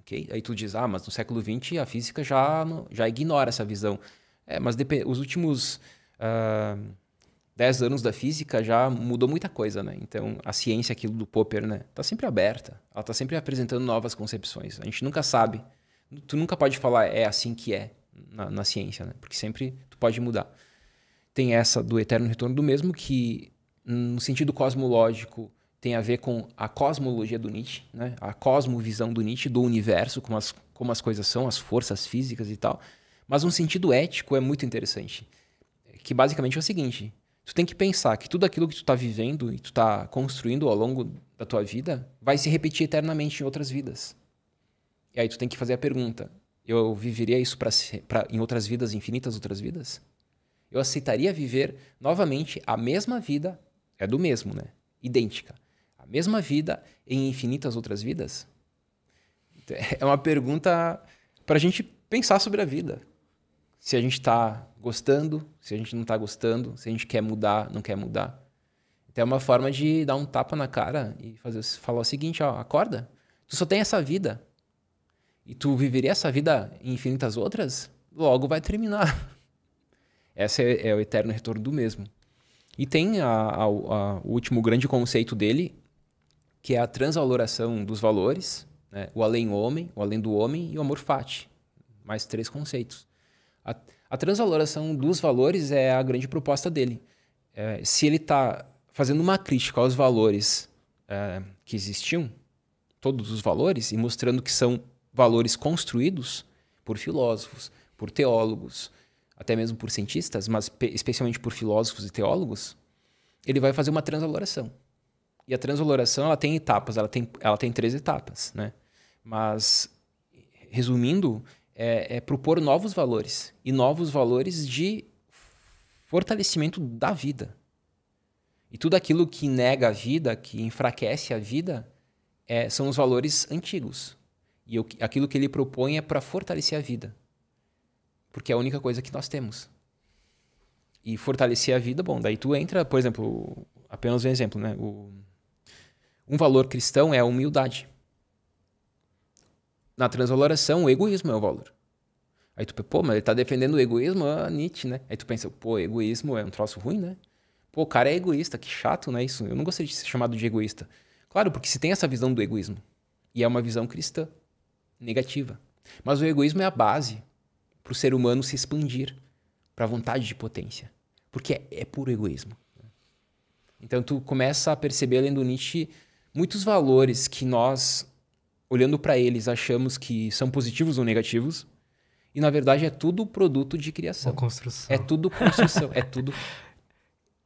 Okay? Aí tu diz, ah, mas no século vinte a física já, já ignora essa visão. É, mas os últimos uh, dez anos da física já mudou muita coisa, né? Então, a ciência, aquilo do Popper, né? Tá sempre aberta. Ela tá sempre apresentando novas concepções. A gente nunca sabe. Tu nunca pode falar, é assim que é na, na ciência, né? Porque sempre tu pode mudar. Tem essa do eterno retorno do mesmo, que no sentido cosmológico... tem a ver com a cosmologia do Nietzsche, né? A cosmovisão do Nietzsche, do universo, como as, como as coisas são, as forças físicas e tal. Mas um sentido ético é muito interessante, que basicamente é o seguinte, tu tem que pensar que tudo aquilo que tu tá vivendo e tu tá construindo ao longo da tua vida vai se repetir eternamente em outras vidas. E aí tu tem que fazer a pergunta, eu viveria isso pra, pra, em outras vidas, infinitas outras vidas? Eu aceitaria viver novamente a mesma vida, é do mesmo, né? Idêntica. Mesma vida em infinitas outras vidas? É uma pergunta para a gente pensar sobre a vida. Se a gente está gostando, se a gente não está gostando, se a gente quer mudar, não quer mudar. Então é uma forma de dar um tapa na cara e fazer, falar o seguinte, ó, acorda, tu só tem essa vida. E tu viveria essa vida em infinitas outras? Logo vai terminar. Esse é, é o eterno retorno do mesmo. E tem a, a, a, o último grande conceito dele, que é a transvaloração dos valores, né? O além-homem, o além do homem e o amor fati. Mais três conceitos. A, a transvaloração dos valores é a grande proposta dele. É, se ele está fazendo uma crítica aos valores é, que existiam, todos os valores, e mostrando que são valores construídos por filósofos, por teólogos, até mesmo por cientistas, mas especialmente por filósofos e teólogos, ele vai fazer uma transvaloração. E a transvaloração, ela tem etapas, ela tem, ela tem três etapas, né? Mas, resumindo, é, é propor novos valores, e novos valores de fortalecimento da vida. E tudo aquilo que nega a vida, que enfraquece a vida, é, são os valores antigos. E eu, aquilo que ele propõe é para fortalecer a vida, porque é a única coisa que nós temos. E fortalecer a vida, bom, daí tu entra, por exemplo, apenas um exemplo, né? O... Um valor cristão é a humildade. Na transvaloração, o egoísmo é o valor. Aí tu pensa, pô, mas ele tá defendendo o egoísmo, a Nietzsche, né? Aí tu pensa, pô, egoísmo é um troço ruim, né? Pô, o cara é egoísta, que chato, né? Isso, eu não gostaria de ser chamado de egoísta. Claro, porque se tem essa visão do egoísmo, e é uma visão cristã, negativa. Mas o egoísmo é a base para o ser humano se expandir para a vontade de potência, porque é, é puro egoísmo. Então tu começa a perceber, além do Nietzsche, muitos valores que nós, olhando para eles, achamos que são positivos ou negativos, e na verdade é tudo produto de criação. Uma construção. É tudo construção, é tudo...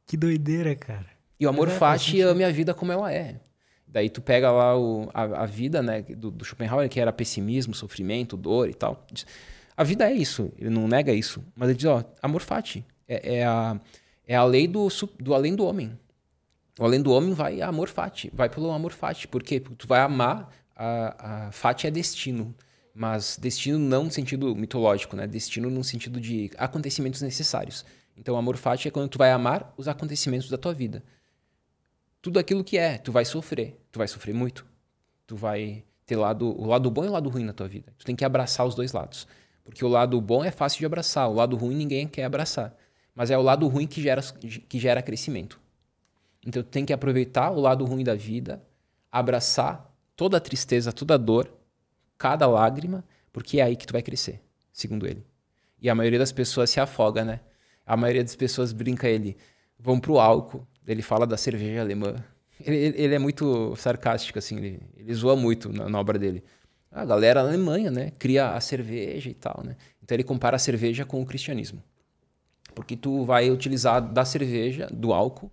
Que doideira, cara. E o amor fati ama a vida como ela é. Daí tu pega lá o, a, a vida, né, do, do Schopenhauer, que era pessimismo, sofrimento, dor e tal. A vida é isso, ele não nega isso, mas ele diz, ó, amor fati, é, é, a, é a lei do, do além do homem. O além do homem vai amor fati, vai pelo amor fati, por quê? Porque tu vai amar, a, a fati é destino, mas destino não no sentido mitológico, né? Destino no sentido de acontecimentos necessários. Então amor fati é quando tu vai amar os acontecimentos da tua vida. tudo aquilo que é, tu vai sofrer, tu vai sofrer muito. Tu vai ter lado, o lado bom e o lado ruim na tua vida. Tu tem que abraçar os dois lados. Porque o lado bom é fácil de abraçar, o lado ruim ninguém quer abraçar. Mas é o lado ruim que gera, que gera crescimento. Então tu tem que aproveitar o lado ruim da vida, abraçar toda a tristeza, toda a dor, cada lágrima, porque é aí que tu vai crescer, segundo ele. E a maioria das pessoas se afoga, né? A maioria das pessoas brinca, ele, vão pro álcool, ele fala da cerveja alemã. Ele, ele é muito sarcástico, assim, ele, ele zoa muito na, na obra dele. A galera na Alemanha, né, cria a cerveja e tal, né? Então ele compara a cerveja com o cristianismo. Porque tu vai utilizar da cerveja, do álcool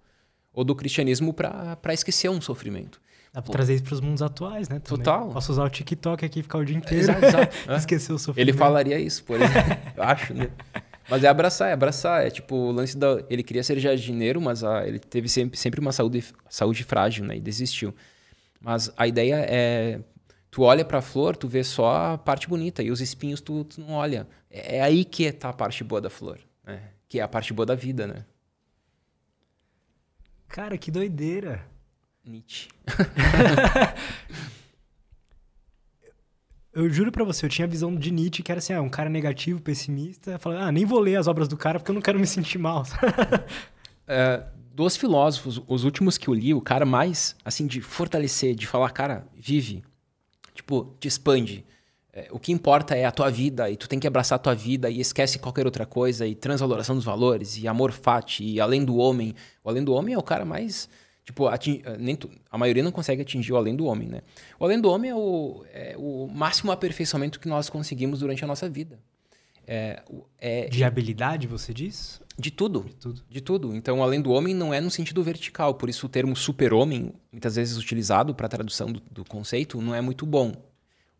ou do cristianismo para esquecer um sofrimento. Dá pra trazer isso pros mundos atuais, né? Também. Total. Posso usar o TikTok aqui e ficar o dia inteiro. Exato, exato. Esquecer o sofrimento. Ele falaria isso, por exemplo. Eu acho, né? Mas é abraçar, é abraçar. É tipo o lance da... Ele queria ser jardineiro, mas a... ele teve sempre, sempre uma saúde, saúde frágil, né? E desistiu. Mas a ideia é... Tu olha pra flor, tu vê só a parte bonita. E os espinhos tu, tu não olha. É aí que tá a parte boa da flor, né? Que é a parte boa da vida, né? Cara, que doideira. Nietzsche. Eu juro pra você, eu tinha a visão de Nietzsche, que era assim, ah, um cara negativo, pessimista. Falando, ah, nem vou ler as obras do cara porque eu não quero me sentir mal. É, dos filósofos, os últimos que eu li, o cara mais, assim, de fortalecer, de falar, cara, vive. Tipo, te expande. É, o que importa é a tua vida e tu tem que abraçar a tua vida e esquece qualquer outra coisa e transvaloração dos valores e amor fati e além do homem. O além do homem é o cara mais... Tipo, ating... Nem tu... a maioria não consegue atingir o além do homem, né? O além do homem é o, é o máximo aperfeiçoamento que nós conseguimos durante a nossa vida. É... É... De habilidade, você diz? De tudo. De tudo. De tudo. Então, o além do homem não é no sentido vertical. Por isso, o termo super-homem, muitas vezes utilizado para a tradução do, do conceito, não é muito bom.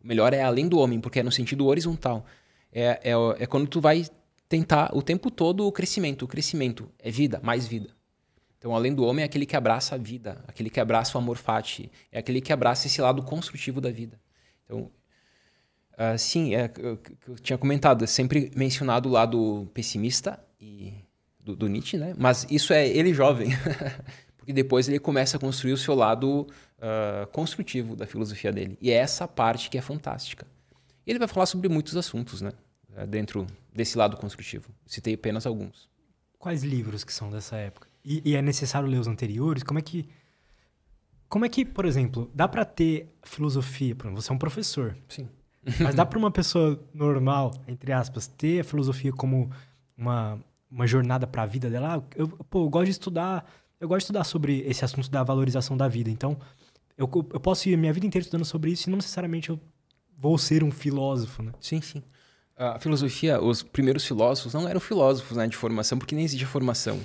O melhor é além do homem, porque é no sentido horizontal. É, é, é quando tu vai tentar o tempo todo o crescimento. O crescimento é vida, mais vida. Então, além do homem, é aquele que abraça a vida, aquele que abraça o amor fati, é aquele que abraça esse lado construtivo da vida. Então, uh, sim, é, eu, eu tinha comentado, é sempre mencionado o lado pessimista e do, do Nietzsche, né? Mas isso é ele jovem, porque depois ele começa a construir o seu lado uh, construtivo da filosofia dele. E é essa parte que é fantástica. E ele vai falar sobre muitos assuntos, né? Dentro desse lado construtivo. Citei apenas alguns. Quais livros que são dessa época? E, e é necessário ler os anteriores? Como é que, como é que, por exemplo, dá para ter filosofia? Você é um professor. Sim. Mas dá para uma pessoa normal, entre aspas, ter a filosofia como uma, uma jornada para a vida dela? Eu, pô, eu gosto de estudar, eu gosto de estudar sobre esse assunto da valorização da vida. Então, eu, eu posso ir a minha vida inteira estudando sobre isso e não necessariamente eu vou ser um filósofo, né? Sim, sim. A filosofia, os primeiros filósofos não eram filósofos, né, de formação, porque nem existia formação.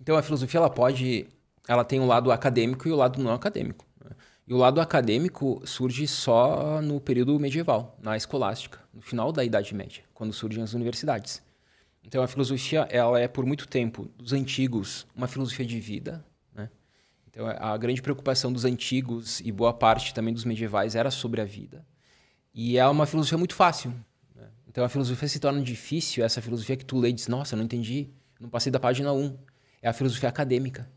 Então, a filosofia, ela pode... Ela tem um lado acadêmico e o lado não acadêmico. Né? E o lado acadêmico surge só no período medieval, na escolástica, no final da Idade Média, quando surgem as universidades. Então, a filosofia, ela é, por muito tempo, dos antigos, uma filosofia de vida. Né? Então, a grande preocupação dos antigos e boa parte também dos medievais era sobre a vida. E é uma filosofia muito fácil. Né? Então, a filosofia se torna difícil, essa filosofia que tu lê e diz, nossa, eu não entendi, não passei da página um. É a filosofia acadêmica,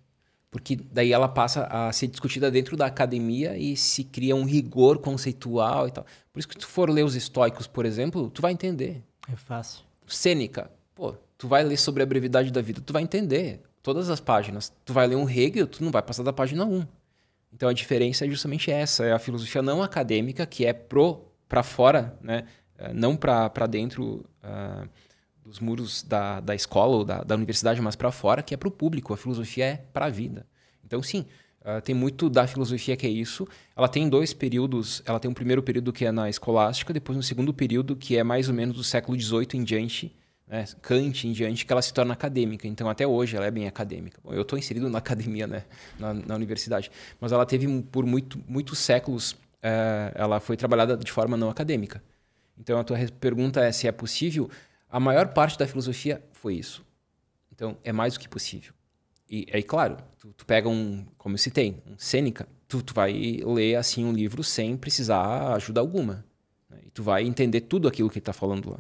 porque daí ela passa a ser discutida dentro da academia e se cria um rigor conceitual e tal. Por isso que se tu for ler os estoicos, por exemplo, tu vai entender. É fácil. Sêneca, pô, tu vai ler sobre a brevidade da vida, tu vai entender todas as páginas. Tu vai ler um Hegel, tu não vai passar da página um. Então a diferença é justamente essa, é a filosofia não acadêmica, que é pro, pra fora, né? Não pra, pra dentro... Uh, dos muros da, da escola ou da, da universidade, mas para fora, que é para o público. A filosofia é para a vida. Então, sim, uh, tem muito da filosofia que é isso. Ela tem dois períodos. Ela tem um primeiro período que é na escolástica, depois um segundo período que é mais ou menos do século dezoito em diante, né, Kant em diante, que ela se torna acadêmica. Então, até hoje, ela é bem acadêmica. Bom, eu estou inserido na academia, né, na, na universidade. Mas ela teve, por muito, muitos séculos, uh, ela foi trabalhada de forma não acadêmica. Então, a tua pergunta é se é possível... A maior parte da filosofia foi isso. Então, é mais do que possível. E aí, claro, tu, tu pega um, como eu citei, um Sêneca, tu, tu vai ler assim um livro sem precisar ajuda alguma. Né? E tu vai entender tudo aquilo que ele está falando lá.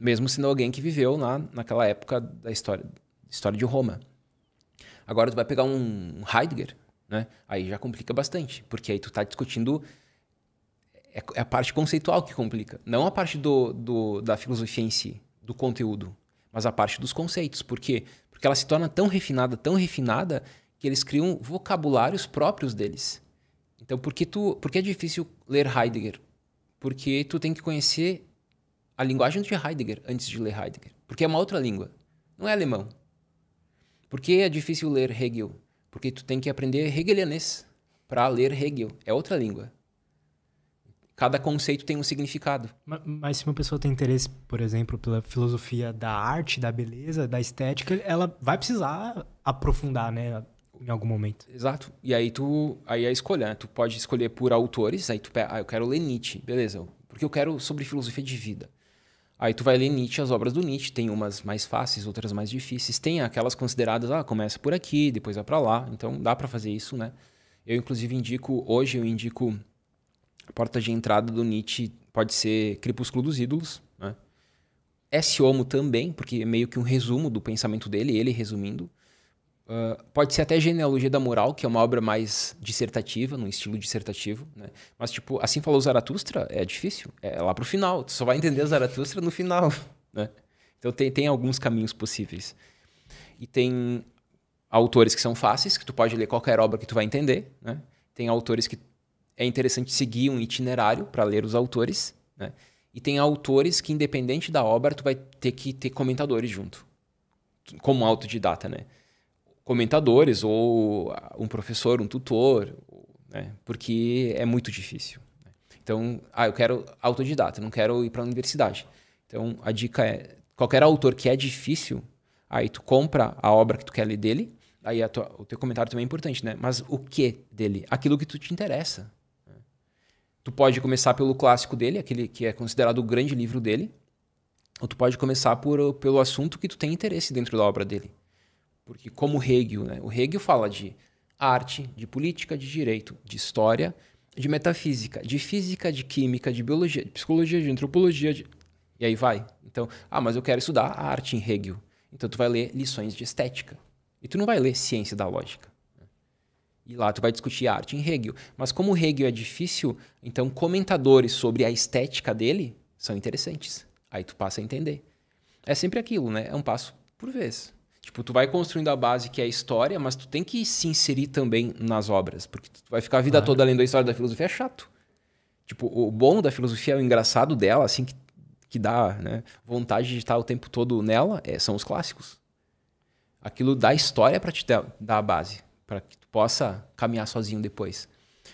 Mesmo sendo alguém que viveu lá naquela época da história, história de Roma. Agora tu vai pegar um Heidegger, né? Aí já complica bastante, porque aí tu tá discutindo... É a parte conceitual que complica, não a parte do, do, da filosofia em si, do conteúdo, mas a parte dos conceitos. Por quê? Porque ela se torna tão refinada, tão refinada, que eles criam vocabulários próprios deles. Então, por que, tu, por que é difícil ler Heidegger? Porque tu tem que conhecer a linguagem de Heidegger antes de ler Heidegger. Porque é uma outra língua, não é alemão. Por que é difícil ler Hegel? Porque tu tem que aprender hegelianês para ler Hegel, é outra língua. Cada conceito tem um significado. Mas, mas se uma pessoa tem interesse, por exemplo, pela filosofia da arte, da beleza, da estética, ela vai precisar aprofundar, né? Em algum momento. Exato. E aí tu aí é escolher, né? Tu pode escolher por autores, aí tu pega, ah, eu quero ler Nietzsche, beleza. Porque eu quero sobre filosofia de vida. Aí tu vai ler Nietzsche, as obras do Nietzsche, tem umas mais fáceis, outras mais difíceis. Tem aquelas consideradas, ah, começa por aqui, depois vai pra lá. Então dá pra fazer isso, né? Eu, inclusive, indico, hoje eu indico... A porta de entrada do Nietzsche pode ser Crepúsculo dos Ídolos, né? Esse Homo também, porque é meio que um resumo do pensamento dele, ele resumindo. Uh, pode ser até Genealogia da Moral, que é uma obra mais dissertativa, num estilo dissertativo, né? Mas, tipo, Assim Falou Zaratustra, é difícil, é lá pro final. Tu só vai entender Zaratustra no final, né? Então tem, tem alguns caminhos possíveis. E tem autores que são fáceis, que tu pode ler qualquer obra que tu vai entender, né? Tem autores que é interessante seguir um itinerário para ler os autores, né? E tem autores que, independente da obra, tu vai ter que ter comentadores junto, como autodidata, né? Comentadores ou um professor, um tutor, né? Porque é muito difícil. Então, ah, eu quero autodidata, não quero ir para a universidade. Então, a dica é, qualquer autor que é difícil, aí tu compra a obra que tu quer ler dele, aí a tua, o teu comentário também é importante, né? Mas o que dele? Aquilo que tu te interessa. Tu pode começar pelo clássico dele, aquele que é considerado o grande livro dele, ou tu pode começar por, pelo assunto que tu tem interesse dentro da obra dele. Porque como Hegel, né? O Hegel fala de arte, de política, de direito, de história, de metafísica, de física, de química, de biologia, de psicologia, de antropologia, de... e aí vai. Então, ah, mas eu quero estudar a arte em Hegel. Então tu vai ler Lições de Estética. E tu não vai ler Ciência da Lógica. E lá tu vai discutir a arte em Hegel. Mas como Hegel é difícil, então comentadores sobre a estética dele são interessantes. Aí tu passa a entender. É sempre aquilo, né? É um passo por vez. Tipo, tu vai construindo a base que é a história, mas tu tem que se inserir também nas obras. Porque tu vai ficar a vida toda lendo a história da filosofia, é chato. Tipo, o bom da filosofia, o engraçado dela, assim, que, que dá, né, vontade de estar o tempo todo nela, é, são os clássicos. Aquilo dá história pra te dar, dar a base, para que tu possa caminhar sozinho depois.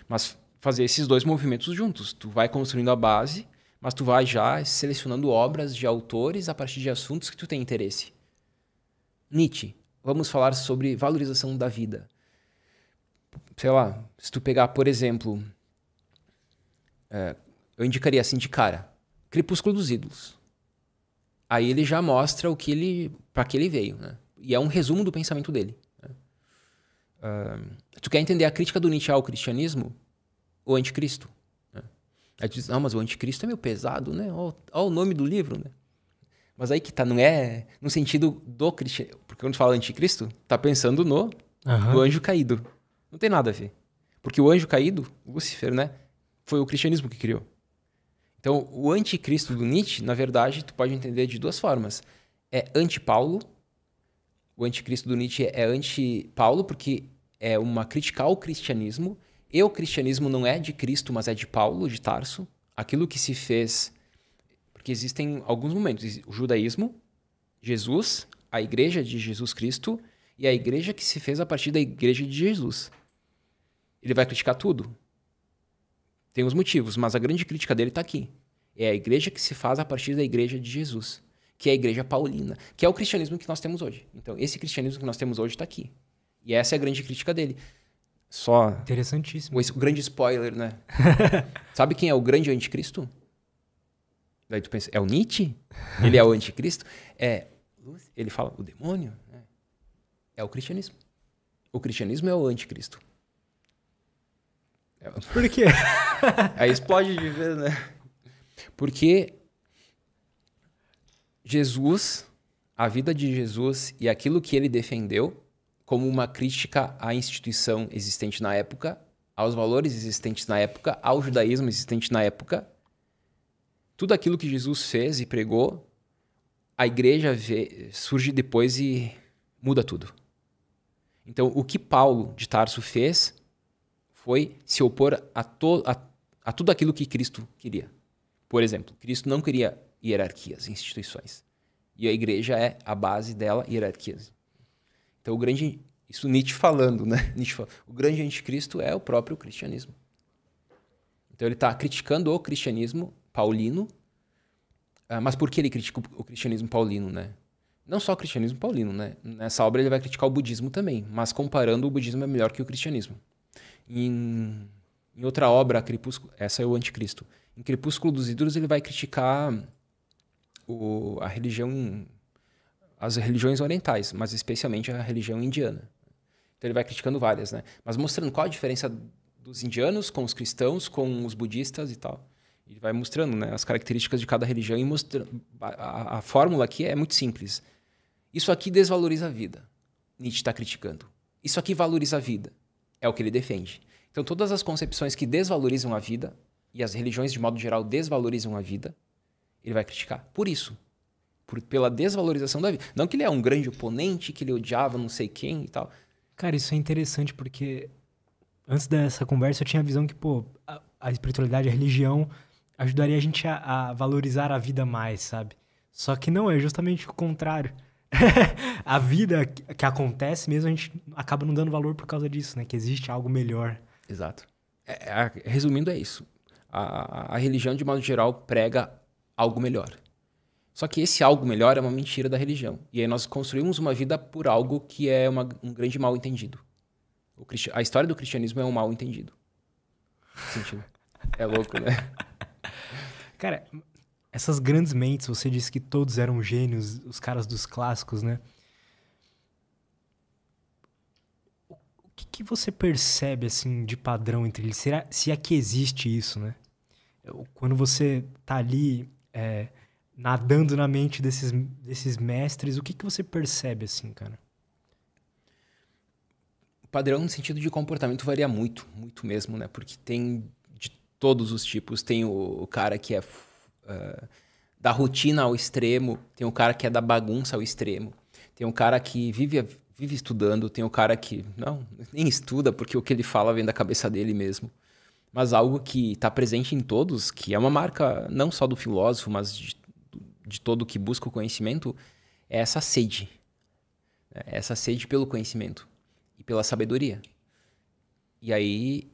Mas fazer esses dois movimentos juntos. Tu vai construindo a base, mas tu vai já selecionando obras de autores a partir de assuntos que tu tem interesse. Nietzsche. Vamos falar sobre valorização da vida. Sei lá, se tu pegar, por exemplo... É, eu indicaria assim de cara. Crepúsculo dos Ídolos. Aí ele já mostra o que ele, para que ele veio, né? E é um resumo do pensamento dele. Uh, tu quer entender a crítica do Nietzsche ao cristianismo? O Anticristo. Né? Aí tu diz, ah, mas o Anticristo é meio pesado, né? Olha o nome do livro, né? Mas aí que tá, não é no sentido do cristianismo. Porque quando tu fala Anticristo, tá pensando no, uhum. no anjo caído. Não tem nada a ver. Porque o anjo caído, Lúcifer, né? Foi o cristianismo que criou. Então, o Anticristo do Nietzsche, na verdade, tu pode entender de duas formas. É anti-Paulo. O Anticristo do Nietzsche é anti-Paulo, porque é uma crítica ao cristianismo. E o cristianismo não é de Cristo, mas é de Paulo, de Tarso. Aquilo que se fez... Porque existem alguns momentos. O judaísmo, Jesus, a igreja de Jesus Cristo e a igreja que se fez a partir da igreja de Jesus. Ele vai criticar tudo. Tem os motivos, mas a grande crítica dele está aqui. É a igreja que se faz a partir da igreja de Jesus, que é a igreja paulina, que é o cristianismo que nós temos hoje. Então, esse cristianismo que nós temos hoje está aqui. E essa é a grande crítica dele. Só... Interessantíssimo. O grande spoiler, né? Sabe quem é o grande anticristo? Daí tu pensa, é o Nietzsche? Ele é o anticristo? É, ele fala, o demônio? Né? É o cristianismo. O cristianismo é o anticristo. É o... Por quê? Aí explode de vez, né? Porque... Jesus, a vida de Jesus e aquilo que ele defendeu como uma crítica à instituição existente na época, aos valores existentes na época, ao judaísmo existente na época. Tudo aquilo que Jesus fez e pregou, a igreja vê, surge depois e muda tudo. Então, o que Paulo de Tarso fez foi se opor a, to, a, a tudo aquilo que Cristo queria. Por exemplo, Cristo não queria hierarquias, instituições. E a igreja é a base dela, hierarquias. Então, o grande... Isso Nietzsche falando, né? Nietzsche falando, o grande anticristo é o próprio cristianismo. Então, ele está criticando o cristianismo paulino. Mas por que ele critica o cristianismo paulino, né? Não só o cristianismo paulino, né? Nessa obra ele vai criticar o budismo também, mas comparando, o budismo é melhor que o cristianismo. Em, em outra obra, Crepúsculo, essa é o Anticristo. Em Crepúsculo dos Ídolos ele vai criticar o, a religião, as religiões orientais, mas especialmente a religião indiana. Então ele vai criticando várias, né? Mas mostrando qual a diferença dos indianos com os cristãos, com os budistas e tal. Ele vai mostrando, né, as características de cada religião e mostrando a, a, a fórmula aqui é muito simples. Isso aqui desvaloriza a vida. Nietzsche está criticando. Isso aqui valoriza a vida. É o que ele defende. Então, todas as concepções que desvalorizam a vida, e as religiões, de modo geral, desvalorizam a vida, ele vai criticar. Por isso. Por, pela desvalorização da vida. Não que ele é um grande oponente, que ele odiava não sei quem e tal. Cara, isso é interessante, porque antes dessa conversa eu tinha a visão que, pô, a, a espiritualidade, a religião, ajudaria a gente a, a valorizar a vida mais, sabe? Só que não, é justamente o contrário. A vida que acontece mesmo, a gente acaba não dando valor por causa disso, né? Que existe algo melhor. Exato. É, a, resumindo, é isso. A, a religião, de modo geral, prega algo melhor. Só que esse algo melhor é uma mentira da religião. E aí nós construímos uma vida por algo que é uma, um grande mal-entendido. A história do cristianismo é um mal-entendido. É louco, né? Cara... Essas grandes mentes, você disse que todos eram gênios, os caras dos clássicos, né? O que, que você percebe, assim, de padrão entre eles? Será, se é que existe isso, né? Quando você tá ali é, nadando na mente desses, desses mestres, o que, que você percebe, assim, cara? O padrão no sentido de comportamento varia muito, muito mesmo, né? Porque tem de todos os tipos. Tem o, o cara que é... Uh, da rotina ao extremo, tem um cara que é da bagunça ao extremo, tem um cara que vive, vive estudando, tem um cara que não, nem estuda, porque o que ele fala vem da cabeça dele mesmo. Mas algo que está presente em todos, que é uma marca não só do filósofo, mas de, de todo que busca o conhecimento, é essa sede. É essa sede pelo conhecimento e pela sabedoria. E aí,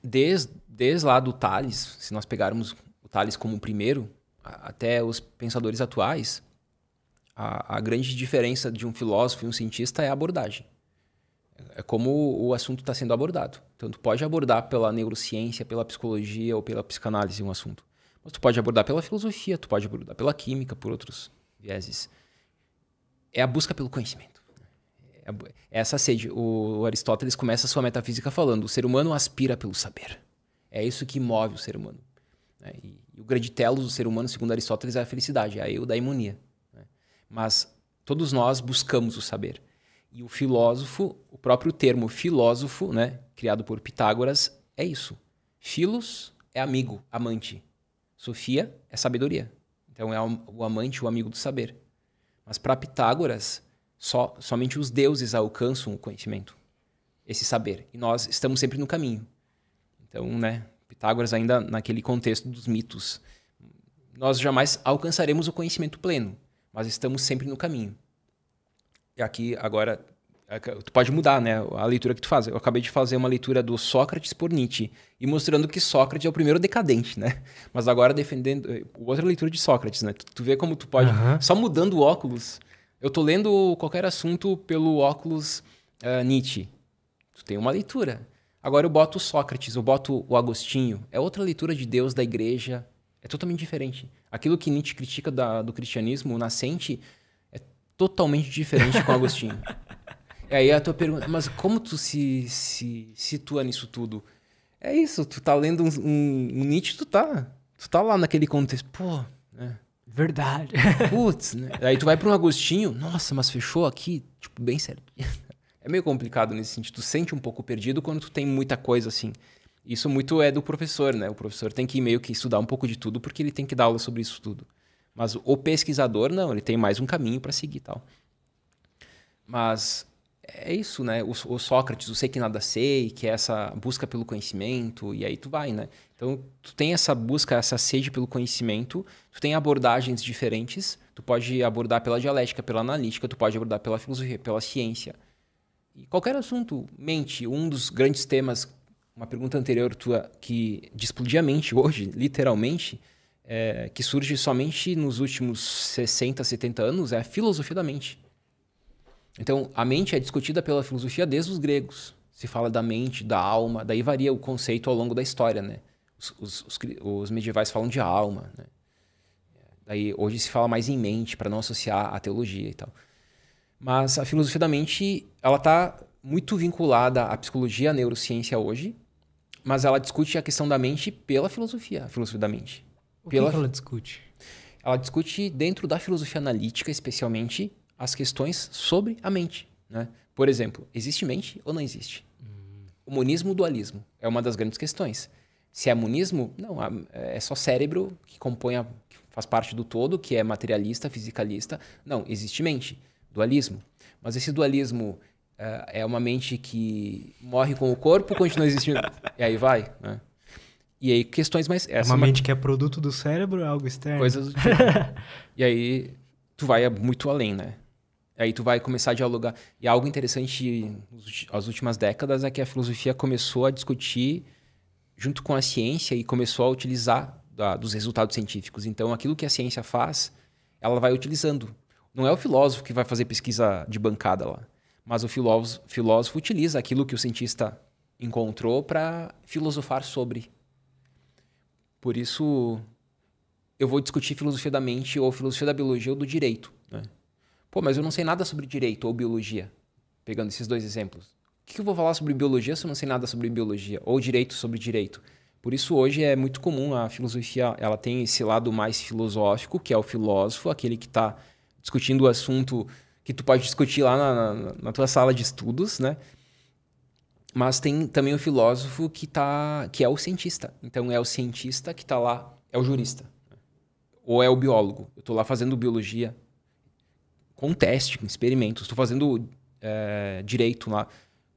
desde, desde lá do Tales, se nós pegarmos... Tales como o primeiro, até os pensadores atuais, a, a grande diferença de um filósofo e um cientista é a abordagem. É como o assunto está sendo abordado. Então, tu pode abordar pela neurociência, pela psicologia ou pela psicanálise um assunto. Mas tu pode abordar pela filosofia, tu pode abordar pela química, por outros vieses. É a busca pelo conhecimento. É, a, é essa sede. O, o Aristóteles começa a sua metafísica falando: o ser humano aspira pelo saber. É isso que move o ser humano. É, e, e o grande telos do ser humano, segundo Aristóteles, é a felicidade, é a eudaimonia, né? Mas todos nós buscamos o saber. E o filósofo, o próprio termo filósofo, né, criado por Pitágoras, é isso. Filos é amigo, amante. Sofia é sabedoria. Então é o amante, o amigo do saber. Mas para Pitágoras, só, somente os deuses alcançam o conhecimento, esse saber. E nós estamos sempre no caminho. Então, né... Pitágoras ainda naquele contexto dos mitos. Nós jamais alcançaremos o conhecimento pleno, mas estamos sempre no caminho. E aqui, agora, tu pode mudar, né, a leitura que tu faz. Eu acabei de fazer uma leitura do Sócrates por Nietzsche, e mostrando que Sócrates é o primeiro decadente, né? Mas agora defendendo... Outra leitura de Sócrates, né? Tu, tu vê como tu pode... Uhum. Só mudando o óculos. Eu tô lendo qualquer assunto pelo óculos uh, Nietzsche. Tu tem uma leitura. Agora eu boto o Sócrates, eu boto o Agostinho. É outra leitura de Deus, da igreja. É totalmente diferente. Aquilo que Nietzsche critica da, do cristianismo nascente é totalmente diferente com o Agostinho. E aí a tua pergunta, mas como tu se, se situa nisso tudo? É isso, tu tá lendo um, um, um Nietzsche, tu tá, tu tá lá naquele contexto. Pô, né? Verdade. Putz, né? Aí tu vai para um Agostinho, nossa, mas fechou aqui, tipo, bem certinho. É meio complicado nesse sentido. Tu sente um pouco perdido quando tu tem muita coisa assim. Isso muito é do professor, né? O professor tem que meio que estudar um pouco de tudo porque ele tem que dar aula sobre isso tudo. Mas o pesquisador, não, ele tem mais um caminho para seguir e tal. Mas é isso, né? O, o Sócrates, o sei que nada sei, que é essa busca pelo conhecimento, e aí tu vai, né? Então, tu tem essa busca, essa sede pelo conhecimento, tu tem abordagens diferentes, tu pode abordar pela dialética, pela analítica, tu pode abordar pela filosofia, pela ciência. E qualquer assunto, mente, um dos grandes temas, uma pergunta anterior tua, que explodia a mente hoje, literalmente, é, que surge somente nos últimos sessenta, setenta anos, é a filosofia da mente. Então, a mente é discutida pela filosofia desde os gregos. Se fala da mente, da alma, daí varia o conceito ao longo da história, né? Os, os, os, os medievais falam de alma, né? Daí hoje se fala mais em mente, para não associar à teologia e tal. Mas a filosofia da mente, ela está muito vinculada à psicologia, à neurociência hoje, mas ela discute a questão da mente pela filosofia, a filosofia da mente. O pela... que ela discute? Ela discute dentro da filosofia analítica, especialmente, as questões sobre a mente, né? Por exemplo, existe mente ou não existe? Hum. O monismo, o dualismo é uma das grandes questões. Se é monismo, não, é só cérebro que compõe, a, que faz parte do todo, que é materialista, fisicalista. Não, existe mente, dualismo. Mas esse dualismo uh, é uma mente que morre com o corpo, continua existindo, e aí vai, né? E aí questões mais... É uma mente que é produto do cérebro, é algo externo? Coisas do tipo. E aí tu vai muito além, né? Aí tu vai começar a dialogar. E algo interessante nas últimas décadas é que a filosofia começou a discutir junto com a ciência e começou a utilizar da, dos resultados científicos. Então, aquilo que a ciência faz, ela vai utilizando. Não é o filósofo que vai fazer pesquisa de bancada lá, mas o filósofo, filósofo utiliza aquilo que o cientista encontrou para filosofar sobre. Por isso, eu vou discutir filosofia da mente ou filosofia da biologia ou do direito, né? Pô, mas eu não sei nada sobre direito ou biologia. Pegando esses dois exemplos. O que eu vou falar sobre biologia se eu não sei nada sobre biologia? Ou direito sobre direito? Por isso, hoje é muito comum a filosofia, ela tem esse lado mais filosófico, que é o filósofo, aquele que está discutindo o assunto que tu pode discutir lá na, na, na tua sala de estudos, né? Mas tem também o filósofo que, tá, que é o cientista. Então, é o cientista que está lá, é o jurista. Ou é o biólogo. Eu estou lá fazendo biologia, com teste, com experimentos. Estou fazendo é, direito lá,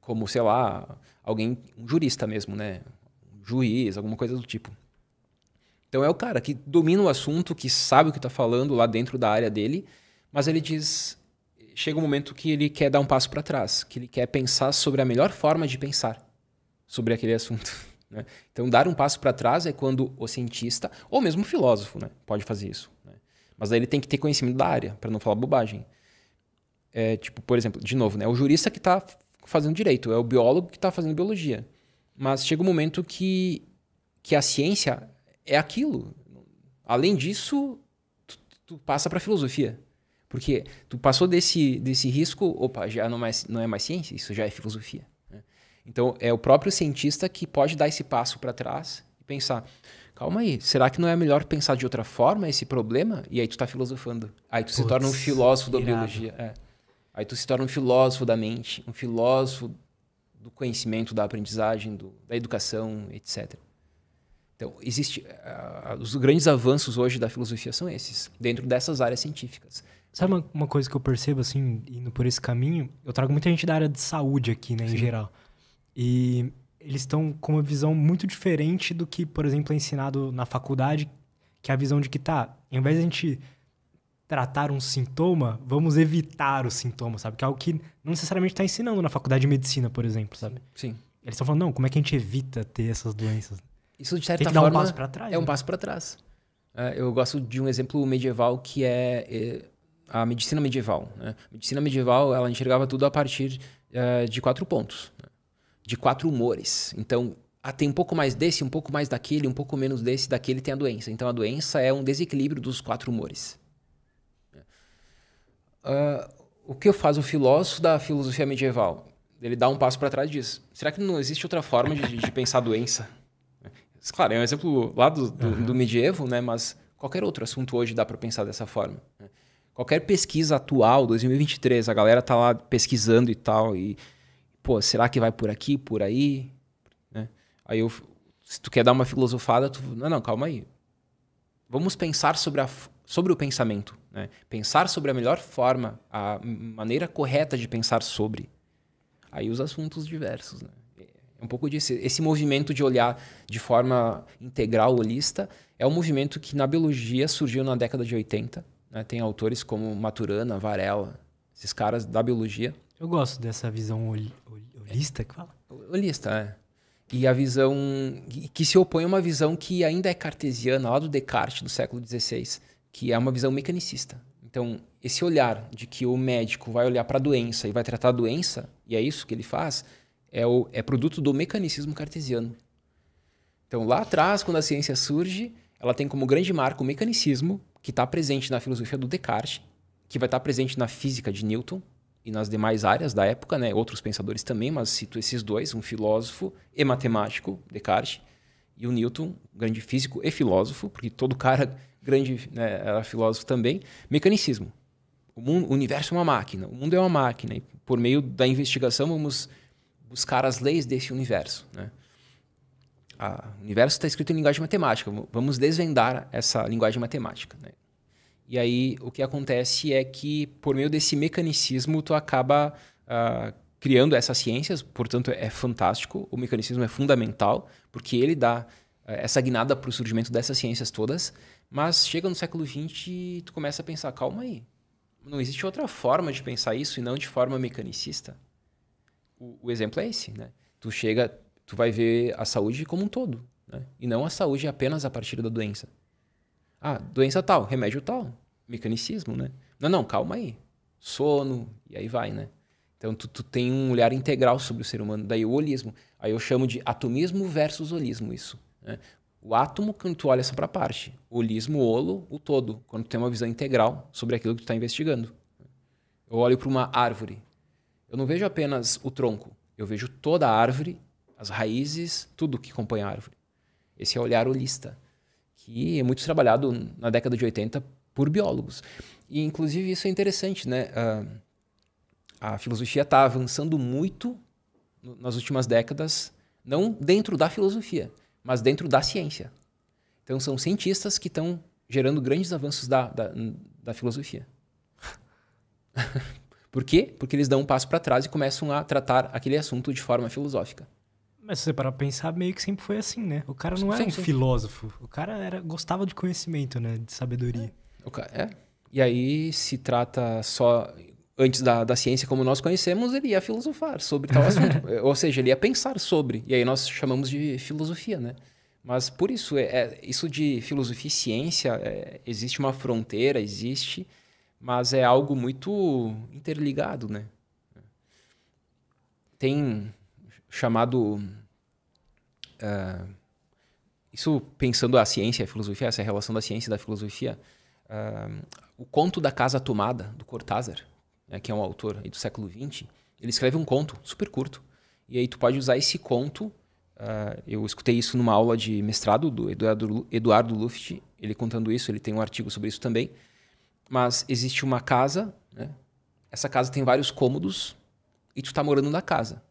como, sei lá, alguém, um jurista mesmo, né? Um juiz, alguma coisa do tipo. Então é o cara que domina o assunto, que sabe o que está falando lá dentro da área dele, mas ele diz... Chega um momento que ele quer dar um passo para trás, que ele quer pensar sobre a melhor forma de pensar sobre aquele assunto, né? Então dar um passo para trás é quando o cientista, ou mesmo o filósofo, né, pode fazer isso, né? Mas aí ele tem que ter conhecimento da área, para não falar bobagem. É, tipo, por exemplo, de novo, né? O jurista que está fazendo direito, é o biólogo que está fazendo biologia. Mas chega um momento que, que a ciência é aquilo. Além disso, tu, tu passa para a filosofia. Porque tu passou desse, desse risco, opa, já não é, não é mais ciência, isso já é filosofia, né? Então, é o próprio cientista que pode dar esse passo para trás e pensar... Calma aí, será que não é melhor pensar de outra forma esse problema? E aí tu tá filosofando. Aí tu Puts, se torna um filósofo da irado. biologia. É. Aí tu se torna um filósofo da mente, um filósofo do conhecimento, da aprendizagem, do, da educação, etcétera. Então, existe, uh, os grandes avanços hoje da filosofia são esses, dentro dessas áreas científicas. Sabe uma, uma coisa que eu percebo, assim, indo por esse caminho? Eu trago muita gente da área de saúde aqui, né, em Sim. geral. E... eles estão com uma visão muito diferente do que, por exemplo, é ensinado na faculdade, que é a visão de que, tá, ao invés de a gente tratar um sintoma, vamos evitar o sintoma, sabe? Que é algo que não necessariamente está ensinando na faculdade de medicina, por exemplo, sabe? Sim. Eles estão falando, não, como é que a gente evita ter essas doenças? Isso, de certa forma, tem que dar um passo para trás. É um passo para trás. Eu gosto de um exemplo medieval que é a medicina medieval, né? A medicina medieval, ela enxergava tudo a partir de quatro pontos, né? De quatro humores. Então, tem um pouco mais desse, um pouco mais daquele, um pouco menos desse, daquele tem a doença. Então, a doença é um desequilíbrio dos quatro humores. Uh, o que faz o filósofo da filosofia medieval? Ele dá um passo para trás e diz, será que não existe outra forma de, de pensar a doença? Claro, é um exemplo lá do, do, uhum. do medievo, né? Mas Qualquer outro assunto hoje dá para pensar dessa forma. Né? Qualquer pesquisa atual, dois mil e vinte e três, a galera tá lá pesquisando e tal, e, pô, será que vai por aqui, por aí? Né? Aí eu, se tu quer dar uma filosofada, tu, não, não, calma aí. Vamos pensar sobre, a, sobre o pensamento, né? Pensar sobre a melhor forma, a maneira correta de pensar sobre. Aí os assuntos diversos, né? É um pouco disso. Esse movimento de olhar de forma integral, holista, é um movimento que na biologia surgiu na década de oitenta. Né? Tem autores como Maturana, Varela, esses caras da biologia. Eu gosto dessa visão hol hol holista que fala. Holista, é. E a visão que se opõe a uma visão que ainda é cartesiana, lá do Descartes, do século dezesseis, que é uma visão mecanicista. Então, esse olhar de que o médico vai olhar para a doença e vai tratar a doença, e é isso que ele faz, é, o, é produto do mecanicismo cartesiano. Então, lá atrás, quando a ciência surge, ela tem como grande marco o mecanicismo, que está presente na filosofia do Descartes, que vai estar presente na física de Newton, e nas demais áreas da época, né? Outros pensadores também, mas cito esses dois, um filósofo e matemático, Descartes, e o Newton, grande físico e filósofo, porque todo cara grande, né, era filósofo também. Mecanicismo. O, mundo, o universo é uma máquina, o mundo é uma máquina, e por meio da investigação vamos buscar as leis desse universo. Né? A, o universo está escrito em linguagem matemática, vamos desvendar essa linguagem matemática, né? E aí o que acontece é que, por meio desse mecanicismo, tu acaba uh, criando essas ciências, portanto é fantástico, o mecanicismo é fundamental, porque ele dá uh, essa guinada para o surgimento dessas ciências todas, mas chega no século vinte e tu começa a pensar, calma aí, não existe outra forma de pensar isso e não de forma mecanicista. O, o exemplo é esse, né? Tu chega, tu vai ver a saúde como um todo, né? E não a saúde apenas a partir da doença. Ah, doença tal, remédio tal, mecanicismo, né? Não, não, calma aí. Sono, e aí vai, né? Então, tu, tu tem um olhar integral sobre o ser humano, daí o holismo. Aí eu chamo de atomismo versus holismo isso, né? O átomo, quando tu olha só para a parte. O holismo, o holo, o todo. Quando tu tem uma visão integral sobre aquilo que tu está investigando. Eu olho para uma árvore. Eu não vejo apenas o tronco. Eu vejo toda a árvore, as raízes, tudo que compõe a árvore. Esse é o olhar holista, que é muito trabalhado na década de oitenta por biólogos. E, inclusive, isso é interessante, né? A, a filosofia está avançando muito no, nas últimas décadas, não dentro da filosofia, mas dentro da ciência. Então, são cientistas que estão gerando grandes avanços da, da, da filosofia. Por quê? Porque eles dão um passo para trás e começam a tratar aquele assunto de forma filosófica. Mas se você parar pra pensar, meio que sempre foi assim, né? O cara não era um filósofo. O cara era, gostava de conhecimento, né? De sabedoria. É. O cara, é. E aí se trata só... Antes da, da ciência, como nós conhecemos, ele ia filosofar sobre tal assunto. Ou seja, ele ia pensar sobre. E aí nós chamamos de filosofia, né? Mas por isso, é, é, isso de filosofia e ciência, é, existe uma fronteira, existe, mas é algo muito interligado, né? Tem... chamado... Uh, isso pensando a ciência e a filosofia, essa relação da ciência e da filosofia, uh, o conto da Casa Tomada, do Cortázar, né, que é um autor aí do século vinte, ele escreve um conto super curto. E aí tu pode usar esse conto, uh, eu escutei isso numa aula de mestrado do Eduardo, Eduardo Luft, ele contando isso, ele tem um artigo sobre isso também, mas existe uma casa, né, essa casa tem vários cômodos e tu tá morando na casa.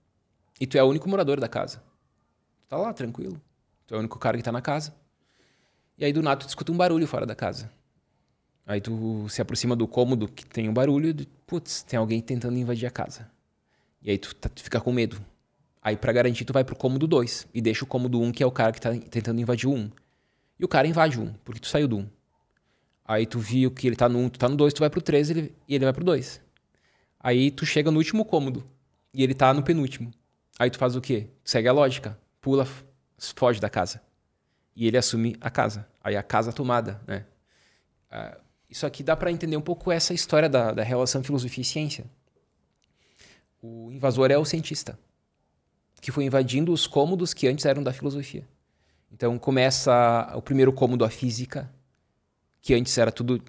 E tu é o único morador da casa. Tu tá lá, tranquilo. Tu é o único cara que tá na casa. E aí, do nada, tu escuta um barulho fora da casa. Aí tu se aproxima do cômodo que tem um barulho e, putz, tem alguém tentando invadir a casa. E aí tu, tá, tu fica com medo. Aí, pra garantir, tu vai pro cômodo dois. E deixa o cômodo um, que é o cara que tá tentando invadir o um. E o cara invade o um, porque tu saiu do um. Aí tu viu que ele tá no um, tu tá no dois, tu vai pro três ele, e ele vai pro dois. Aí tu chega no último cômodo. E ele tá no penúltimo. Aí tu faz o quê? Segue a lógica. Pula, foge da casa. E ele assume a casa. Aí a casa tomada, né? Ah, isso aqui dá para entender um pouco essa história da, da relação filosofia e ciência. O invasor é o cientista, que foi invadindo os cômodos que antes eram da filosofia. Então começa o primeiro cômodo, a física, que antes era tudo...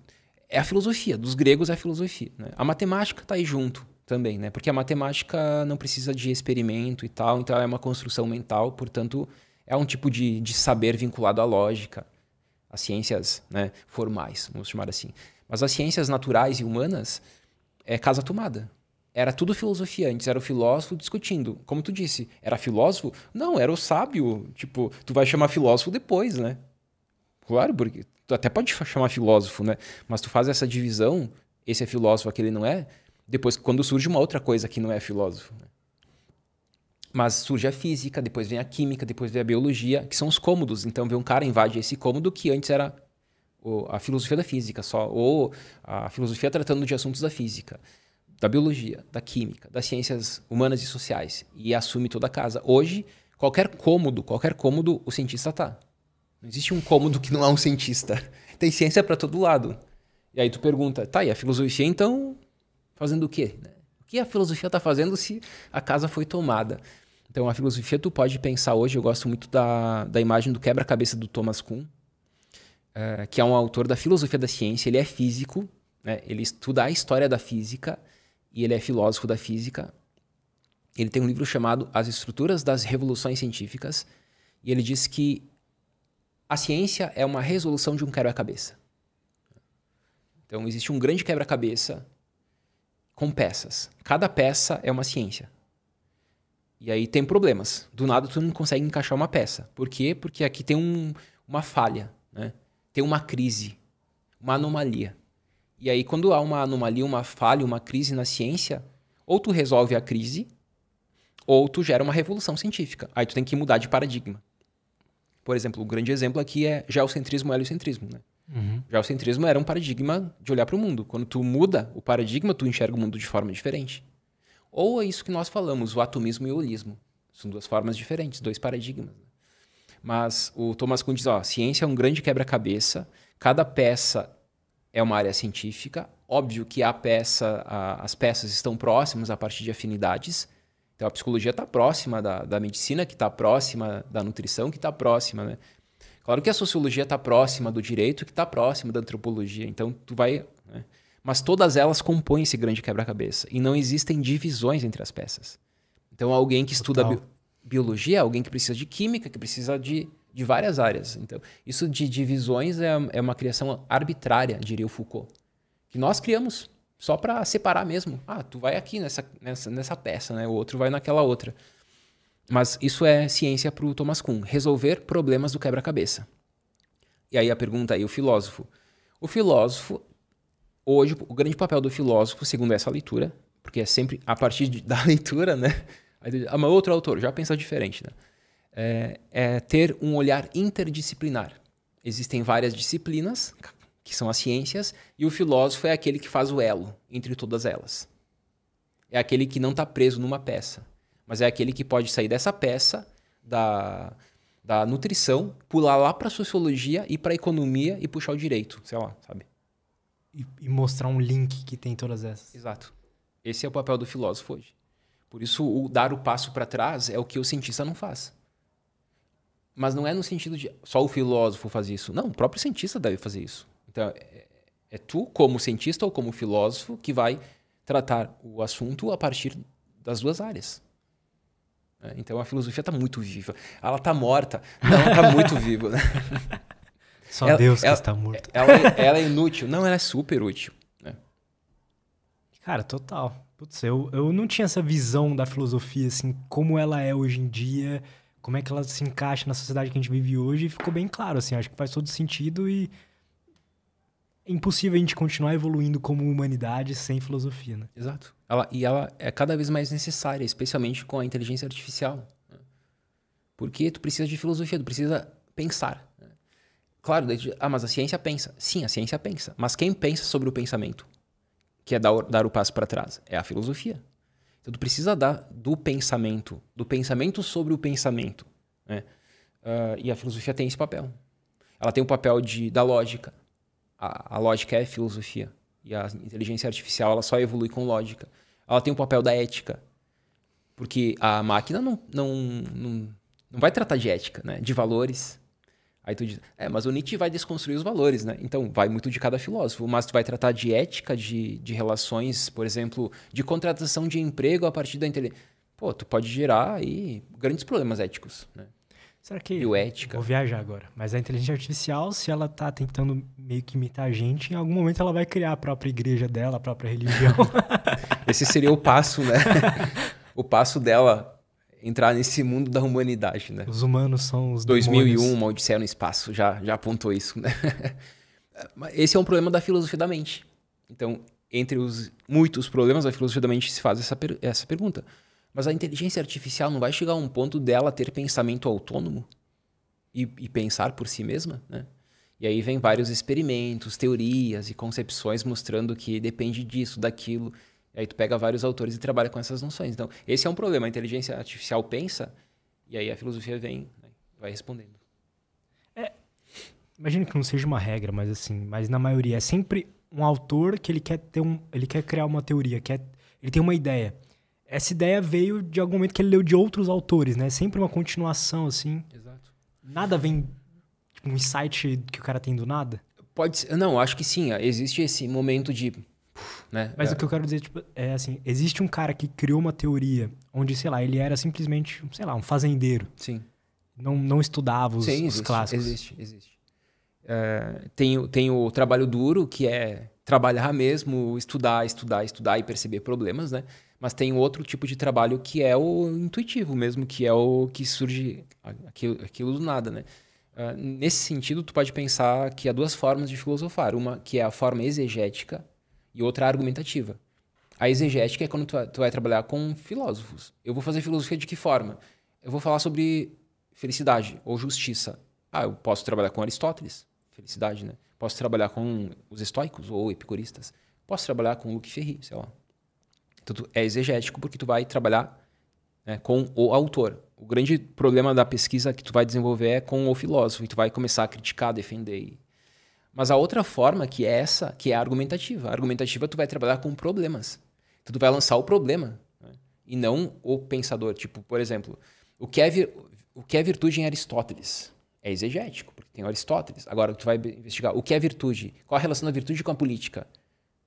É a filosofia, dos gregos é a filosofia, né? A matemática está aí junto também, né? Porque a matemática não precisa de experimento e tal, então é uma construção mental, portanto, é um tipo de, de saber vinculado à lógica. as ciências, né, formais, vamos chamar assim. Mas as ciências naturais e humanas é casa tomada. Era tudo filosofia antes, era o filósofo discutindo. Como tu disse, era filósofo? Não, era o sábio. Tipo, tu vai chamar filósofo depois, né? Claro, porque tu até pode chamar filósofo, né? Mas tu faz essa divisão, esse é filósofo, aquele não é, depois quando surge uma outra coisa que não é filósofo. Mas surge a física, depois vem a química, depois vem a biologia, que são os cômodos. Então vem um cara, invade esse cômodo que antes era a filosofia da física só, ou a filosofia tratando de assuntos da física, da biologia, da química, das ciências humanas e sociais, e assume toda a casa. Hoje, qualquer cômodo, qualquer cômodo, o cientista tá. Não existe um cômodo que não há um cientista. Tem ciência para todo lado. E aí tu pergunta, tá, e a filosofia então fazendo o quê? O que a filosofia tá fazendo se a casa foi tomada? Então a filosofia tu pode pensar hoje, eu gosto muito da, da imagem do quebra-cabeça do Thomas Kuhn, é, que é um autor da filosofia da ciência, ele é físico, né? Ele estuda a história da física, e ele é filósofo da física. Ele tem um livro chamado As Estruturas das Revoluções Científicas, e ele diz que a ciência é uma resolução de um quebra-cabeça. Então, existe um grande quebra-cabeça com peças. Cada peça é uma ciência. E aí tem problemas. Do nada, tu não consegue encaixar uma peça. Por quê? Porque aqui tem um, uma falha, né? Tem uma crise, uma anomalia. E aí, quando há uma anomalia, uma falha, uma crise na ciência, ou tu resolve a crise, ou tu gera uma revolução científica. Aí tu tem que mudar de paradigma. Por exemplo, o grande exemplo aqui é geocentrismo e heliocentrismo, né? Uhum. Geocentrismo era um paradigma de olhar para o mundo. Quando tu muda o paradigma, tu enxerga o mundo de forma diferente. Ou é isso que nós falamos, o atomismo e o holismo. São duas formas diferentes, dois paradigmas. Mas o Thomas Kuhn diz, ó, ciência é um grande quebra-cabeça, cada peça é uma área científica. Óbvio que a peça, a, as peças estão próximas a partir de afinidades. Então, a psicologia está próxima da, da medicina, que está próxima da nutrição, que está próxima, né? Claro que a sociologia está próxima do direito, que está próxima da antropologia. Então, tu vai, né? Mas todas elas compõem esse grande quebra-cabeça. E não existem divisões entre as peças. Então, alguém que estuda bi- biologia, alguém que precisa de química, que precisa de... de várias áreas. Então, isso de divisões é, é uma criação arbitrária, diria o Foucault, que nós criamos só para separar mesmo. Ah, tu vai aqui nessa, nessa, nessa peça, né? O outro vai naquela outra. Mas isso é ciência para o Thomas Kuhn, resolver problemas do quebra-cabeça. E aí a pergunta aí, o filósofo. O filósofo, hoje, o grande papel do filósofo, segundo essa leitura, porque é sempre a partir de, da leitura, né? Ah, mas outro autor já pensa diferente, né? É, é ter um olhar interdisciplinar. Existem várias disciplinas, que são as ciências, e o filósofo é aquele que faz o elo entre todas elas. É aquele que não está preso numa peça, mas é aquele que pode sair dessa peça, da, da nutrição, pular lá para a sociologia e para a economia e puxar o direito, sei lá, sabe? E, e mostrar um link que tem todas essas. Exato. Esse é o papel do filósofo hoje. Por isso, o dar o passo para trás é o que o cientista não faz. Mas não é no sentido de só o filósofo faz isso. Não, o próprio cientista deve fazer isso. Então, é, é tu, como cientista ou como filósofo, que vai tratar o assunto a partir das duas áreas. É, então, a filosofia está muito viva. Ela está morta. Não, ela está muito viva. Né? Só ela, Deus que ela, está morto. Ela, ela é inútil. Não, ela é super útil. Né? Cara, total. Putz, eu, eu não tinha essa visão da filosofia, assim, como ela é hoje em dia... Como é que ela se encaixa na sociedade que a gente vive hoje? E ficou bem claro, assim, acho que faz todo sentido e é impossível a gente continuar evoluindo como humanidade sem filosofia, né? Exato. Ela, e ela é cada vez mais necessária, especialmente com a inteligência artificial. Porque tu precisa de filosofia, tu precisa pensar. Claro, ah, mas a ciência pensa. Sim, a ciência pensa. Mas quem pensa sobre o pensamento, que é dar, dar o passo para trás, é a filosofia. Então, tu precisa dar do pensamento, do pensamento sobre o pensamento, né? Uh, e a filosofia tem esse papel. Ela tem o papel de, da lógica. A, a lógica é filosofia. E a inteligência artificial ela só evolui com lógica. Ela tem o papel da ética. Porque a máquina não, não, não, não vai tratar de ética, né? De valores. Aí tu diz, é, mas o Nietzsche vai desconstruir os valores, né? Então, vai muito de cada filósofo. Mas tu vai tratar de ética, de, de relações, por exemplo, de contratação de emprego a partir da inteligência. Pô, tu pode gerar aí grandes problemas éticos, né? Será que... Bioética. Vou viajar agora. Mas a inteligência artificial, se ela tá tentando meio que imitar a gente, em algum momento ela vai criar a própria igreja dela, a própria religião. Esse seria o passo, né? O passo dela entrar nesse mundo da humanidade, né? Os humanos são os dois mil e um, demônios. Uma Odisseia no Espaço, já, já apontou isso, né? Esse é um problema da filosofia da mente. Então, entre os muitos problemas, a filosofia da mente se faz essa, per essa pergunta. Mas a inteligência artificial não vai chegar a um ponto dela ter pensamento autônomo e, e pensar por si mesma, né? E aí vem vários experimentos, teorias e concepções mostrando que depende disso, daquilo. E aí tu pega vários autores e trabalha com essas noções. Então, esse é um problema. A inteligência artificial pensa e aí a filosofia vem, né? Vai respondendo. É, imagino que não seja uma regra, mas assim, mas na maioria é sempre um autor que ele quer ter um, ele quer criar uma teoria, quer, ele tem uma ideia. Essa ideia veio de algum momento que ele leu de outros autores, né? Sempre uma continuação, assim. Exato. Nada vem... Tipo, um insight que o cara tem do nada? Pode ser. Não, acho que sim. Existe esse momento de... Né? Mas é. O que eu quero dizer, tipo, é assim... Existe um cara que criou uma teoria onde, sei lá, ele era simplesmente, sei lá, um fazendeiro. Sim. Não, não estudava os, sim, existe, os clássicos. Existe, existe. É, tem, tem o trabalho duro, que é trabalhar mesmo, estudar, estudar, estudar e perceber problemas, né? Mas tem outro tipo de trabalho que é o intuitivo mesmo, que é o que surge aquilo, aquilo do nada, né? Uh, nesse sentido, tu pode pensar que há duas formas de filosofar. Uma que é a forma exegética e outra argumentativa. A exegética é quando tu, tu vai trabalhar com filósofos. Eu vou fazer filosofia de que forma? Eu vou falar sobre felicidade ou justiça. Ah, eu posso trabalhar com Aristóteles, felicidade, né? Posso trabalhar com os estoicos ou epicuristas. Posso trabalhar com Luc Ferry, sei lá. Então, tu é exegético porque tu vai trabalhar, né, com o autor. O grande problema da pesquisa que tu vai desenvolver é com o filósofo, e tu vai começar a criticar, defender. Mas a outra forma, que é essa, que é a argumentativa. A argumentativa, tu vai trabalhar com problemas. Então, tu vai lançar o problema, né, e não o pensador. Tipo, por exemplo, o que é, vir, o que é virtude em Aristóteles? É exegético, porque tem Aristóteles. Agora, tu vai investigar o que é virtude. Qual a relação da virtude com a política?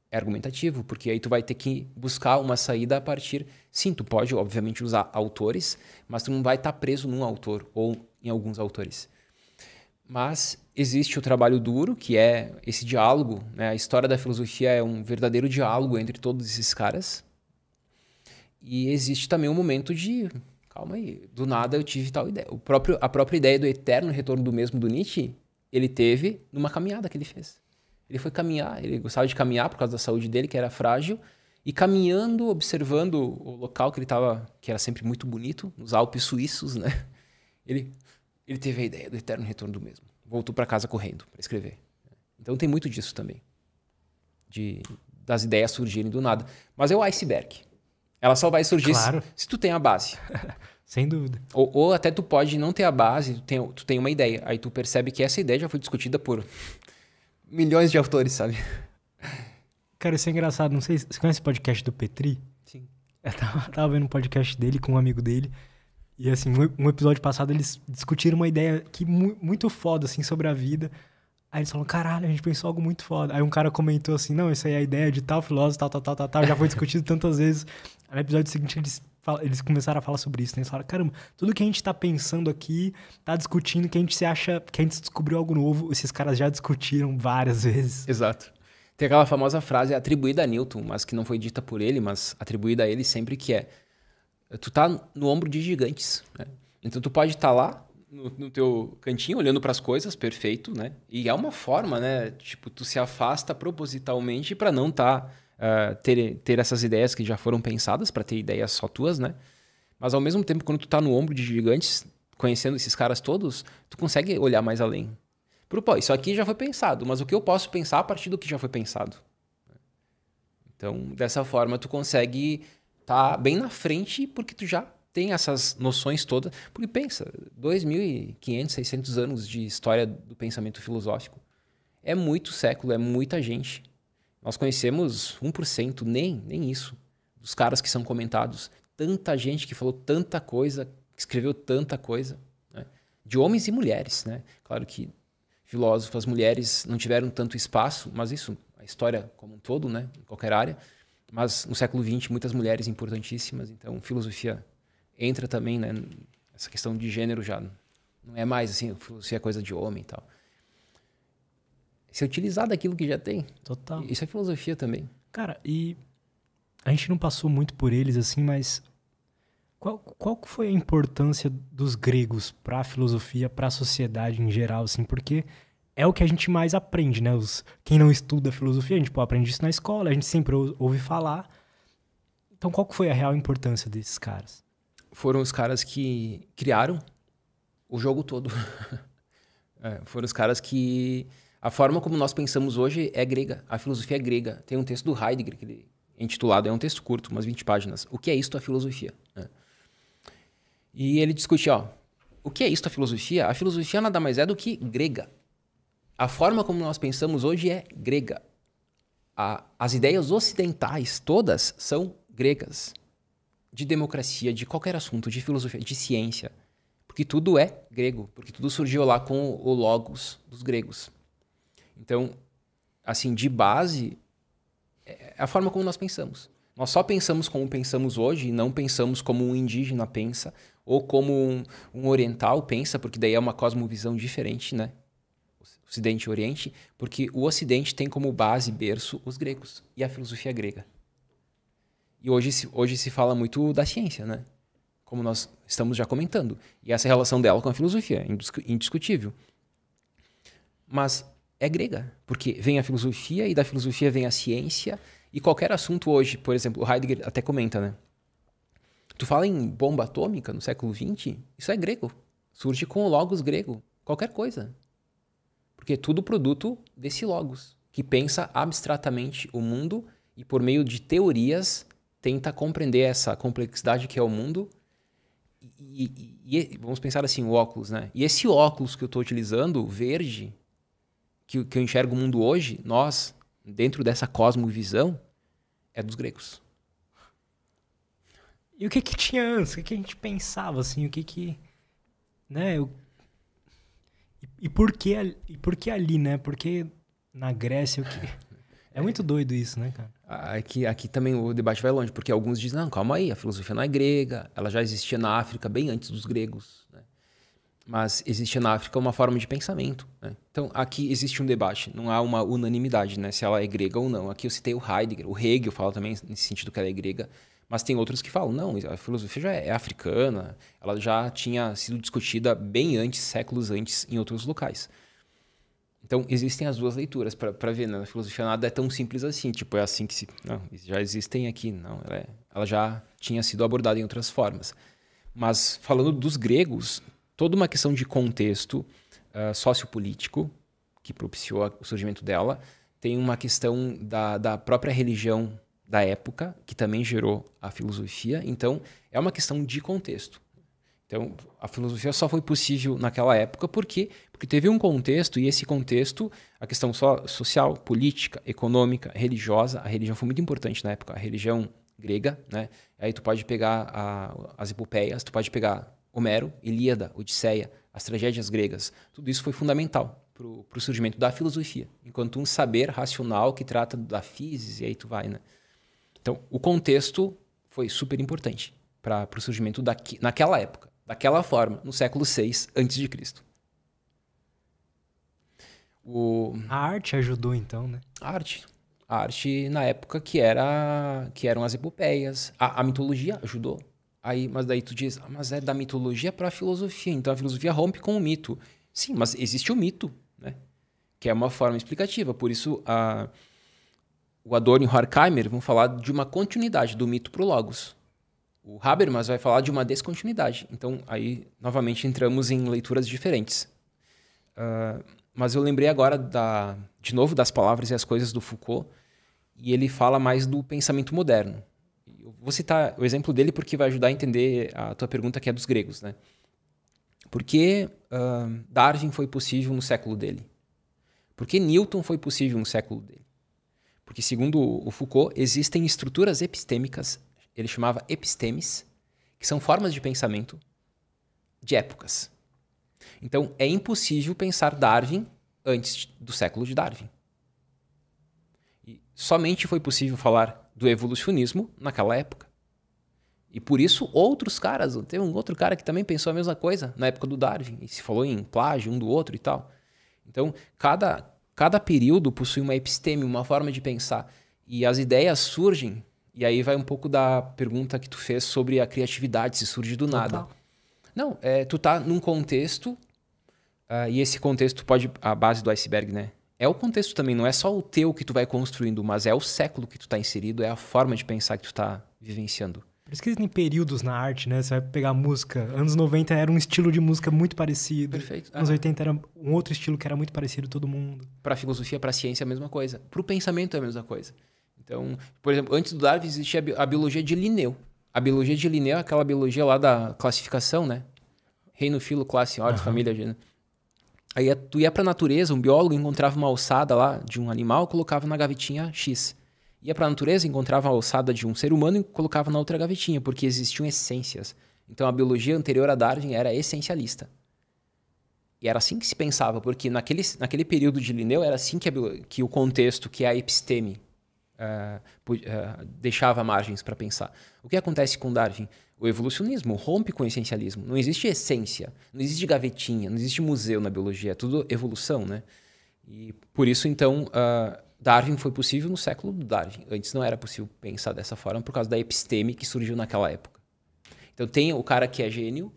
É argumentativo, porque aí tu vai ter que buscar uma saída a partir... Sim, tu pode, obviamente, usar autores, mas tu não vai estar preso num autor ou em alguns autores. Mas existe o trabalho duro, que é esse diálogo, né? A história da filosofia é um verdadeiro diálogo entre todos esses caras. E existe também um momento de... Calma aí, do nada eu tive tal ideia. O próprio, a própria ideia do eterno retorno do mesmo do Nietzsche, ele teve numa caminhada que ele fez. Ele foi caminhar, ele gostava de caminhar por causa da saúde dele, que era frágil, e caminhando, observando o local que ele estava, que era sempre muito bonito, nos Alpes suíços, né? Ele, ele teve a ideia do eterno retorno do mesmo. Voltou para casa correndo para escrever. Então tem muito disso também, de, das ideias surgirem do nada. Mas é o iceberg. Ela só vai surgir, claro, se, se tu tem a base. Sem dúvida. Ou, ou até tu pode não ter a base, tu tem, tu tem uma ideia, aí tu percebe que essa ideia já foi discutida por... milhões de autores, sabe? Cara, isso é engraçado. Não sei, você conhece o podcast do Petri? Sim. Eu tava, tava vendo um podcast dele com um amigo dele. E assim, um episódio passado eles discutiram uma ideia que mu muito foda, assim, sobre a vida. Aí eles falaram, caralho, a gente pensou algo muito foda. Aí um cara comentou assim, não, isso aí é a ideia de tal filósofo, tal, tal, tal, tal, tal. Já foi discutido tantas vezes. Aí no episódio seguinte eles, fal eles começaram a falar sobre isso, né? Eles falaram, caramba, tudo que a gente tá pensando aqui, tá discutindo, que a gente se acha, que a gente descobriu algo novo, esses caras já discutiram várias vezes. Exato. Tem aquela famosa frase atribuída a Newton, mas que não foi dita por ele, mas atribuída a ele sempre, que é, tu tá no ombro de gigantes, né? Então tu pode estar tá lá, No, no teu cantinho, olhando para as coisas, perfeito, né? E é uma forma, né? Tipo, tu se afasta propositalmente para não tá, uh, ter, ter essas ideias que já foram pensadas, para ter ideias só tuas, né? Mas ao mesmo tempo, quando tu tá no ombro de gigantes, conhecendo esses caras todos, tu consegue olhar mais além. Pro, pô, isso aqui já foi pensado, mas o que eu posso pensar a partir do que já foi pensado? Então, dessa forma, tu consegue tá bem na frente porque tu já... tem essas noções todas, porque pensa, dois mil e quinhentos, seiscentos anos de história do pensamento filosófico, é muito século, é muita gente. Nós conhecemos um por cento, nem, nem isso, dos caras que são comentados. Tanta gente que falou tanta coisa, que escreveu tanta coisa, né? De homens e mulheres, né? Claro que filósofas, mulheres não tiveram tanto espaço, mas isso, a história como um todo, né? Em qualquer área, mas no século vinte, muitas mulheres importantíssimas, então filosofia... entra também, né, essa questão de gênero já Não é mais assim, filosofia é coisa de homem e tal. Se utilizar daquilo que já tem. Total. Isso é filosofia também. Cara, e a gente não passou muito por eles assim, mas qual, qual foi a importância dos gregos para a filosofia, para a sociedade em geral, assim? Porque é o que a gente mais aprende, né? Os, quem não estuda filosofia, a gente pô, aprende isso na escola, a gente sempre ou, ouve falar. Então, qual foi a real importância desses caras? Foram os caras que criaram o jogo todo. é, foram os caras que... A forma como nós pensamos hoje é grega. A filosofia é grega. Tem um texto do Heidegger, que ele é intitulado, é um texto curto, umas vinte páginas. O que é isto a filosofia? É. E ele discute, ó, o que é isto a filosofia? A filosofia nada mais é do que grega. A forma como nós pensamos hoje é grega. A, as ideias ocidentais todas são gregas. De democracia, de qualquer assunto, de filosofia, de ciência. Porque tudo é grego. Porque tudo surgiu lá com o logos dos gregos. Então, assim, de base, é a forma como nós pensamos. Nós só pensamos como pensamos hoje e não pensamos como um indígena pensa ou como um, um oriental pensa, porque daí é uma cosmovisão diferente, né? Ocidente e Oriente, porque o Ocidente tem como base, berço, os gregos e a filosofia grega. E hoje, hoje se fala muito da ciência, né? Como nós estamos já comentando. E essa relação dela com a filosofia é indiscutível. Mas é grega, porque vem a filosofia e da filosofia vem a ciência e qualquer assunto hoje, por exemplo, o Heidegger até comenta, né? Tu fala em bomba atômica no século vinte, isso é grego. Surge com o logos grego, qualquer coisa. Porque é tudo produto desse logos, que pensa abstratamente o mundo e por meio de teorias tenta compreender essa complexidade que é o mundo. E, e, e vamos pensar assim, o óculos, né? E esse óculos que eu estou utilizando, verde, que, que eu enxergo o mundo hoje, nós, dentro dessa cosmovisão, é dos gregos. E o que que tinha antes? O que que a gente pensava, assim? O que que... Né? Eu... E por que, e por que ali, né? Porque na Grécia... O que... É muito doido isso, né, cara? Aqui, aqui também o debate vai longe, porque alguns dizem, não, calma aí, a filosofia não é grega, ela já existia na África bem antes dos gregos, né? Mas existia na África uma forma de pensamento, né? Então, aqui existe um debate, não há uma unanimidade, né? Se ela é grega ou não. Aqui eu citei o Heidegger, o Hegel fala também nesse sentido que ela é grega, mas tem outros que falam, não, a filosofia já é africana, ela já tinha sido discutida bem antes, séculos antes, em outros locais. Então, existem as duas leituras para ver, né? A filosofia nada é tão simples assim, tipo, é assim que se... Não, já existem aqui, não, ela, é, ela já tinha sido abordada em outras formas. Mas, falando dos gregos, toda uma questão de contexto uh, sociopolítico, que propiciou o surgimento dela, tem uma questão da, da própria religião da época, que também gerou a filosofia. Então, é uma questão de contexto. Então, a filosofia só foi possível naquela época porque, porque teve um contexto, e esse contexto, a questão só social, política, econômica, religiosa, a religião foi muito importante na época, a religião grega, né? Aí tu pode pegar a, as epopeias, tu pode pegar Homero, Ilíada, Odisseia, as tragédias gregas, tudo isso foi fundamental para o surgimento da filosofia, enquanto um saber racional que trata da físis, e aí tu vai, né? Então, o contexto foi super importante para o surgimento daqui, naquela época, daquela forma, no século seis antes de Cristo. O... A arte ajudou então, né? A arte. A arte na época que, era, que eram as epopeias. A, a mitologia ajudou. Aí, mas daí tu diz, ah, mas é da mitologia para a filosofia, então a filosofia rompe com o mito. Sim, mas existe o mito, né? Que é uma forma explicativa, por isso a... O Adorno e o Horkheimer vão falar de uma continuidade do mito para o logos. O Habermas vai falar de uma descontinuidade. Então, aí, novamente, entramos em leituras diferentes. Uh, mas eu lembrei agora, da, de novo, das palavras e as coisas do Foucault, e ele fala mais do pensamento moderno. Eu vou citar o exemplo dele porque vai ajudar a entender a tua pergunta, que é dos gregos, né? Por que uh, Darwin foi possível no século dele? Por que Newton foi possível no século dele? Porque, segundo o Foucault, existem estruturas epistêmicas, ele chamava epistemes, que são formas de pensamento de épocas. Então, é impossível pensar Darwin antes do século de Darwin. E somente foi possível falar do evolucionismo naquela época. E por isso outros caras, teve um outro cara que também pensou a mesma coisa na época do Darwin, e se falou em plágio um do outro e tal. Então, cada, cada período possui uma episteme, uma forma de pensar, e as ideias surgem, e aí vai um pouco da pergunta que tu fez sobre a criatividade, se surge do nada. Total. Não, é, tu tá num contexto, uh, e esse contexto pode, a base do iceberg, né? É o contexto também, não é só o teu que tu vai construindo, mas é o século que tu tá inserido, é a forma de pensar que tu tá vivenciando. Por isso que existem períodos na arte, né? Você vai pegar música. Anos noventa era um estilo de música muito parecido. Perfeito. Anos ah. oitenta era um outro estilo que era muito parecido todo mundo. Para a filosofia, para a ciência é a mesma coisa. Para o pensamento é a mesma coisa. Então, por exemplo, antes do Darwin existia a biologia de Linneu. A biologia de Linneu é aquela biologia lá da classificação, né? Reino, filo, classe, ordem, uhum. família, gênero. Aí tu ia para a natureza, um biólogo encontrava uma ossada lá de um animal, colocava na gavetinha X. Ia para a natureza, encontrava a ossada de um ser humano e colocava na outra gavetinha, porque existiam essências. Então, a biologia anterior a Darwin era essencialista. E era assim que se pensava, porque naquele, naquele período de Linneu era assim que, a, que o contexto, que a episteme, uh, uh, deixava margens para pensar. O que acontece com Darwin? O evolucionismo rompe com o essencialismo. Não existe essência, não existe gavetinha, não existe museu na biologia, é tudo evolução, né? E por isso, então... Uh, Darwin foi possível no século do Darwin. Antes não era possível pensar dessa forma por causa da episteme que surgiu naquela época. Então tem o cara que é gênio,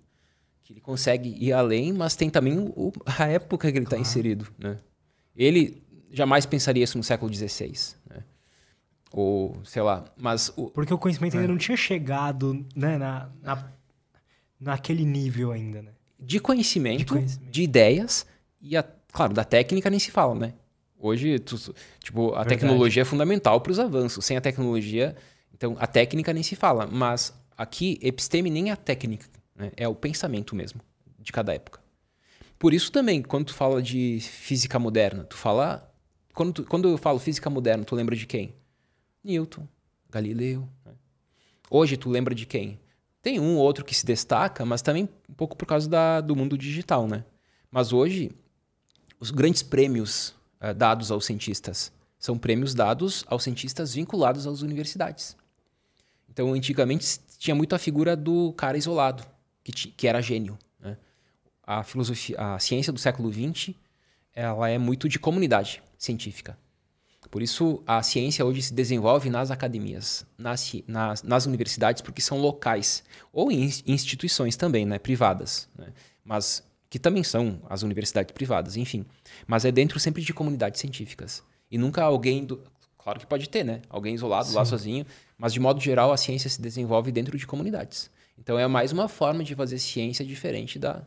que ele consegue ir além, mas tem também o, a época que ele está claro. inserido. Né? Ele jamais pensaria isso no século dezesseis. Né? Ou, sei lá, mas... O, Porque o conhecimento né? ainda não tinha chegado né, na, na, naquele nível ainda. Né? De, conhecimento, de conhecimento, de ideias e, a, claro, da técnica nem se fala, né? Hoje, tu, tipo, a Verdade. tecnologia é fundamental para os avanços. Sem a tecnologia, então a técnica nem se fala. Mas aqui, episteme nem é a técnica, né? É o pensamento mesmo, de cada época. Por isso também, quando tu fala de física moderna, tu fala... Quando, tu, quando eu falo física moderna, tu lembra de quem? Newton, Galileu. Né? Hoje, tu lembra de quem? Tem um ou outro que se destaca, mas também um pouco por causa da, do mundo digital, né? Mas hoje, os grandes prêmios... dados aos cientistas. São prêmios dados aos cientistas vinculados às universidades. Então, antigamente, tinha muito a figura do cara isolado, que, que era gênio. Né? A filosofia, a ciência do século vinte, ela é muito de comunidade científica. Por isso, a ciência hoje se desenvolve nas academias, nas, nas, nas universidades, porque são locais, ou em instituições também, né? privadas. Né? Mas... que também são as universidades privadas, enfim. Mas é dentro sempre de comunidades científicas. E nunca alguém... Do... Claro que pode ter, né? Alguém isolado, Sim. lá sozinho. Mas, de modo geral, a ciência se desenvolve dentro de comunidades. Então, é mais uma forma de fazer ciência diferente da...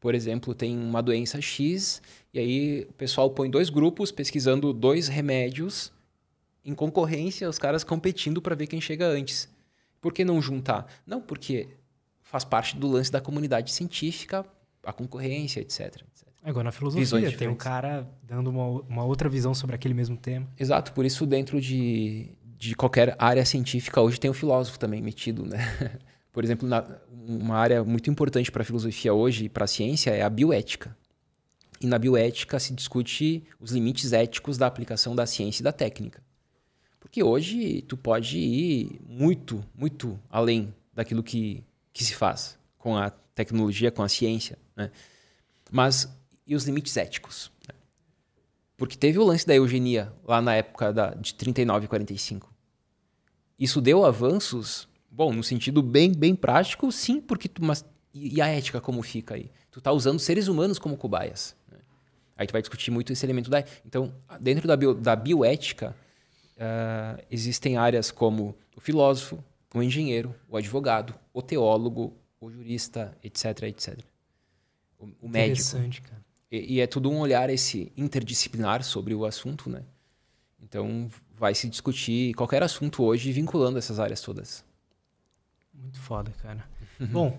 Por exemplo, tem uma doença X, e aí o pessoal põe dois grupos pesquisando dois remédios em concorrência, os caras competindo para ver quem chega antes. Por que não juntar? Não, porque faz parte do lance da comunidade científica... a concorrência, etc, etcétera. Agora, na filosofia, tem um cara dando uma, uma outra visão sobre aquele mesmo tema. Exato, por isso dentro de, de qualquer área científica, hoje tem o filósofo também metido, né? Por exemplo, na, uma área muito importante para a filosofia hoje e para a ciência é a bioética. E na bioética se discute os limites éticos da aplicação da ciência e da técnica. Porque hoje tu pode ir muito, muito além daquilo que, que se faz com a tecnologia, com a ciência, né? Mas e os limites éticos? Porque teve o lance da eugenia lá na época da, de trinta e nove e quarenta e cinco. Isso deu avanços, bom, no sentido bem, bem prático, sim, porque tu, mas e, e a ética como fica aí? Tu tá usando seres humanos como cobaias, né? Aí tu vai discutir muito esse elemento da... Então, dentro da, bio, da bioética, uh, existem áreas como o filósofo, o engenheiro, o advogado, o teólogo, o jurista, etc, etcétera. O, o médico. Interessante, cara. E, e é tudo um olhar esse interdisciplinar sobre o assunto, né? Então, vai se discutir qualquer assunto hoje vinculando essas áreas todas. Muito foda, cara. Bom,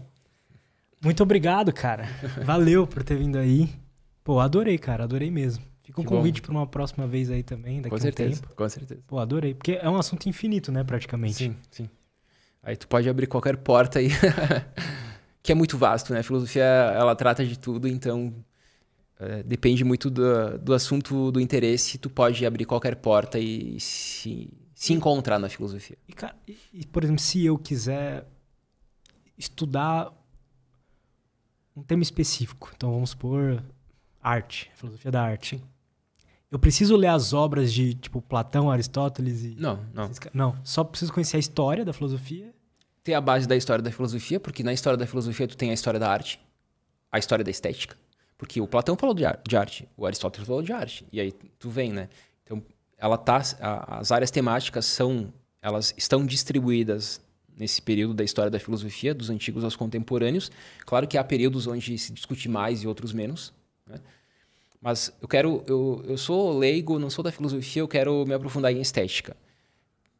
muito obrigado, cara. Valeu por ter vindo aí. Pô, adorei, cara. Adorei mesmo. Fica um que convite para uma próxima vez aí também, daqui a um tempo. Com certeza, com certeza. Pô, adorei. Porque é um assunto infinito, né, praticamente. Sim, sim. Aí tu pode abrir qualquer porta aí, que é muito vasto, né? A filosofia, ela trata de tudo, então é, depende muito do, do assunto, do interesse. Tu pode abrir qualquer porta e se, se encontrar na filosofia. E, cara, e, e, por exemplo, se eu quiser estudar um tema específico. Então, vamos supor arte, filosofia da arte. Sim. Eu preciso ler as obras de, tipo, Platão, Aristóteles e... Não, não. Não, só preciso conhecer a história da filosofia. Ter a base da história da filosofia, porque na história da filosofia tu tem a história da arte, a história da estética. Porque o Platão falou de arte, o Aristóteles falou de arte. E aí tu vem, né? Então, ela tá, a, as áreas temáticas são... Elas estão distribuídas nesse período da história da filosofia, dos antigos aos contemporâneos. Claro que há períodos onde se discute mais e outros menos, né? Mas eu quero, eu, eu sou leigo, não sou da filosofia, eu quero me aprofundar em estética.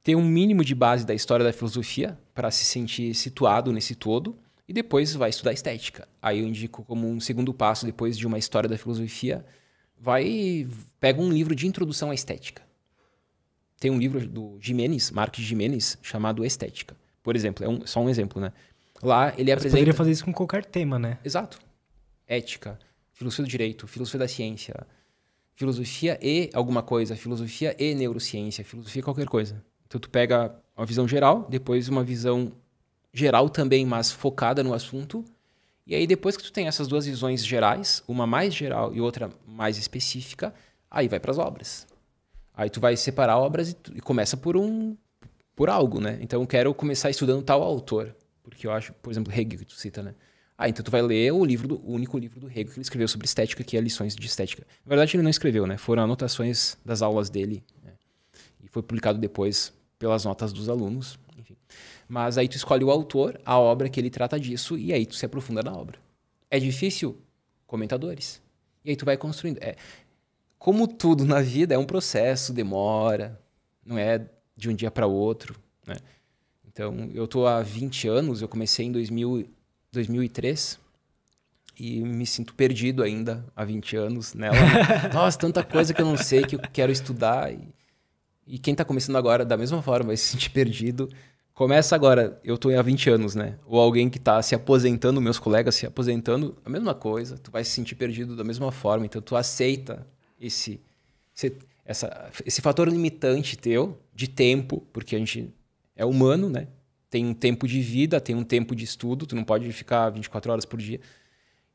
Ter um mínimo de base da história da filosofia para se sentir situado nesse todo e depois vai estudar estética. Aí eu indico como um segundo passo, depois de uma história da filosofia, vai pega um livro de introdução à estética. Tem um livro do Jiménez, Marques Jiménez, chamado Estética. Por exemplo, é um, só um exemplo, né? Lá ele Mas apresenta... poderia fazer isso com qualquer tema, né? Exato. Ética, filosofia do direito, filosofia da ciência, filosofia e alguma coisa, filosofia e neurociência, filosofia qualquer coisa. Então tu pega uma visão geral, depois uma visão geral também, mas focada no assunto. E aí depois que tu tem essas duas visões gerais, uma mais geral e outra mais específica, aí vai para as obras. Aí tu vai separar obras e, tu, e começa por um por algo, né? Então eu quero começar estudando tal autor, porque eu acho, por exemplo, Hegel que tu cita, né? Ah, então tu vai ler o livro do, o único livro do Hegel que ele escreveu sobre estética, que é Lições de Estética. Na verdade, ele não escreveu, né? Foram anotações das aulas dele, né? E foi publicado depois pelas notas dos alunos, enfim. Mas aí tu escolhe o autor, a obra que ele trata disso, e aí tu se aprofunda na obra. É difícil? Comentadores. E aí tu vai construindo. É, como tudo na vida, é um processo, demora, não é de um dia para o outro, né? Então, eu estou há vinte anos, eu comecei em dois mil, dois mil e três e me sinto perdido ainda há vinte anos nela. Nossa, tanta coisa que eu não sei, que eu quero estudar. E, e quem está começando agora, da mesma forma, vai se sentir perdido. Começa agora, eu estou há vinte anos, né? Ou alguém que está se aposentando, meus colegas se aposentando, a mesma coisa, tu vai se sentir perdido da mesma forma, então tu aceita... Esse, esse, essa, esse fator limitante teu de tempo, porque a gente é humano, né? Tem um tempo de vida, tem um tempo de estudo, tu não pode ficar vinte e quatro horas por dia.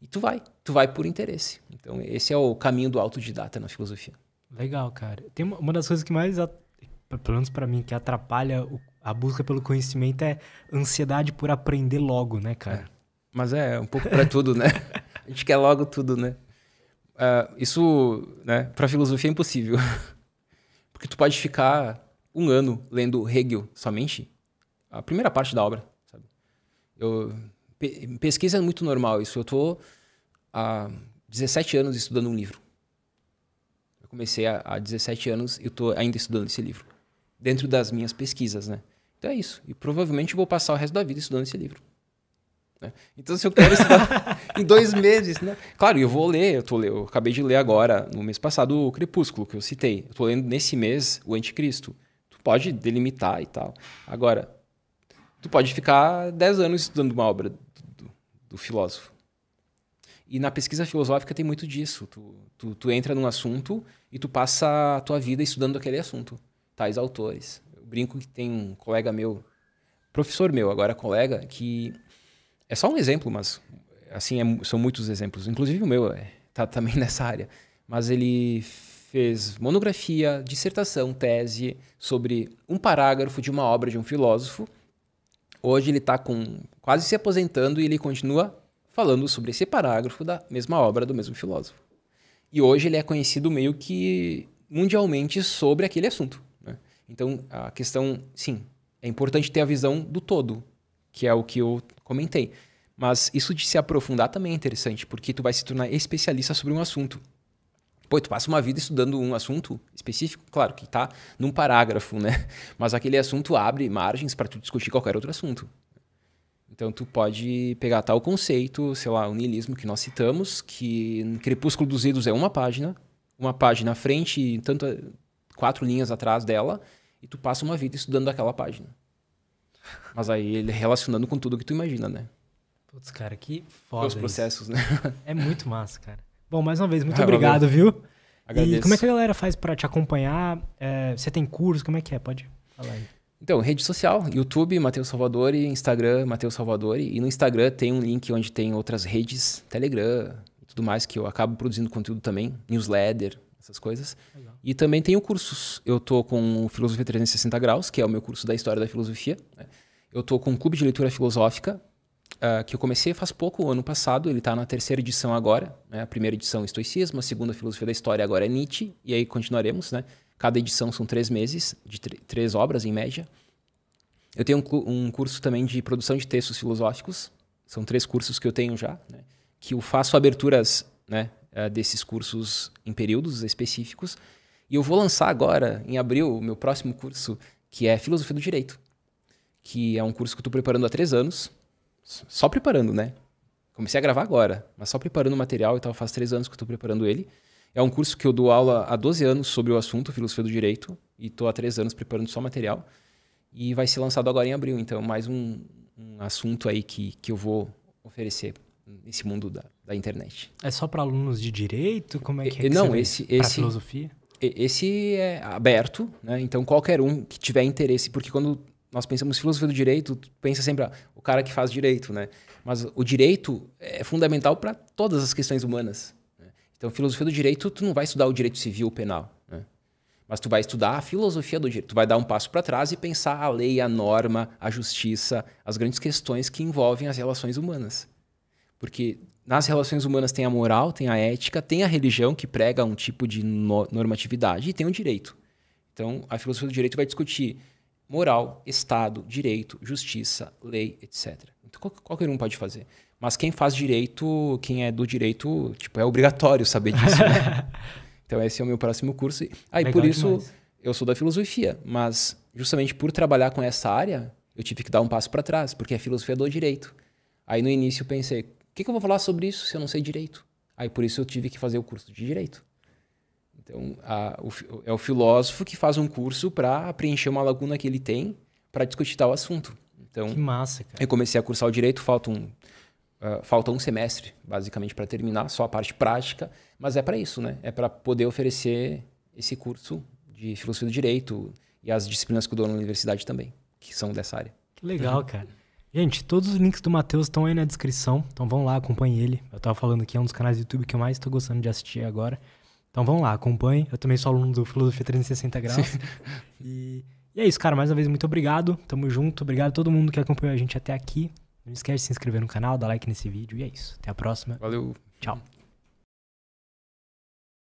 E tu vai, tu vai por interesse. Então, esse é o caminho do autodidata na filosofia. Legal, cara. Tem uma, uma das coisas que mais, pelo menos pra mim, que atrapalha o, a busca pelo conhecimento é ansiedade por aprender logo, né, cara? É. Mas é um pouco pra tudo, né? A gente quer logo tudo, né? Uh, isso, né, para filosofia é impossível. Porque tu pode ficar um ano lendo Hegel somente, a primeira parte da obra, sabe? Eu, pe pesquisa é muito normal isso. Eu tô há dezessete anos estudando um livro. Eu comecei há, há dezessete anos e tô ainda estudando esse livro. Dentro das minhas pesquisas, né? Então é isso. E provavelmente eu vou passar o resto da vida estudando esse livro. Né? Então se eu quero estudar em dois meses, né? Claro, eu vou ler, eu, tô, eu acabei de ler agora, no mês passado, o Crepúsculo, que eu citei. Eu tô lendo nesse mês o Anticristo. Tu pode delimitar e tal. Agora, tu pode ficar dez anos estudando uma obra do, do, do filósofo. E na pesquisa filosófica tem muito disso. Tu, tu, tu entra num assunto e tu passa a tua vida estudando aquele assunto. Tais autores. Eu brinco que tem um colega meu, professor meu, agora colega, que... É só um exemplo, mas assim é, são muitos exemplos. Inclusive o meu está é, também nessa área. Mas ele fez monografia, dissertação, tese sobre um parágrafo de uma obra de um filósofo. Hoje ele está quase se aposentando e ele continua falando sobre esse parágrafo da mesma obra do mesmo filósofo. E hoje ele é conhecido meio que mundialmente sobre aquele assunto, né? Então a questão, sim, é importante ter a visão do todo, que é o que eu comentei. Mas isso de se aprofundar também é interessante, porque tu vai se tornar especialista sobre um assunto. Pô, tu passa uma vida estudando um assunto específico, claro que tá num parágrafo, né? Mas aquele assunto abre margens para tu discutir qualquer outro assunto. Então tu pode pegar tal conceito, sei lá, o niilismo que nós citamos, que no Crepúsculo dos Ídolos é uma página, uma página à frente e tanto quatro linhas atrás dela, e tu passa uma vida estudando aquela página. Mas aí ele relacionando com tudo que tu imagina, né? Putz, cara, que foda. Os processos, né? É muito massa, cara. Bom, mais uma vez, muito ah, obrigado, valeu. Viu? Agradeço. E como é que a galera faz pra te acompanhar? É, você tem curso? Como é que é? Pode falar aí. Então, rede social, YouTube, Mateus Salvadori, Instagram, Mateus Salvadori. E no Instagram tem um link onde tem outras redes, Telegram e tudo mais, que eu acabo produzindo conteúdo também, newsletter, essas coisas. Legal. E também tenho cursos. Eu tô com o Filosofia trezentos e sessenta Graus, que é o meu curso da História da Filosofia. Eu tô com o Clube de Leitura Filosófica, uh, que eu comecei faz pouco, ano passado. Ele tá na terceira edição agora, né? A primeira edição é Estoicismo, a segunda Filosofia da História agora é Nietzsche. E aí continuaremos, né? Cada edição são três meses, de três obras em média. Eu tenho um, um curso também de produção de textos filosóficos. São três cursos que eu tenho já, né? Que eu faço aberturas, né, desses cursos em períodos específicos. E eu vou lançar agora, em abril, o meu próximo curso, que é Filosofia do Direito. Que é um curso que eu estou preparando há três anos. Só preparando, né? Comecei a gravar agora, mas só preparando o material e tal. Faz três anos que eu estou preparando ele. É um curso que eu dou aula há doze anos sobre o assunto, Filosofia do Direito, e estou há três anos preparando só material. E vai ser lançado agora em abril, então mais um, um assunto aí que, que eu vou oferecer nesse mundo da, da internet. É só para alunos de Direito? Como é que é que Não, esse, esse, filosofia? Esse é aberto, né? Então qualquer um que tiver interesse, porque quando nós pensamos Filosofia do Direito, tu pensa sempre, ah, o cara que faz Direito, né? Mas o Direito é fundamental para todas as questões humanas. Então, filosofia do direito, tu não vai estudar o direito civil ou penal, né? Mas tu vai estudar a filosofia do direito. Tu vai dar um passo para trás e pensar a lei, a norma, a justiça, as grandes questões que envolvem as relações humanas. Porque nas relações humanas tem a moral, tem a ética, tem a religião que prega um tipo de no- normatividade e tem o direito. Então, a filosofia do direito vai discutir moral, Estado, direito, justiça, lei, etcétera. Então, qualquer um pode fazer. Mas quem faz direito, quem é do direito, tipo, é obrigatório saber disso, né? Então esse é o meu próximo curso. Ah, e por isso demais. Eu sou da filosofia, mas justamente por trabalhar com essa área, eu tive que dar um passo para trás, porque a filosofia é do direito. Aí no início eu pensei, o que, que eu vou falar sobre isso se eu não sei direito? Aí por isso eu tive que fazer o curso de direito. Então a, o, é o filósofo que faz um curso para preencher uma laguna que ele tem para discutir tal assunto. Então, que massa, cara. Eu comecei a cursar o direito, falta um... Uh, falta um semestre, basicamente, para terminar, só a parte prática, mas é para isso, né? É para poder oferecer esse curso de Filosofia do Direito e as disciplinas que eu dou na universidade também, que são dessa área. Que legal, uhum. Cara. Gente, todos os links do Mateus estão aí na descrição, então vão lá, acompanhem ele. Eu tava falando que é um dos canais do YouTube que eu mais tô gostando de assistir agora. Então vão lá, acompanhem. Eu também sou aluno do Filosofia trezentos e sessenta Graus. e, e é isso, cara. Mais uma vez, muito obrigado. Tamo junto. Obrigado a todo mundo que acompanhou a gente até aqui. Não esquece de se inscrever no canal, dar like nesse vídeo e é isso. Até a próxima. Valeu. Tchau.